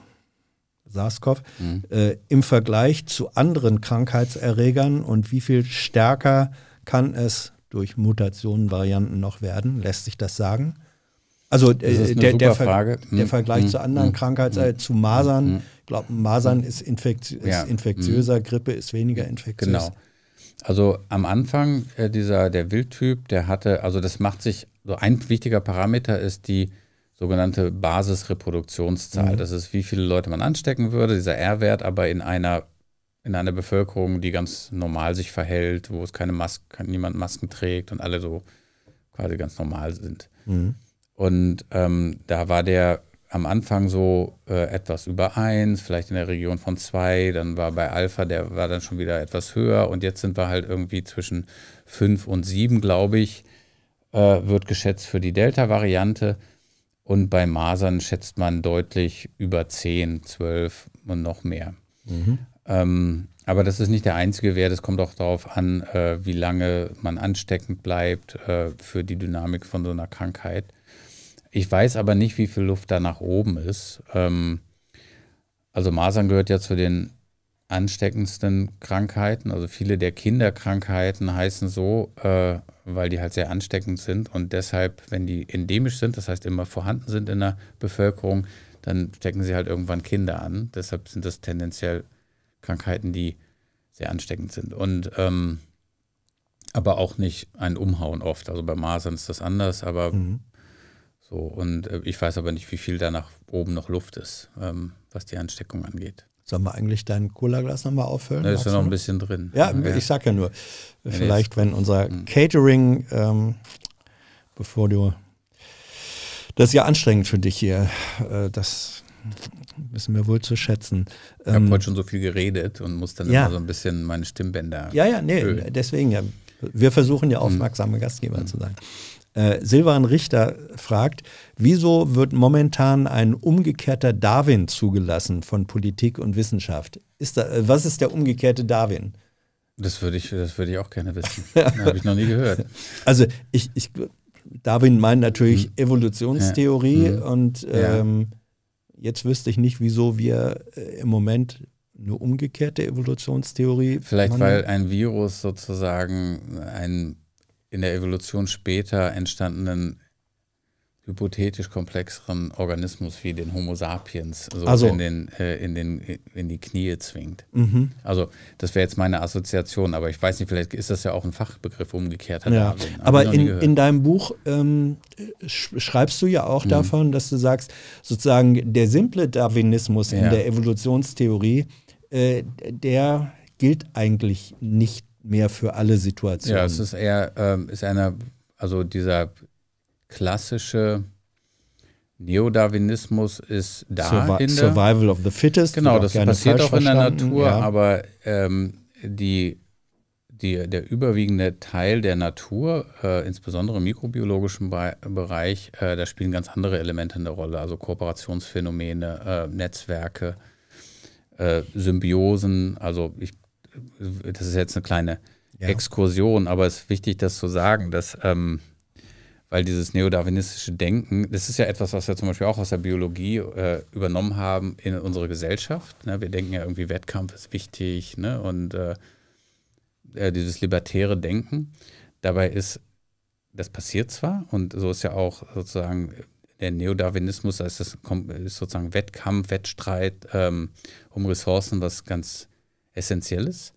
SARS-CoV, mhm. äh, im Vergleich zu anderen Krankheitserregern und wie viel stärker kann es durch Mutationen, Varianten noch werden? Lässt sich das sagen? Also äh, der, der, Ver Frage. der Vergleich mhm. zu anderen mhm. Krankheitserregern, zu Masern, mhm. ich glaube, Masern mhm. ist, infekti ist ja. infektiöser, mhm. Grippe ist weniger infektiös. Genau. Also am Anfang äh, dieser, der Wildtyp, der hatte, also das macht sich, so ein wichtiger Parameter ist die sogenannte Basisreproduktionszahl. Mhm. Das ist, wie viele Leute man anstecken würde, dieser R-Wert, aber in einer, in einer Bevölkerung, die ganz normal sich verhält, wo es keine Mas- niemand Masken trägt und alle so quasi ganz normal sind. Mhm. Und ähm, da war der am Anfang so äh, etwas über eins, vielleicht in der Region von zwei, dann war bei Alpha, der war dann schon wieder etwas höher und jetzt sind wir halt irgendwie zwischen fünf und sieben, glaube ich, äh, wird geschätzt für die Delta-Variante. Und bei Masern schätzt man deutlich über zehn, zwölf und noch mehr. Mhm. Ähm, aber das ist nicht der einzige Wert. Es kommt auch darauf an, äh, wie lange man ansteckend bleibt äh, für die Dynamik von so einer Krankheit. Ich weiß aber nicht, wie viel Luft da nach oben ist. Ähm, also Masern gehört ja zu den ansteckendsten Krankheiten. Also viele der Kinderkrankheiten heißen so, äh, weil die halt sehr ansteckend sind. Und deshalb, wenn die endemisch sind, das heißt immer vorhanden sind in der Bevölkerung, dann stecken sie halt irgendwann Kinder an. Deshalb sind das tendenziell Krankheiten, die sehr ansteckend sind. Und ähm, aber auch nicht ein Umhauen oft. Also bei Masern ist das anders, aber mhm. so. Und äh, ich weiß aber nicht, wie viel da nach oben noch Luft ist, ähm, was die Ansteckung angeht. Sollen wir eigentlich dein Cola-Glas nochmal auffüllen? Da ist ja noch ein bisschen drin. Ja, ja. Ich sag ja nur, vielleicht wenn unser Catering, ähm, bevor du, das ist ja anstrengend für dich hier, äh, das wissen wir wohl zu schätzen. Ähm, ich habe heute schon so viel geredet und muss dann ja. immer so ein bisschen meine Stimmbänder Ja, ja, nee, ölen. Deswegen ja. Wir versuchen ja aufmerksame mhm. Gastgeber mhm. zu sein. Äh, Silvan Richter fragt, wieso wird momentan ein umgekehrter Darwin zugelassen von Politik und Wissenschaft? Ist da, was ist der umgekehrte Darwin? Das würde ich, das würde ich auch gerne wissen. Habe ich noch nie gehört. Also ich, ich Darwin meint natürlich hm. Evolutionstheorie ja. und ähm, ja. jetzt wüsste ich nicht, wieso wir äh, im Moment eine umgekehrte Evolutionstheorie vielleicht, weil ein Virus sozusagen ein in der Evolution später entstandenen hypothetisch komplexeren Organismus wie den Homo sapiens so also. in, den, äh, in, den, in die Knie zwingt. Mhm. Also das wäre jetzt meine Assoziation, aber ich weiß nicht, vielleicht ist das ja auch ein Fachbegriff umgekehrter ja. Darwin. Aber in, in deinem Buch ähm, sch schreibst du ja auch mhm. davon, dass du sagst, sozusagen der simple Darwinismus ja. in der Evolutionstheorie, äh, der gilt eigentlich nicht mehr für alle Situationen. Ja, es ist eher, ähm, ist einer, also dieser klassische Neodarwinismus ist da. Survi in der, Survival of the Fittest. Genau, das passiert auch in der Natur, ja. aber ähm, die, die, der überwiegende Teil der Natur, äh, insbesondere im mikrobiologischen Be Bereich, äh, da spielen ganz andere Elemente eine Rolle, also Kooperationsphänomene, äh, Netzwerke, äh, Symbiosen, also ich das ist jetzt eine kleine ja. Exkursion, aber es ist wichtig, das zu sagen, dass, ähm, weil dieses neodarwinistische Denken, das ist ja etwas, was wir zum Beispiel auch aus der Biologie äh, übernommen haben in unsere Gesellschaft. Ne? Wir denken ja irgendwie, Wettkampf ist wichtig, ne? Und äh, äh, dieses libertäre Denken. Dabei ist, das passiert zwar, und so ist ja auch sozusagen der Neodarwinismus, da ist das ist sozusagen Wettkampf, Wettstreit ähm, um Ressourcen, was ganz Essentielles,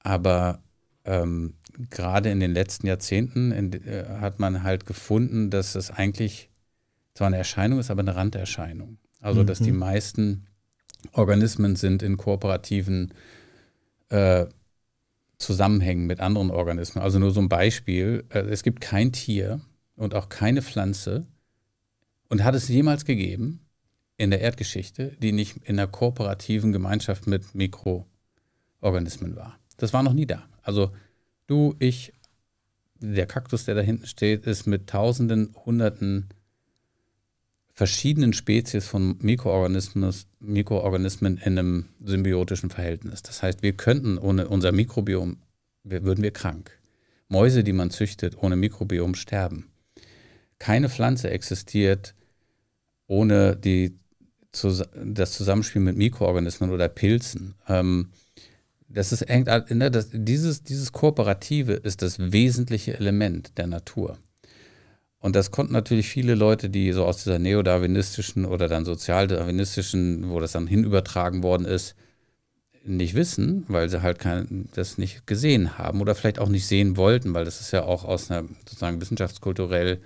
aber ähm, gerade in den letzten Jahrzehnten in, äh, hat man halt gefunden, dass es eigentlich zwar eine Erscheinung ist, aber eine Randerscheinung. Also, mhm. dass die meisten Organismen sind in kooperativen äh, Zusammenhängen mit anderen Organismen. Also nur so ein Beispiel, äh, es gibt kein Tier und auch keine Pflanze und hat es jemals gegeben in der Erdgeschichte, die nicht in einer kooperativen Gemeinschaft mit Mikroorganismen war. Das war noch nie da. Also du, ich, der Kaktus, der da hinten steht, ist mit tausenden, hunderten verschiedenen Spezies von Mikroorganismen, Mikroorganismen in einem symbiotischen Verhältnis. Das heißt, wir könnten ohne unser Mikrobiom, wir, würden wir krank. Mäuse, die man züchtet, ohne Mikrobiom sterben. Keine Pflanze existiert ohne die, das Zusammenspiel mit Mikroorganismen oder Pilzen. Ähm, Das ist, ne, das, dieses, dieses Kooperative ist das wesentliche Element der Natur. Und das konnten natürlich viele Leute, die so aus dieser neodarwinistischen oder dann sozialdarwinistischen, wo das dann hinübertragen worden ist, nicht wissen, weil sie halt kein, das nicht gesehen haben oder vielleicht auch nicht sehen wollten, weil das ist ja auch aus einer sozusagen wissenschaftskulturell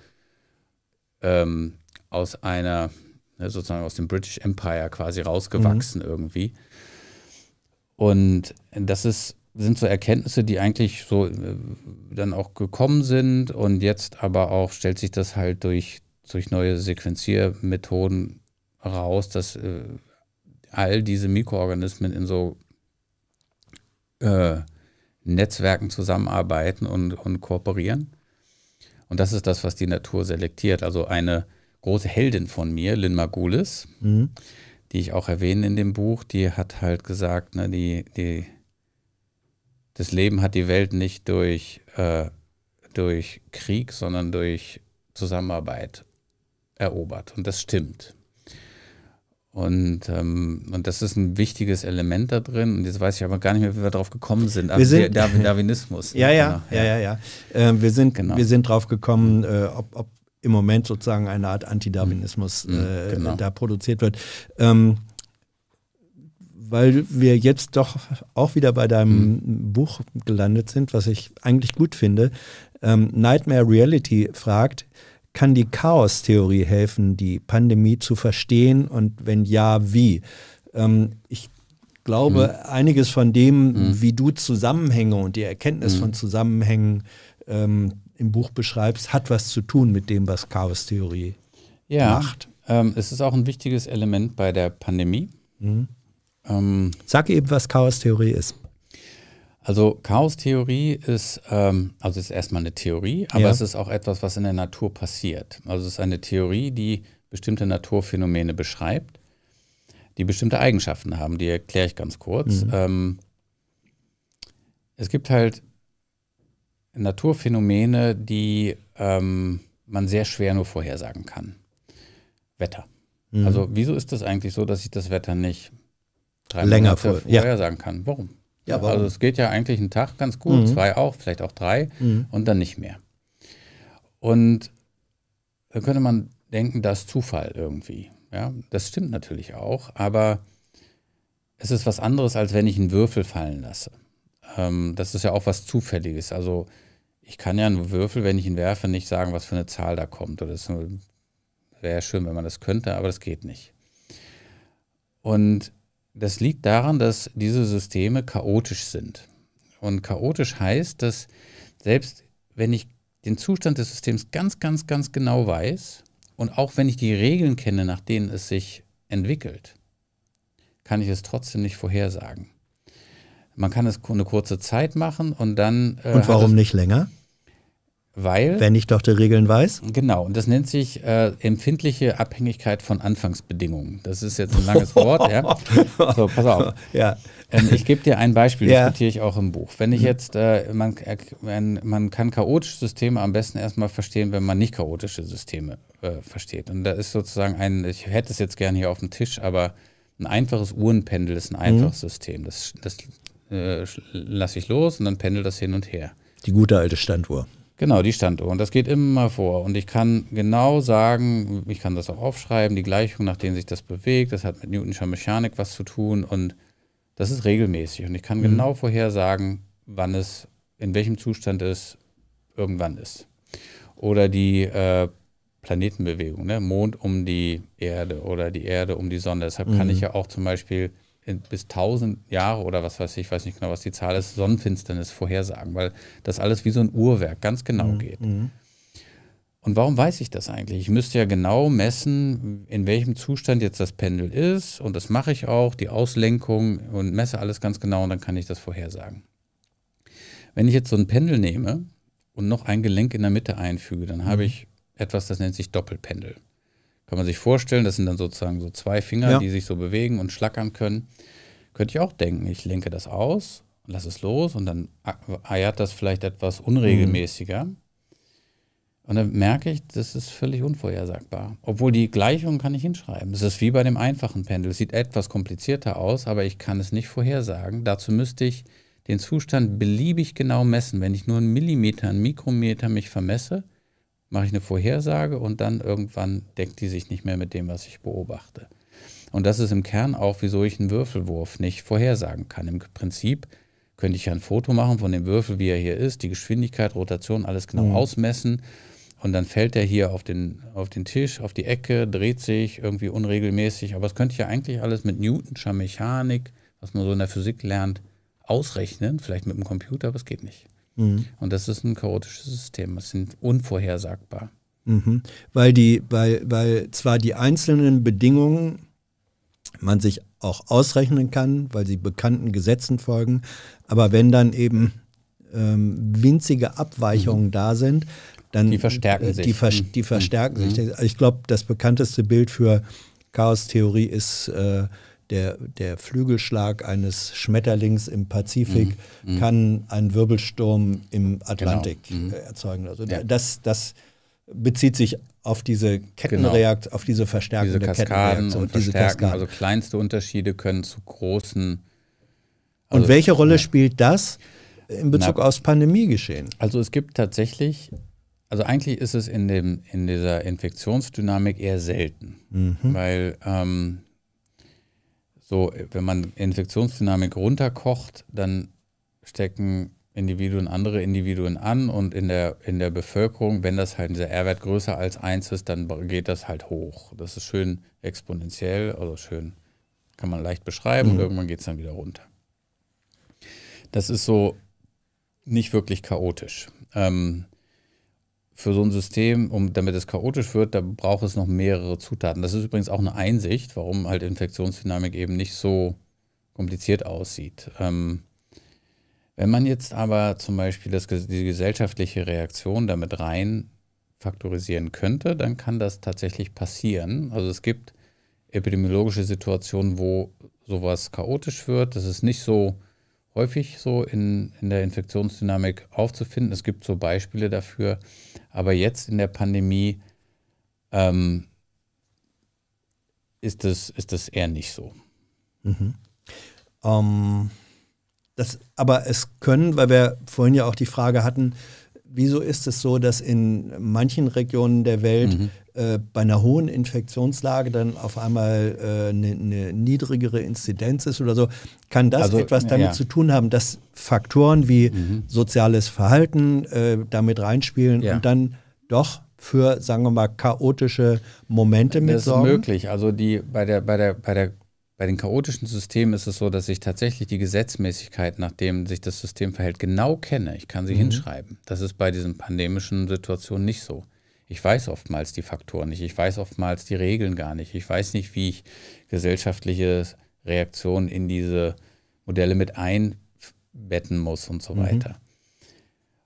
ähm, aus einer, ne, sozusagen aus dem British Empire quasi rausgewachsen mhm. irgendwie. Und das ist, sind so Erkenntnisse, die eigentlich so äh, dann auch gekommen sind und jetzt aber auch stellt sich das halt durch, durch neue Sequenziermethoden raus, dass äh, all diese Mikroorganismen in so äh, Netzwerken zusammenarbeiten und, und kooperieren. Und das ist das, was die Natur selektiert. Also eine große Heldin von mir, Lynn Margulis, mhm. die ich auch erwähne in dem Buch, die hat halt gesagt, ne, die, die, das Leben hat die Welt nicht durch, äh, durch Krieg, sondern durch Zusammenarbeit erobert. Und das stimmt. Und, ähm, und das ist ein wichtiges Element da drin. Und jetzt weiß ich aber gar nicht mehr, wie wir drauf gekommen sind. Wir sind der Darwinismus. Ja, ja, genau. ja, ja, ja. Äh, wir sind, genau. wir sind drauf gekommen, äh, ob, ob im Moment sozusagen eine Art Antidarwinismus mhm, äh, genau. da produziert wird. Ähm, weil wir jetzt doch auch wieder bei deinem mhm. Buch gelandet sind, was ich eigentlich gut finde. Ähm, Nightmare Reality fragt: Kann die Chaos-Theorie helfen, die Pandemie zu verstehen, und wenn ja, wie? Ähm, ich glaube, mhm. einiges von dem, mhm. wie du Zusammenhänge und die Erkenntnis mhm. von Zusammenhängen ähm, im Buch beschreibst, hat was zu tun mit dem, was Chaos-Theorie ja, macht. Ähm, es ist auch ein wichtiges Element bei der Pandemie. Mhm. Ähm, Sag eben, was Chaos-Theorie ist. Also Chaos-Theorie ist, ähm, also ist erstmal eine Theorie, aber ja. es ist auch etwas, was in der Natur passiert. Also es ist eine Theorie, die bestimmte Naturphänomene beschreibt, die bestimmte Eigenschaften haben. Die erkläre ich ganz kurz. Mhm. Ähm, es gibt halt Naturphänomene, die ähm, man sehr schwer nur vorhersagen kann. Wetter. Mhm. Also wieso ist das eigentlich so, dass ich das Wetter nicht drei Länger Monate vor, vorhersagen ja. kann? Warum? Ja, also es geht ja eigentlich einen Tag ganz gut, mhm. zwei auch, vielleicht auch drei mhm. und dann nicht mehr. Und da könnte man denken, das ist Zufall irgendwie. Ja, das stimmt natürlich auch, aber es ist was anderes, als wenn ich einen Würfel fallen lasse. Ähm, das ist ja auch was Zufälliges. Also ich kann ja einen Würfel, wenn ich ihn werfe, nicht sagen, was für eine Zahl da kommt. Oder das wäre schön, wenn man das könnte, aber das geht nicht. Und das liegt daran, dass diese Systeme chaotisch sind. Und chaotisch heißt, dass selbst wenn ich den Zustand des Systems ganz, ganz, ganz genau weiß und auch wenn ich die Regeln kenne, nach denen es sich entwickelt, kann ich es trotzdem nicht vorhersagen. Man kann es eine kurze Zeit machen und dann... Äh, und warum nicht länger? Weil... Wenn ich doch die Regeln weiß? Genau, und das nennt sich äh, empfindliche Abhängigkeit von Anfangsbedingungen. Das ist jetzt ein langes Wort, ja. So, pass auf. Ja. Ähm, ich gebe dir ein Beispiel, das ja. diskutiere ich auch im Buch. Wenn ich jetzt, äh, man, wenn, man kann chaotische Systeme am besten erstmal verstehen, wenn man nicht chaotische Systeme äh, versteht. Und da ist sozusagen ein, ich hätte es jetzt gerne hier auf dem Tisch, aber ein einfaches Uhrenpendel ist ein einfaches mhm. System. Das, das äh, lasse ich los und dann pendelt das hin und her. Die gute alte Standuhr. Genau, die Standuhr. Und das geht immer vor. Und ich kann genau sagen, ich kann das auch aufschreiben, die Gleichung, nach denen sich das bewegt, das hat mit Newtonscher Mechanik was zu tun und das ist regelmäßig. Und ich kann mhm. genau vorhersagen, wann es, in welchem Zustand es irgendwann ist. Oder die äh, Planetenbewegung, ne? Mond um die Erde oder die Erde um die Sonne. Deshalb mhm. kann ich ja auch zum Beispiel in, bis tausend Jahre oder was weiß ich, ich weiß nicht genau, was die Zahl ist, Sonnenfinsternis vorhersagen, weil das alles wie so ein Uhrwerk ganz genau mhm. geht. Und warum weiß ich das eigentlich? Ich müsste ja genau messen, in welchem Zustand jetzt das Pendel ist und das mache ich auch, die Auslenkung und messe alles ganz genau und dann kann ich das vorhersagen. Wenn ich jetzt so ein Pendel nehme und noch ein Gelenk in der Mitte einfüge, dann mhm. habe ich etwas, das nennt sich Doppelpendel. Kann man sich vorstellen, das sind dann sozusagen so zwei Finger, ja. die sich so bewegen und schlackern können. Könnte ich auch denken, ich lenke das aus und lasse es los und dann eiert das vielleicht etwas unregelmäßiger. Mhm. Und dann merke ich, das ist völlig unvorhersagbar. Obwohl die Gleichung kann ich hinschreiben. Es ist wie bei dem einfachen Pendel. Es sieht etwas komplizierter aus, aber ich kann es nicht vorhersagen. Dazu müsste ich den Zustand beliebig genau messen. Wenn ich nur einen Millimeter, einen Mikrometer mich vermesse, mache ich eine Vorhersage und dann irgendwann deckt die sich nicht mehr mit dem, was ich beobachte. Und das ist im Kern auch, wieso ich einen Würfelwurf nicht vorhersagen kann. Im Prinzip könnte ich ja ein Foto machen von dem Würfel, wie er hier ist, die Geschwindigkeit, Rotation, alles genau mhm. ausmessen und dann fällt er hier auf den, auf den Tisch, auf die Ecke, dreht sich irgendwie unregelmäßig. Aber das könnte ich ja eigentlich alles mit Newtonscher Mechanik, was man so in der Physik lernt, ausrechnen, vielleicht mit dem Computer, aber es geht nicht. Mhm. Und das ist ein chaotisches System, das sind unvorhersagbar. Mhm. Weil, die, weil, weil zwar die einzelnen Bedingungen man sich auch ausrechnen kann, weil sie bekannten Gesetzen folgen, aber wenn dann eben ähm, winzige Abweichungen mhm. da sind, dann die verstärken äh, die sich. Ver mhm. Die verstärken mhm. sich. Ich glaube, das bekannteste Bild für Chaostheorie ist äh, der, der Flügelschlag eines Schmetterlings im Pazifik mhm. kann einen Wirbelsturm im Atlantik genau. mhm. erzeugen. Also ja. das, das bezieht sich auf diese Kettenreaktion, genau. auf diese verstärkende diese Kettenreaktion. Und diese Kaskaden. Also kleinste Unterschiede können zu großen. Also und welche Rolle ja. spielt das in Bezug Na, aufs Pandemiegeschehen? Also es gibt tatsächlich, also eigentlich ist es in, dem, in dieser Infektionsdynamik eher selten. Mhm. Weil ähm, so, wenn man Infektionsdynamik runterkocht, dann stecken Individuen andere Individuen an und in der, in der Bevölkerung, wenn das halt dieser R-Wert größer als eins ist, dann geht das halt hoch. Das ist schön exponentiell, also schön, kann man leicht beschreiben mhm. und irgendwann geht es dann wieder runter. Das ist so nicht wirklich chaotisch. Ähm, für so ein System, um, damit es chaotisch wird, da braucht es noch mehrere Zutaten. Das ist übrigens auch eine Einsicht, warum halt Infektionsdynamik eben nicht so kompliziert aussieht. Ähm, Wenn man jetzt aber zum Beispiel das, die gesellschaftliche Reaktion damit rein faktorisieren könnte, dann kann das tatsächlich passieren. Also es gibt epidemiologische Situationen, wo sowas chaotisch wird. Das ist nicht so häufig so in, in der Infektionsdynamik aufzufinden. Es gibt so Beispiele dafür. Aber jetzt in der Pandemie ähm, ist das, ist das eher nicht so. Mhm. Ähm Das, aber es können, weil wir vorhin ja auch die Frage hatten, wieso ist es so, dass in manchen Regionen der Welt mhm. äh, bei einer hohen Infektionslage dann auf einmal eine äh, ne niedrigere Inzidenz ist oder so. Kann das also, etwas damit ja. zu tun haben, dass Faktoren wie mhm. soziales Verhalten äh, damit reinspielen ja. und dann doch für, sagen wir mal, chaotische Momente das mitsorgen? Das ist möglich. Also die, bei der, bei der, bei der Bei den chaotischen Systemen ist es so, dass ich tatsächlich die Gesetzmäßigkeit, nachdem sich das System verhält, genau kenne. Ich kann sie mhm. hinschreiben. Das ist bei diesen pandemischen Situationen nicht so. Ich weiß oftmals die Faktoren nicht. Ich weiß oftmals die Regeln gar nicht. Ich weiß nicht, wie ich gesellschaftliche Reaktionen in diese Modelle mit einbetten muss und so mhm. weiter.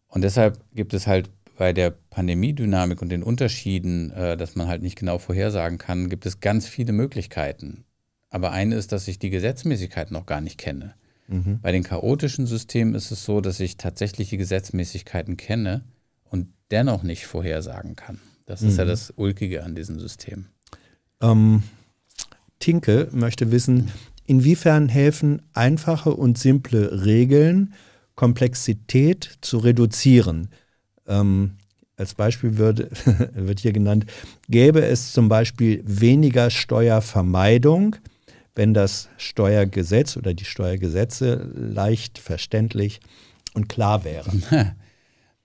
Und deshalb gibt es halt bei der Pandemiedynamik und den Unterschieden, äh, dass man halt nicht genau vorhersagen kann, gibt es ganz viele Möglichkeiten. Aber eine ist, dass ich die Gesetzmäßigkeit noch gar nicht kenne. Mhm. Bei den chaotischen Systemen ist es so, dass ich tatsächlich die Gesetzmäßigkeiten kenne und dennoch nicht vorhersagen kann. Das mhm. ist ja das Ulkige an diesem System. Ähm, Tinke möchte wissen, inwiefern helfen einfache und simple Regeln, Komplexität zu reduzieren? Ähm, als Beispiel wird, wird hier genannt, gäbe es zum Beispiel weniger Steuervermeidung, wenn das Steuergesetz oder die Steuergesetze leicht verständlich und klar wären.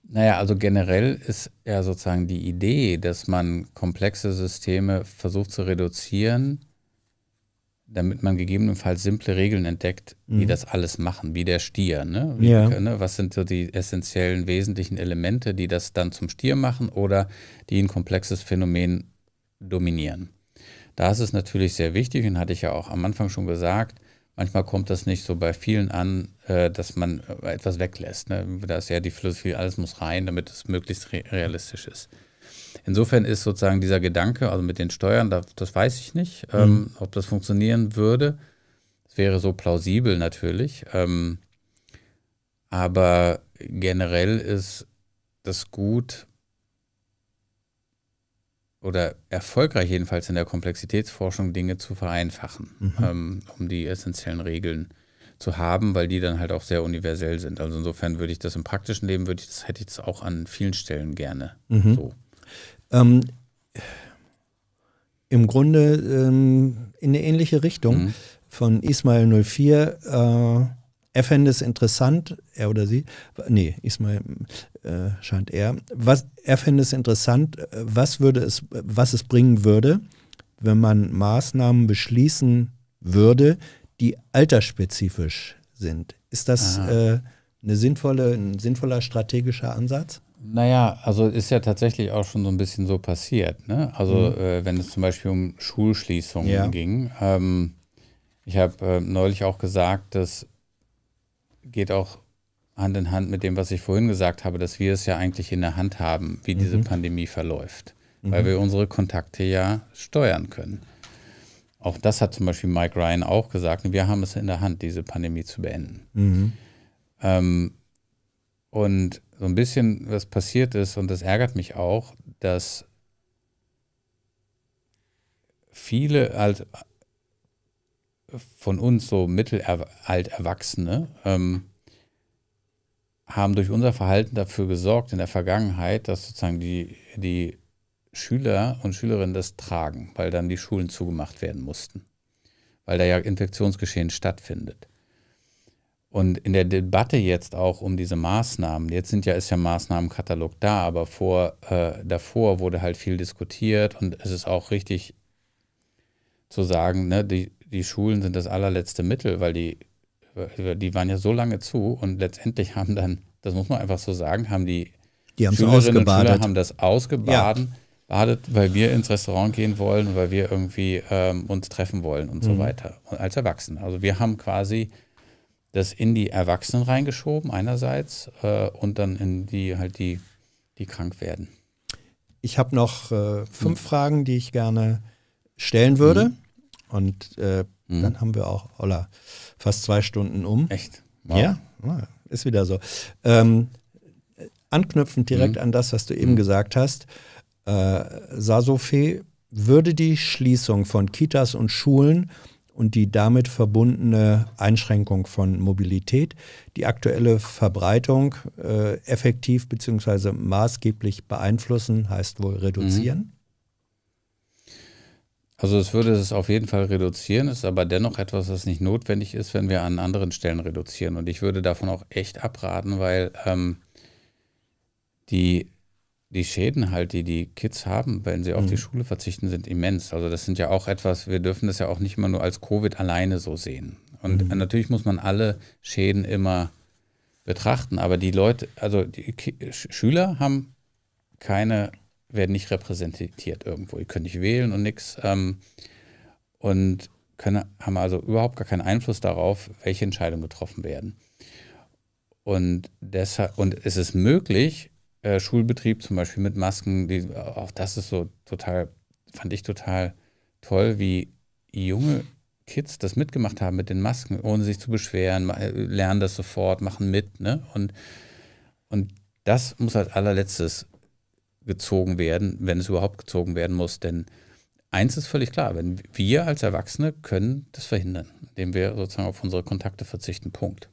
Naja, also generell ist ja sozusagen die Idee, dass man komplexe Systeme versucht zu reduzieren, damit man gegebenenfalls simple Regeln entdeckt, mhm. die das alles machen, wie der Stier. Ne? Wie, ja. ne? Was sind so die essentiellen, wesentlichen Elemente, die das dann zum Stier machen oder die ein komplexes Phänomen dominieren? Da ist es natürlich sehr wichtig, und hatte ich ja auch am Anfang schon gesagt, manchmal kommt das nicht so bei vielen an, äh, dass man etwas weglässt. Ne? Da ist ja die Philosophie, alles muss rein, damit es möglichst re realistisch ist. Insofern ist sozusagen dieser Gedanke, also mit den Steuern, das, das weiß ich nicht, mhm. ähm, ob das funktionieren würde. Es wäre so plausibel natürlich. Ähm, aber generell ist das gut oder erfolgreich jedenfalls in der Komplexitätsforschung, Dinge zu vereinfachen, mhm. ähm, um die essentiellen Regeln zu haben, weil die dann halt auch sehr universell sind. Also insofern würde ich das im praktischen Leben, würde ich das, hätte ich das auch an vielen Stellen gerne mhm. so. Ähm, Im Grunde ähm, in eine ähnliche Richtung mhm. von Ismail null vier. Äh, er fände es interessant, er oder sie, nee, Ismail äh, scheint er, was, er fände es interessant, was, würde es, was es bringen würde, wenn man Maßnahmen beschließen würde, die altersspezifisch sind. Ist das äh, eine sinnvolle, ein sinnvoller strategischer Ansatz? Naja, also ist ja tatsächlich auch schon so ein bisschen so passiert. Ne? Also mhm. äh, wenn es zum Beispiel um Schulschließungen ja. ging. Ähm, ich habe äh, neulich auch gesagt, das geht auch Hand in Hand mit dem, was ich vorhin gesagt habe, dass wir es ja eigentlich in der Hand haben, wie mhm. diese Pandemie verläuft, mhm. weil wir unsere Kontakte ja steuern können. Auch das hat zum Beispiel Mike Ryan auch gesagt, wir haben es in der Hand, diese Pandemie zu beenden. Mhm. Ähm, und so ein bisschen, was passiert ist, und das ärgert mich auch, dass viele alt, von uns so mittelalt Erwachsene ähm, haben durch unser Verhalten dafür gesorgt in der Vergangenheit, dass sozusagen die, die Schüler und Schülerinnen das tragen, weil dann die Schulen zugemacht werden mussten, weil da ja Infektionsgeschehen stattfindet. Und in der Debatte jetzt auch um diese Maßnahmen, jetzt sind ja, ist ja Maßnahmenkatalog da, aber vor, äh, davor wurde halt viel diskutiert und es ist auch richtig zu sagen, ne, die, die Schulen sind das allerletzte Mittel, weil die, die waren ja so lange zu und letztendlich haben dann, das muss man einfach so sagen, haben die, die Schülerinnen und Schüler haben das ausgebadet. Ja. Badet, weil wir ins Restaurant gehen wollen und weil wir irgendwie ähm, uns treffen wollen und mhm. so weiter. Und als Erwachsene. Also wir haben quasi das in die Erwachsenen reingeschoben einerseits äh, und dann in die halt die, die krank werden. Ich habe noch äh, fünf mhm. Fragen, die ich gerne stellen würde. Mhm. Und äh, mhm. dann haben wir auch, holla, fast zwei Stunden um. Echt? Wow. Ja, ist wieder so. Ähm, anknüpfend direkt mhm. an das, was du eben mhm. gesagt hast. Äh, Sarsofe, würde die Schließung von Kitas und Schulen und die damit verbundene Einschränkung von Mobilität die aktuelle Verbreitung äh, effektiv bzw. maßgeblich beeinflussen, heißt wohl reduzieren? Also es würde es auf jeden Fall reduzieren, ist aber dennoch etwas, was nicht notwendig ist, wenn wir an anderen Stellen reduzieren. Und ich würde davon auch echt abraten, weil ähm, die Die Schäden halt, die die Kids haben, wenn sie auf mhm. die Schule verzichten, sind immens. Also das sind ja auch etwas, wir dürfen das ja auch nicht immer nur als Covid alleine so sehen. Und mhm. natürlich muss man alle Schäden immer betrachten, aber die Leute, also die Schüler haben keine, werden nicht repräsentiert irgendwo. Die können nicht wählen und nix ähm, und können, haben also überhaupt gar keinen Einfluss darauf, welche Entscheidungen getroffen werden. Und deshalb, und es ist möglich, Äh, Schulbetrieb zum Beispiel mit Masken, die, auch das ist so total, fand ich total toll, wie junge Kids das mitgemacht haben mit den Masken, ohne sich zu beschweren, lernen das sofort, machen mit, ne? Und, und das muss als allerletztes gezogen werden, wenn es überhaupt gezogen werden muss, denn eins ist völlig klar, wenn wir als Erwachsene können das verhindern, indem wir sozusagen auf unsere Kontakte verzichten, Punkt.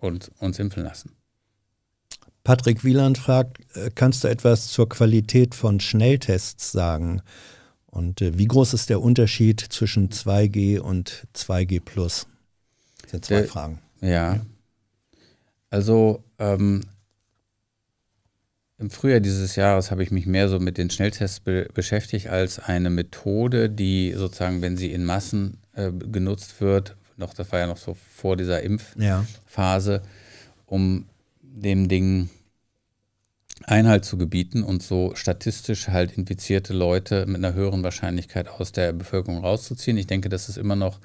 Und uns impfen lassen. Patrick Wieland fragt, kannst du etwas zur Qualität von Schnelltests sagen? Und wie groß ist der Unterschied zwischen zwei G und zwei G plus? Das sind zwei der, Fragen. Ja, ja. Also ähm, im Frühjahr dieses Jahres habe ich mich mehr so mit den Schnelltests be beschäftigt als eine Methode, die sozusagen, wenn sie in Massen äh, genutzt wird, noch, das war ja noch so vor dieser Impfphase, ja. um dem Ding Einhalt zu gebieten und so statistisch halt infizierte Leute mit einer höheren Wahrscheinlichkeit aus der Bevölkerung rauszuziehen. Ich denke, das ist immer noch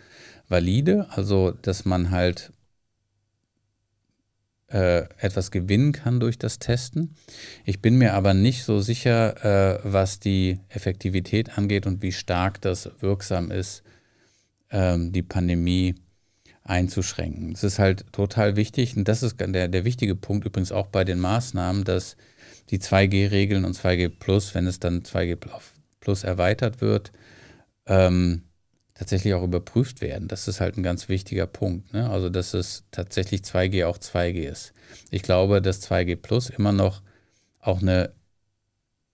valide, also dass man halt äh, etwas gewinnen kann durch das Testen. Ich bin mir aber nicht so sicher, äh, was die Effektivität angeht und wie stark das wirksam ist, äh, die Pandemie einzuschränken. Das ist halt total wichtig und das ist der, der wichtige Punkt übrigens auch bei den Maßnahmen, dass die zwei G-Regeln und zwei G plus, wenn es dann zwei G plus erweitert wird, ähm, tatsächlich auch überprüft werden. Das ist halt ein ganz wichtiger Punkt, ne? Also dass es tatsächlich zwei G auch zwei G ist. Ich glaube, dass zwei G plus immer noch auch eine,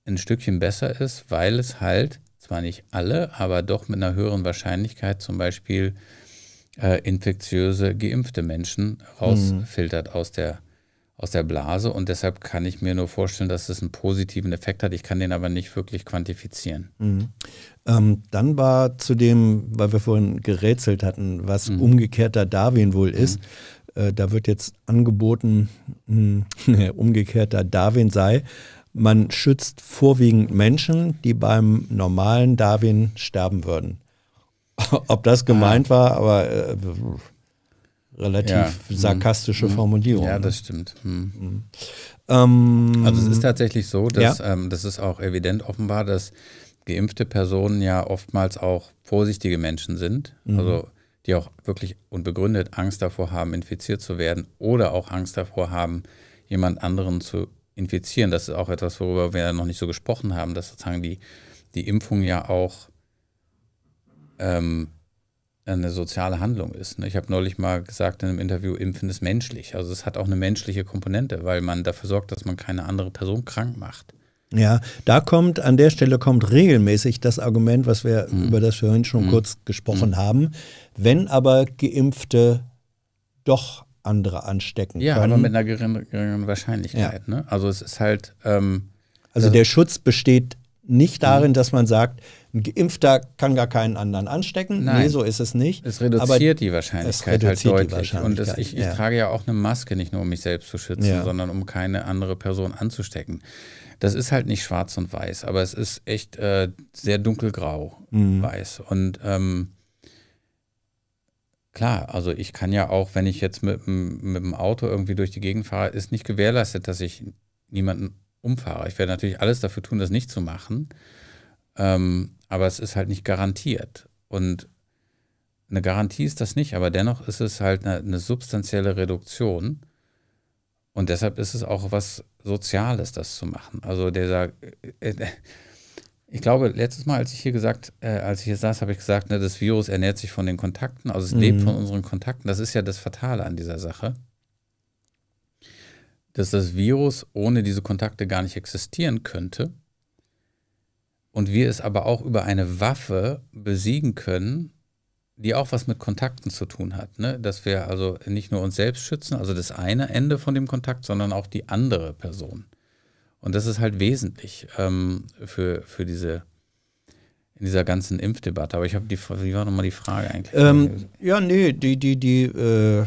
ein Stückchen besser ist, weil es halt, zwar nicht alle, aber doch mit einer höheren Wahrscheinlichkeit zum Beispiel Äh, infektiöse, geimpfte Menschen rausfiltert mhm. aus der, aus der Blase. Und deshalb kann ich mir nur vorstellen, dass es einen positiven Effekt hat. Ich kann den aber nicht wirklich quantifizieren. Mhm. Ähm, dann war zudem, weil wir vorhin gerätselt hatten, was mhm. umgekehrter Darwin wohl ist, mhm. äh, da wird jetzt angeboten, mh, umgekehrter Darwin sei, man schützt vorwiegend Menschen, die beim normalen Darwin sterben würden. Ob das gemeint ah. war, aber äh, relativ ja. sarkastische hm. Formulierung. Ja, das stimmt. Hm. Hm. Ähm, also es ist tatsächlich so, dass ja. ähm, das ist auch evident offenbar, dass geimpfte Personen ja oftmals auch vorsichtige Menschen sind, mhm. also die auch wirklich unbegründet Angst davor haben, infiziert zu werden oder auch Angst davor haben, jemand anderen zu infizieren. Das ist auch etwas, worüber wir noch nicht so gesprochen haben, dass sozusagen die, die Impfung ja auch ähm, eine soziale Handlung ist. Ne? Ich habe neulich mal gesagt in einem Interview, Impfen ist menschlich. Also es hat auch eine menschliche Komponente, weil man dafür sorgt, dass man keine andere Person krank macht. Ja, da kommt, an der Stelle kommt regelmäßig das Argument, was wir mhm. über das vorhin schon mhm. kurz gesprochen mhm. haben. Wenn aber Geimpfte doch andere anstecken ja, können. Ja, aber mit einer geringeren Wahrscheinlichkeit. Ja. Ne? Also es ist halt... Ähm, also der Schutz besteht nicht darin, mhm. dass man sagt, ein Geimpfter kann gar keinen anderen anstecken. Nein. Nee, so ist es nicht. Es reduziert aber die Wahrscheinlichkeit reduziert halt deutlich. Wahrscheinlichkeit. Und das, ich, ich ja. trage ja auch eine Maske, nicht nur um mich selbst zu schützen, ja. sondern um keine andere Person anzustecken. Das ist halt nicht schwarz und weiß, aber es ist echt äh, sehr dunkelgrau mhm. weiß. Und ähm, klar, also ich kann ja auch, wenn ich jetzt mit, mit dem Auto irgendwie durch die Gegend fahre, ist nicht gewährleistet, dass ich niemanden umfahre. Ich werde natürlich alles dafür tun, das nicht zu machen, ähm, aber es ist halt nicht garantiert. Und eine Garantie ist das nicht, aber dennoch ist es halt eine, eine substanzielle Reduktion. Und deshalb ist es auch was Soziales, das zu machen. Also der, ich glaube, letztes Mal, als ich hier gesagt, äh, als ich hier saß, habe ich gesagt, ne, das Virus ernährt sich von den Kontakten, also es mhm. lebt von unseren Kontakten. Das ist ja das Fatale an dieser Sache, dass das Virus ohne diese Kontakte gar nicht existieren könnte und wir es aber auch über eine Waffe besiegen können, die auch was mit Kontakten zu tun hat, ne? Dass wir also nicht nur uns selbst schützen, also das eine Ende von dem Kontakt, sondern auch die andere Person. Und das ist halt wesentlich ähm, für, für diese, in dieser ganzen Impfdebatte. Aber ich habe die, wie war nochmal die Frage eigentlich? Ähm, ja, nee, die, die, die, äh,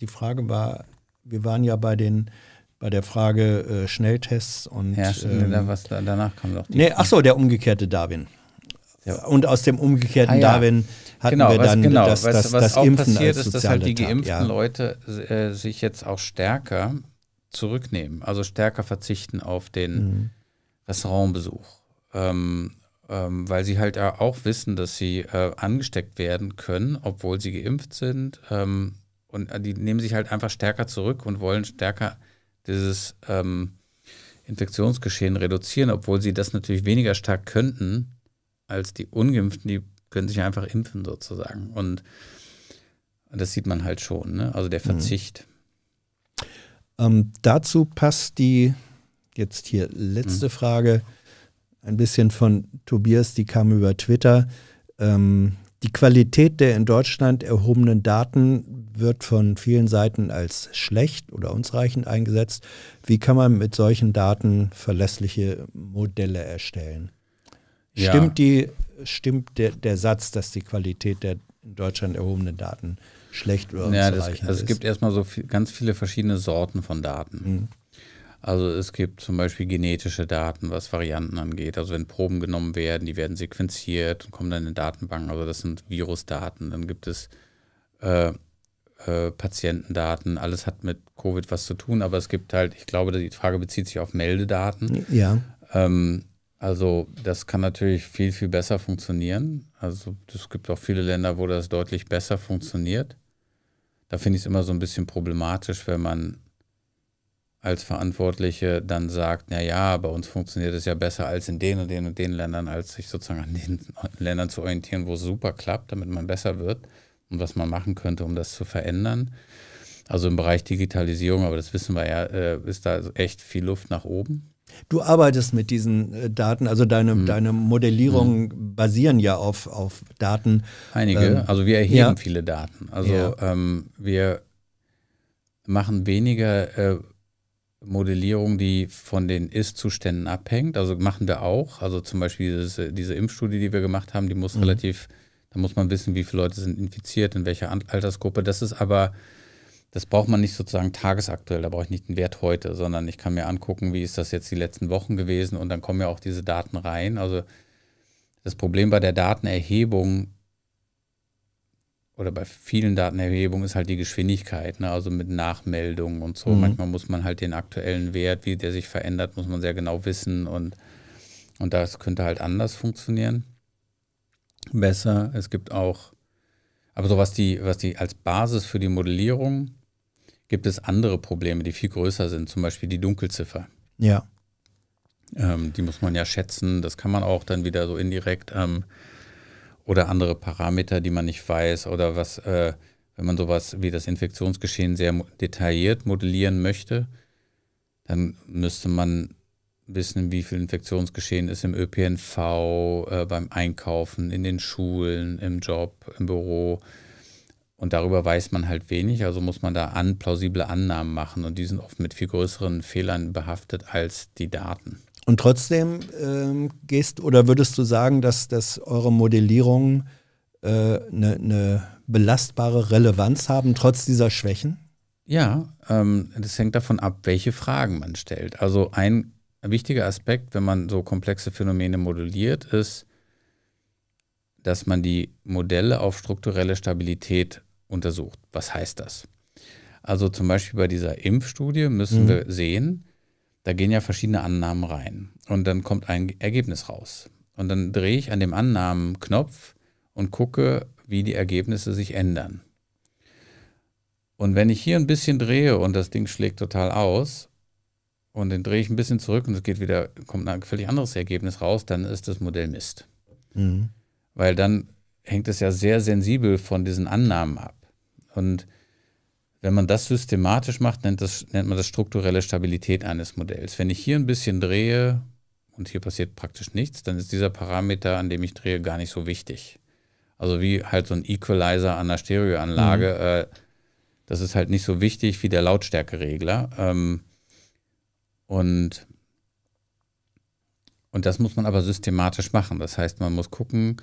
die Frage war, wir waren ja bei den, bei der Frage äh, Schnelltests und... Ja, ähm, da, was, da, danach kam doch die... Nee, ach so, der umgekehrte Darwin. Ja. Und aus dem umgekehrten ah, ja. Darwin hatten genau, wir dann was, genau, das, das, was, was das auch Impfen passiert ist, dass halt die geimpften ja. Leute äh, sich jetzt auch stärker zurücknehmen, also stärker verzichten auf den mhm. Restaurantbesuch, ähm, ähm, weil sie halt auch wissen, dass sie äh, angesteckt werden können, obwohl sie geimpft sind, ähm, und die nehmen sich halt einfach stärker zurück und wollen stärker dieses ähm, Infektionsgeschehen reduzieren, obwohl sie das natürlich weniger stark könnten als die Ungeimpften, die können sich einfach impfen sozusagen. Und das sieht man halt schon, ne? Also der Verzicht. Mhm. Ähm, dazu passt die jetzt hier letzte mhm. Frage, ein bisschen von Tobias, die kam über Twitter. Ähm, die Qualität der in Deutschland erhobenen Daten wird von vielen Seiten als schlecht oder unzureichend eingesetzt. Wie kann man mit solchen Daten verlässliche Modelle erstellen? Ja. Stimmt, die, stimmt der, der Satz, dass die Qualität der in Deutschland erhobenen Daten schlecht oder unzureichend ja, das, also ist? Es gibt erstmal so viel, ganz viele verschiedene Sorten von Daten. Mhm. Also es gibt zum Beispiel genetische Daten, was Varianten angeht. Also wenn Proben genommen werden, die werden sequenziert und kommen dann in Datenbanken. Also das sind Virusdaten. Dann gibt es äh, äh, Patientendaten. Alles hat mit Covid was zu tun. Aber es gibt halt, ich glaube, die Frage bezieht sich auf Meldedaten. Ja. Ähm, Also das kann natürlich viel, viel besser funktionieren. Also es gibt auch viele Länder, wo das deutlich besser funktioniert. Da finde ich es immer so ein bisschen problematisch, wenn man als Verantwortliche dann sagt, naja, bei uns funktioniert es ja besser als in den und den und den Ländern, als sich sozusagen an den Ländern zu orientieren, wo es super klappt, damit man besser wird und was man machen könnte, um das zu verändern. Also im Bereich Digitalisierung, aber das wissen wir ja, ist da echt viel Luft nach oben. Du arbeitest mit diesen äh, Daten, also deine, hm. deine Modellierungen hm. basieren ja auf, auf Daten. Einige, ähm, also wir erheben ja. viele Daten. Also ja. ähm, wir machen weniger äh, Modellierung, die von den Ist-Zuständen abhängt. Also machen wir auch. Also zum Beispiel dieses, diese Impfstudie, die wir gemacht haben, die muss mhm. relativ, da muss man wissen, wie viele Leute sind infiziert, in welcher Altersgruppe. Das ist aber... Das braucht man nicht sozusagen tagesaktuell, da brauche ich nicht einen Wert heute, sondern ich kann mir angucken, wie ist das jetzt die letzten Wochen gewesen und dann kommen ja auch diese Daten rein. Also das Problem bei der Datenerhebung oder bei vielen Datenerhebungen ist halt die Geschwindigkeit, ne? Also mit Nachmeldungen und so. Mhm. Manchmal muss man halt den aktuellen Wert, wie der sich verändert, muss man sehr genau wissen, und, und das könnte halt anders funktionieren. Besser. Es gibt auch, aber so was die, was die als Basis für die Modellierung, gibt es andere Probleme, die viel größer sind, zum Beispiel die Dunkelziffer. Ja. Ähm, die muss man ja schätzen, das kann man auch dann wieder so indirekt ähm, oder andere Parameter, die man nicht weiß, oder was, äh, wenn man sowas wie das Infektionsgeschehen sehr detailliert modellieren möchte, dann müsste man wissen, wie viel Infektionsgeschehen ist im Ö P N V, äh, beim Einkaufen, in den Schulen, im Job, im Büro. Und darüber weiß man halt wenig, also muss man da an plausible Annahmen machen, und die sind oft mit viel größeren Fehlern behaftet als die Daten. Und trotzdem ähm, gehst, oder würdest du sagen, dass, dass eure Modellierungen eine äh, ne belastbare Relevanz haben, trotz dieser Schwächen? Ja, ähm, das hängt davon ab, welche Fragen man stellt. Also ein wichtiger Aspekt, wenn man so komplexe Phänomene modelliert, ist, dass man die Modelle auf strukturelle Stabilität untersucht. Was heißt das? Also zum Beispiel bei dieser Impfstudie müssen mhm. wir sehen, da gehen ja verschiedene Annahmen rein und dann kommt ein Ergebnis raus. Und dann drehe ich an dem Annahmenknopf und gucke, wie die Ergebnisse sich ändern. Und wenn ich hier ein bisschen drehe und das Ding schlägt total aus und dann drehe ich ein bisschen zurück und es geht wieder, kommt ein völlig anderes Ergebnis raus, dann ist das Modell Mist. Mhm. Weil dann hängt es ja sehr sensibel von diesen Annahmen ab. Und wenn man das systematisch macht, nennt, das, nennt man das strukturelle Stabilität eines Modells. Wenn ich hier ein bisschen drehe und hier passiert praktisch nichts, dann ist dieser Parameter, an dem ich drehe, gar nicht so wichtig. Also wie halt so ein Equalizer an einer Stereoanlage, mhm. äh, das ist halt nicht so wichtig wie der Lautstärkeregler. Ähm, und, und das muss man aber systematisch machen. Das heißt, man muss gucken,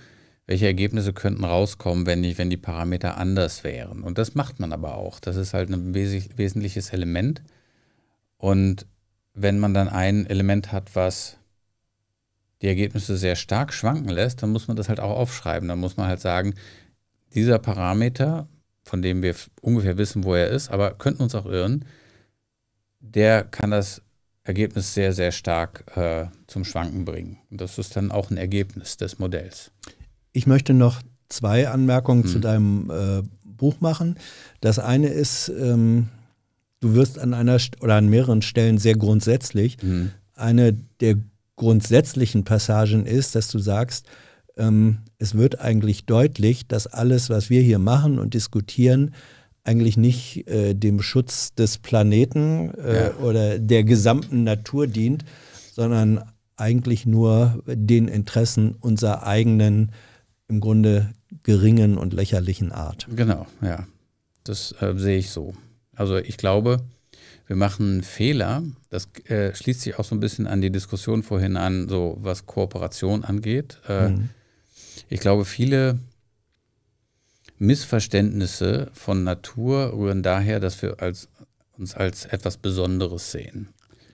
welche Ergebnisse könnten rauskommen, wenn die, wenn die Parameter anders wären. Und das macht man aber auch. Das ist halt ein wes- wesentliches Element. Und wenn man dann ein Element hat, was die Ergebnisse sehr stark schwanken lässt, dann muss man das halt auch aufschreiben. Dann muss man halt sagen, dieser Parameter, von dem wir ungefähr wissen, wo er ist, aber könnten uns auch irren, der kann das Ergebnis sehr, sehr stark äh, zum Schwanken bringen. Und das ist dann auch ein Ergebnis des Modells. Ich möchte noch zwei Anmerkungen hm. zu deinem äh, Buch machen. Das eine ist, ähm, du wirst an einer St- oder an mehreren Stellen sehr grundsätzlich. Hm. Eine der grundsätzlichen Passagen ist, dass du sagst, ähm, es wird eigentlich deutlich, dass alles, was wir hier machen und diskutieren, eigentlich nicht äh, dem Schutz des Planeten äh, ja. oder der gesamten Natur dient, sondern eigentlich nur den Interessen unserer eigenen im Grunde geringen und lächerlichen Art. Genau, ja. Das äh, sehe ich so. Also ich glaube, wir machen einen Fehler, das äh, schließt sich auch so ein bisschen an die Diskussion vorhin an, so was Kooperation angeht. Äh, mhm. Ich glaube, viele Missverständnisse von Natur rühren daher, dass wir als, uns als etwas Besonderes sehen.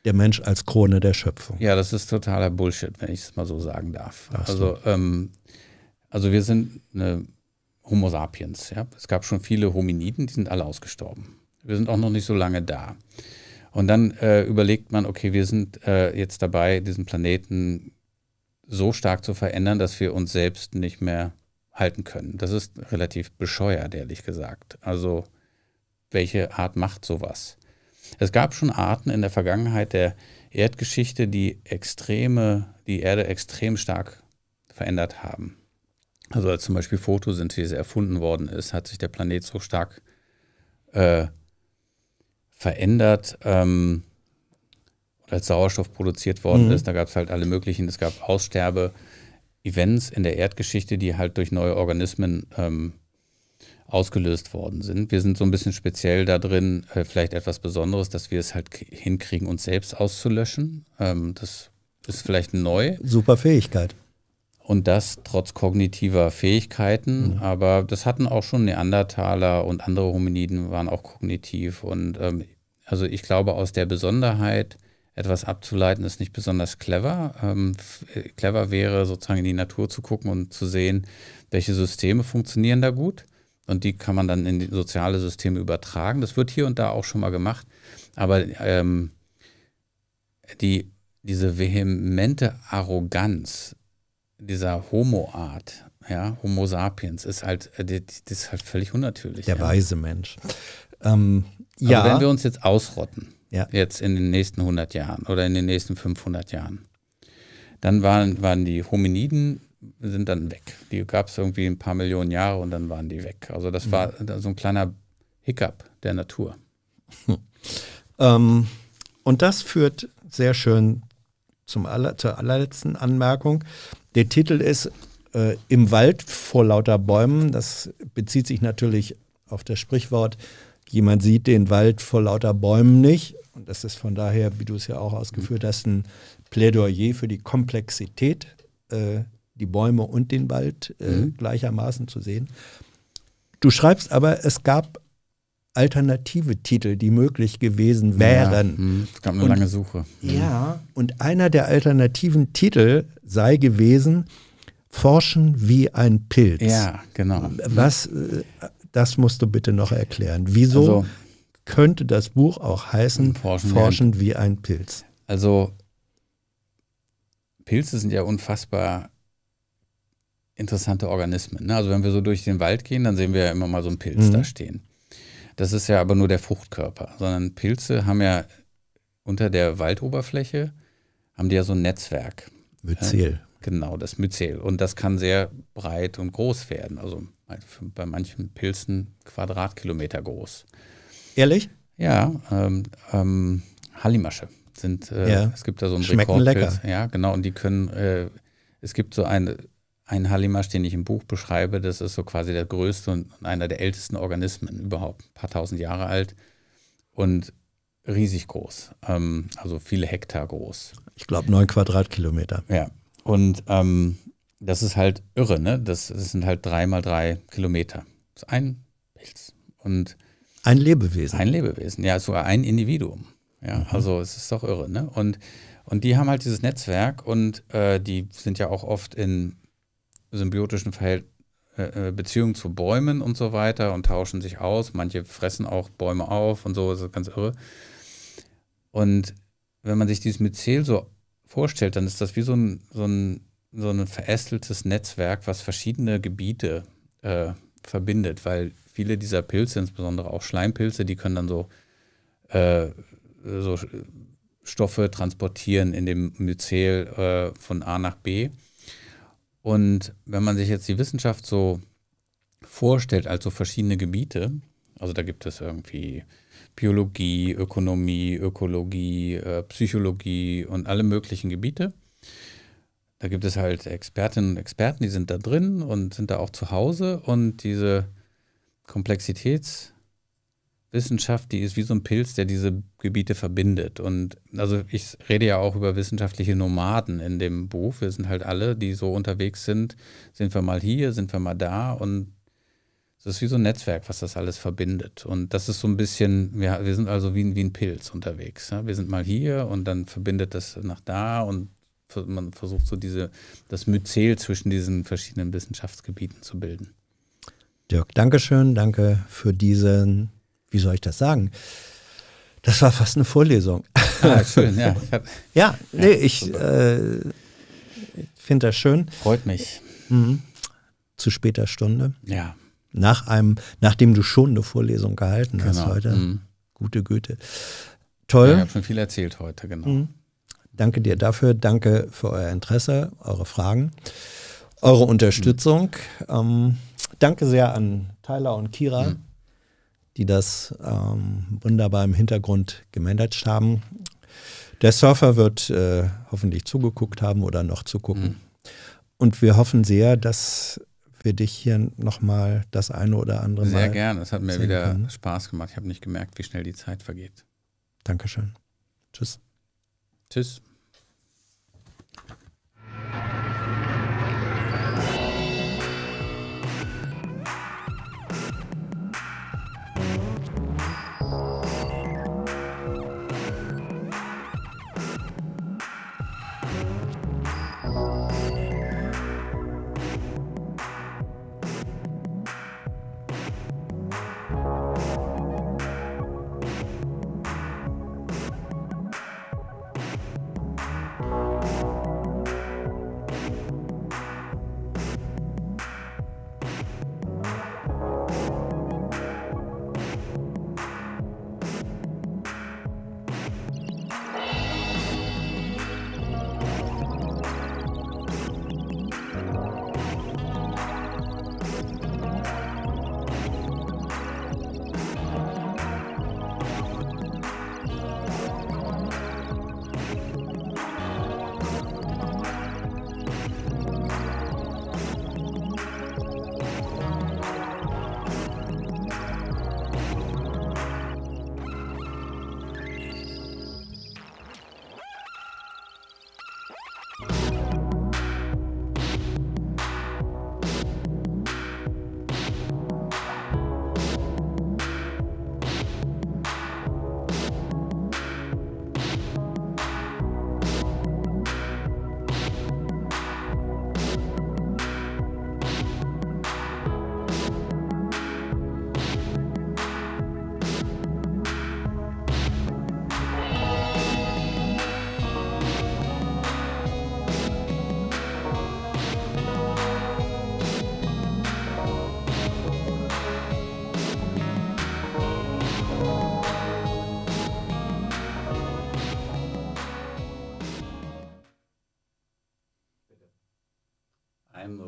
Der Mensch als Krone der Schöpfung. Ja, das ist totaler Bullshit, wenn ich es mal so sagen darf. Ach so. Also, ähm, Also wir sind eine Homo sapiens. Ja? Es gab schon viele Hominiden, die sind alle ausgestorben. Wir sind auch noch nicht so lange da. Und dann äh, überlegt man, okay, wir sind äh, jetzt dabei, diesen Planeten so stark zu verändern, dass wir uns selbst nicht mehr halten können. Das ist relativ bescheuert, ehrlich gesagt. Also welche Art macht sowas? Es gab schon Arten in der Vergangenheit der Erdgeschichte, die extreme, die Erde extrem stark verändert haben. Also als zum Beispiel Photosynthese erfunden worden ist, hat sich der Planet so stark äh, verändert, ähm, als Sauerstoff produziert worden mhm. ist. Da gab es halt alle möglichen, es gab Aussterbe-Events in der Erdgeschichte, die halt durch neue Organismen ähm, ausgelöst worden sind. Wir sind so ein bisschen speziell da drin, äh, vielleicht etwas Besonderes, dass wir es halt hinkriegen, uns selbst auszulöschen. Ähm, das ist vielleicht neu. Super Fähigkeit. Und das trotz kognitiver Fähigkeiten, mhm. aber das hatten auch schon Neandertaler und andere Hominiden waren auch kognitiv. Und ähm, also ich glaube, aus der Besonderheit etwas abzuleiten, ist nicht besonders clever. Ähm, clever wäre sozusagen in die Natur zu gucken und zu sehen, welche Systeme funktionieren da gut, und die kann man dann in soziale Systeme übertragen. Das wird hier und da auch schon mal gemacht, aber ähm, die, diese vehemente Arroganz dieser Homo-Art, ja, Homo sapiens, ist halt, das ist halt völlig unnatürlich. Der ja. weise Mensch. Ähm, ja. Also wenn wir uns jetzt ausrotten, ja. jetzt in den nächsten hundert Jahren oder in den nächsten fünfhundert Jahren, dann waren, waren die Hominiden, sind dann weg. Die gab es irgendwie ein paar Millionen Jahre und dann waren die weg. Also das war so ein kleiner Hiccup der Natur. Hm. Ähm, und das führt sehr schön zum aller, zur allerletzten Anmerkung. Der Titel ist äh, Im Wald vor lauter Bäumen. Das bezieht sich natürlich auf das Sprichwort, jemand sieht den Wald vor lauter Bäumen nicht. Und das ist von daher, wie du es ja auch ausgeführt hast, ein Plädoyer für die Komplexität, äh, die Bäume und den Wald äh, mhm. gleichermaßen zu sehen. Du schreibst aber, es gab alternative Titel, die möglich gewesen wären. Ja, es gab eine und, lange Suche. Ja, und einer der alternativen Titel sei gewesen, Forschen wie ein Pilz. Ja, genau. Was, äh, das musst du bitte noch erklären. Wieso also, könnte das Buch auch heißen, Forschen, Forschen wie ein Pilz? Also Pilze sind ja unfassbar interessante Organismen. Ne? Also wenn wir so durch den Wald gehen, dann sehen wir ja immer mal so einen Pilz mhm. da stehen. Das ist ja aber nur der Fruchtkörper, sondern Pilze haben ja unter der Waldoberfläche, haben die ja so ein Netzwerk. Myzel. Ja? Genau, das Myzel. Und das kann sehr breit und groß werden. Also bei manchen Pilzen Quadratkilometer groß. Ehrlich? Ja, ähm, ähm, Hallimasche sind, äh, ja. es gibt da so einen Rekordpilz. Ja, genau, und die können, äh, es gibt so eine, einen Hallimasch, den ich im Buch beschreibe, das ist so quasi der größte und einer der ältesten Organismen überhaupt, ein paar tausend Jahre alt und riesig groß, ähm, also viele Hektar groß. Ich glaube neun Quadratkilometer. Ja, und ähm, das ist halt irre, ne? Das, das sind halt drei mal drei Kilometer. Das ist ein Pilz. Und ein Lebewesen. Ein Lebewesen, ja, sogar ein Individuum. Ja, mhm. Also es ist doch irre, ne? Und, und die haben halt dieses Netzwerk und äh, die sind ja auch oft in symbiotischen Verhält äh, Beziehungen zu Bäumen und so weiter und tauschen sich aus. Manche fressen auch Bäume auf und so, das ist ganz irre. Und wenn man sich dieses Myzel so vorstellt, dann ist das wie so ein, so ein, so ein verästeltes Netzwerk, was verschiedene Gebiete äh, verbindet, weil viele dieser Pilze, insbesondere auch Schleimpilze, die können dann so, äh, so Stoffe transportieren in dem Myzel äh, von A nach B. Und wenn man sich jetzt die Wissenschaft so vorstellt, also verschiedene Gebiete, also da gibt es irgendwie Biologie, Ökonomie, Ökologie, äh, Psychologie und alle möglichen Gebiete. Da gibt es halt Expertinnen und Experten, die sind da drin und sind da auch zu Hause. Und diese Komplexitätswissenschaft, die ist wie so ein Pilz, der diese Gebiete verbindet. Und also ich rede ja auch über wissenschaftliche Nomaden in dem Buch. Wir sind halt alle, die so unterwegs sind, sind wir mal hier, sind wir mal da. Und das ist wie so ein Netzwerk, was das alles verbindet. Und das ist so ein bisschen, wir, wir sind also wie, wie ein Pilz unterwegs. Ja? Wir sind mal hier und dann verbindet das nach da und man versucht so diese, das Myzel zwischen diesen verschiedenen Wissenschaftsgebieten zu bilden. Dirk, danke schön, danke für diesen, wie soll ich das sagen? Das war fast eine Vorlesung. Ah, schön, ja. Ich hab, ja, nee, ja, ich äh, finde das schön. Freut mich. Mhm. Zu später Stunde. Ja. Nach einem, nachdem du schon eine Vorlesung gehalten genau. hast heute. Mhm. Gute Güte. Toll. Ja, ich habe schon viel erzählt heute, genau. Mhm. Danke dir dafür, danke für euer Interesse, eure Fragen, eure Unterstützung. Mhm. Ähm, danke sehr an Tyler und Kira, mhm. die das ähm, wunderbar im Hintergrund gemanagt haben. Der Surfer wird äh, hoffentlich zugeguckt haben oder noch zugucken. Mhm. Und wir hoffen sehr, dass wir dich hier nochmal das eine oder andere Mal. Sehr gerne, es hat mir wieder können. Spaß gemacht. Ich habe nicht gemerkt, wie schnell die Zeit vergeht. Dankeschön. Tschüss. Tschüss.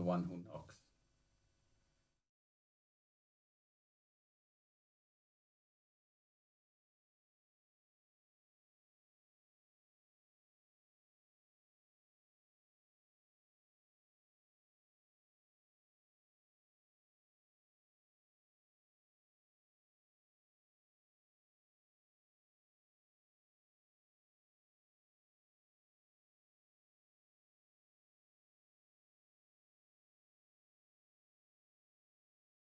one who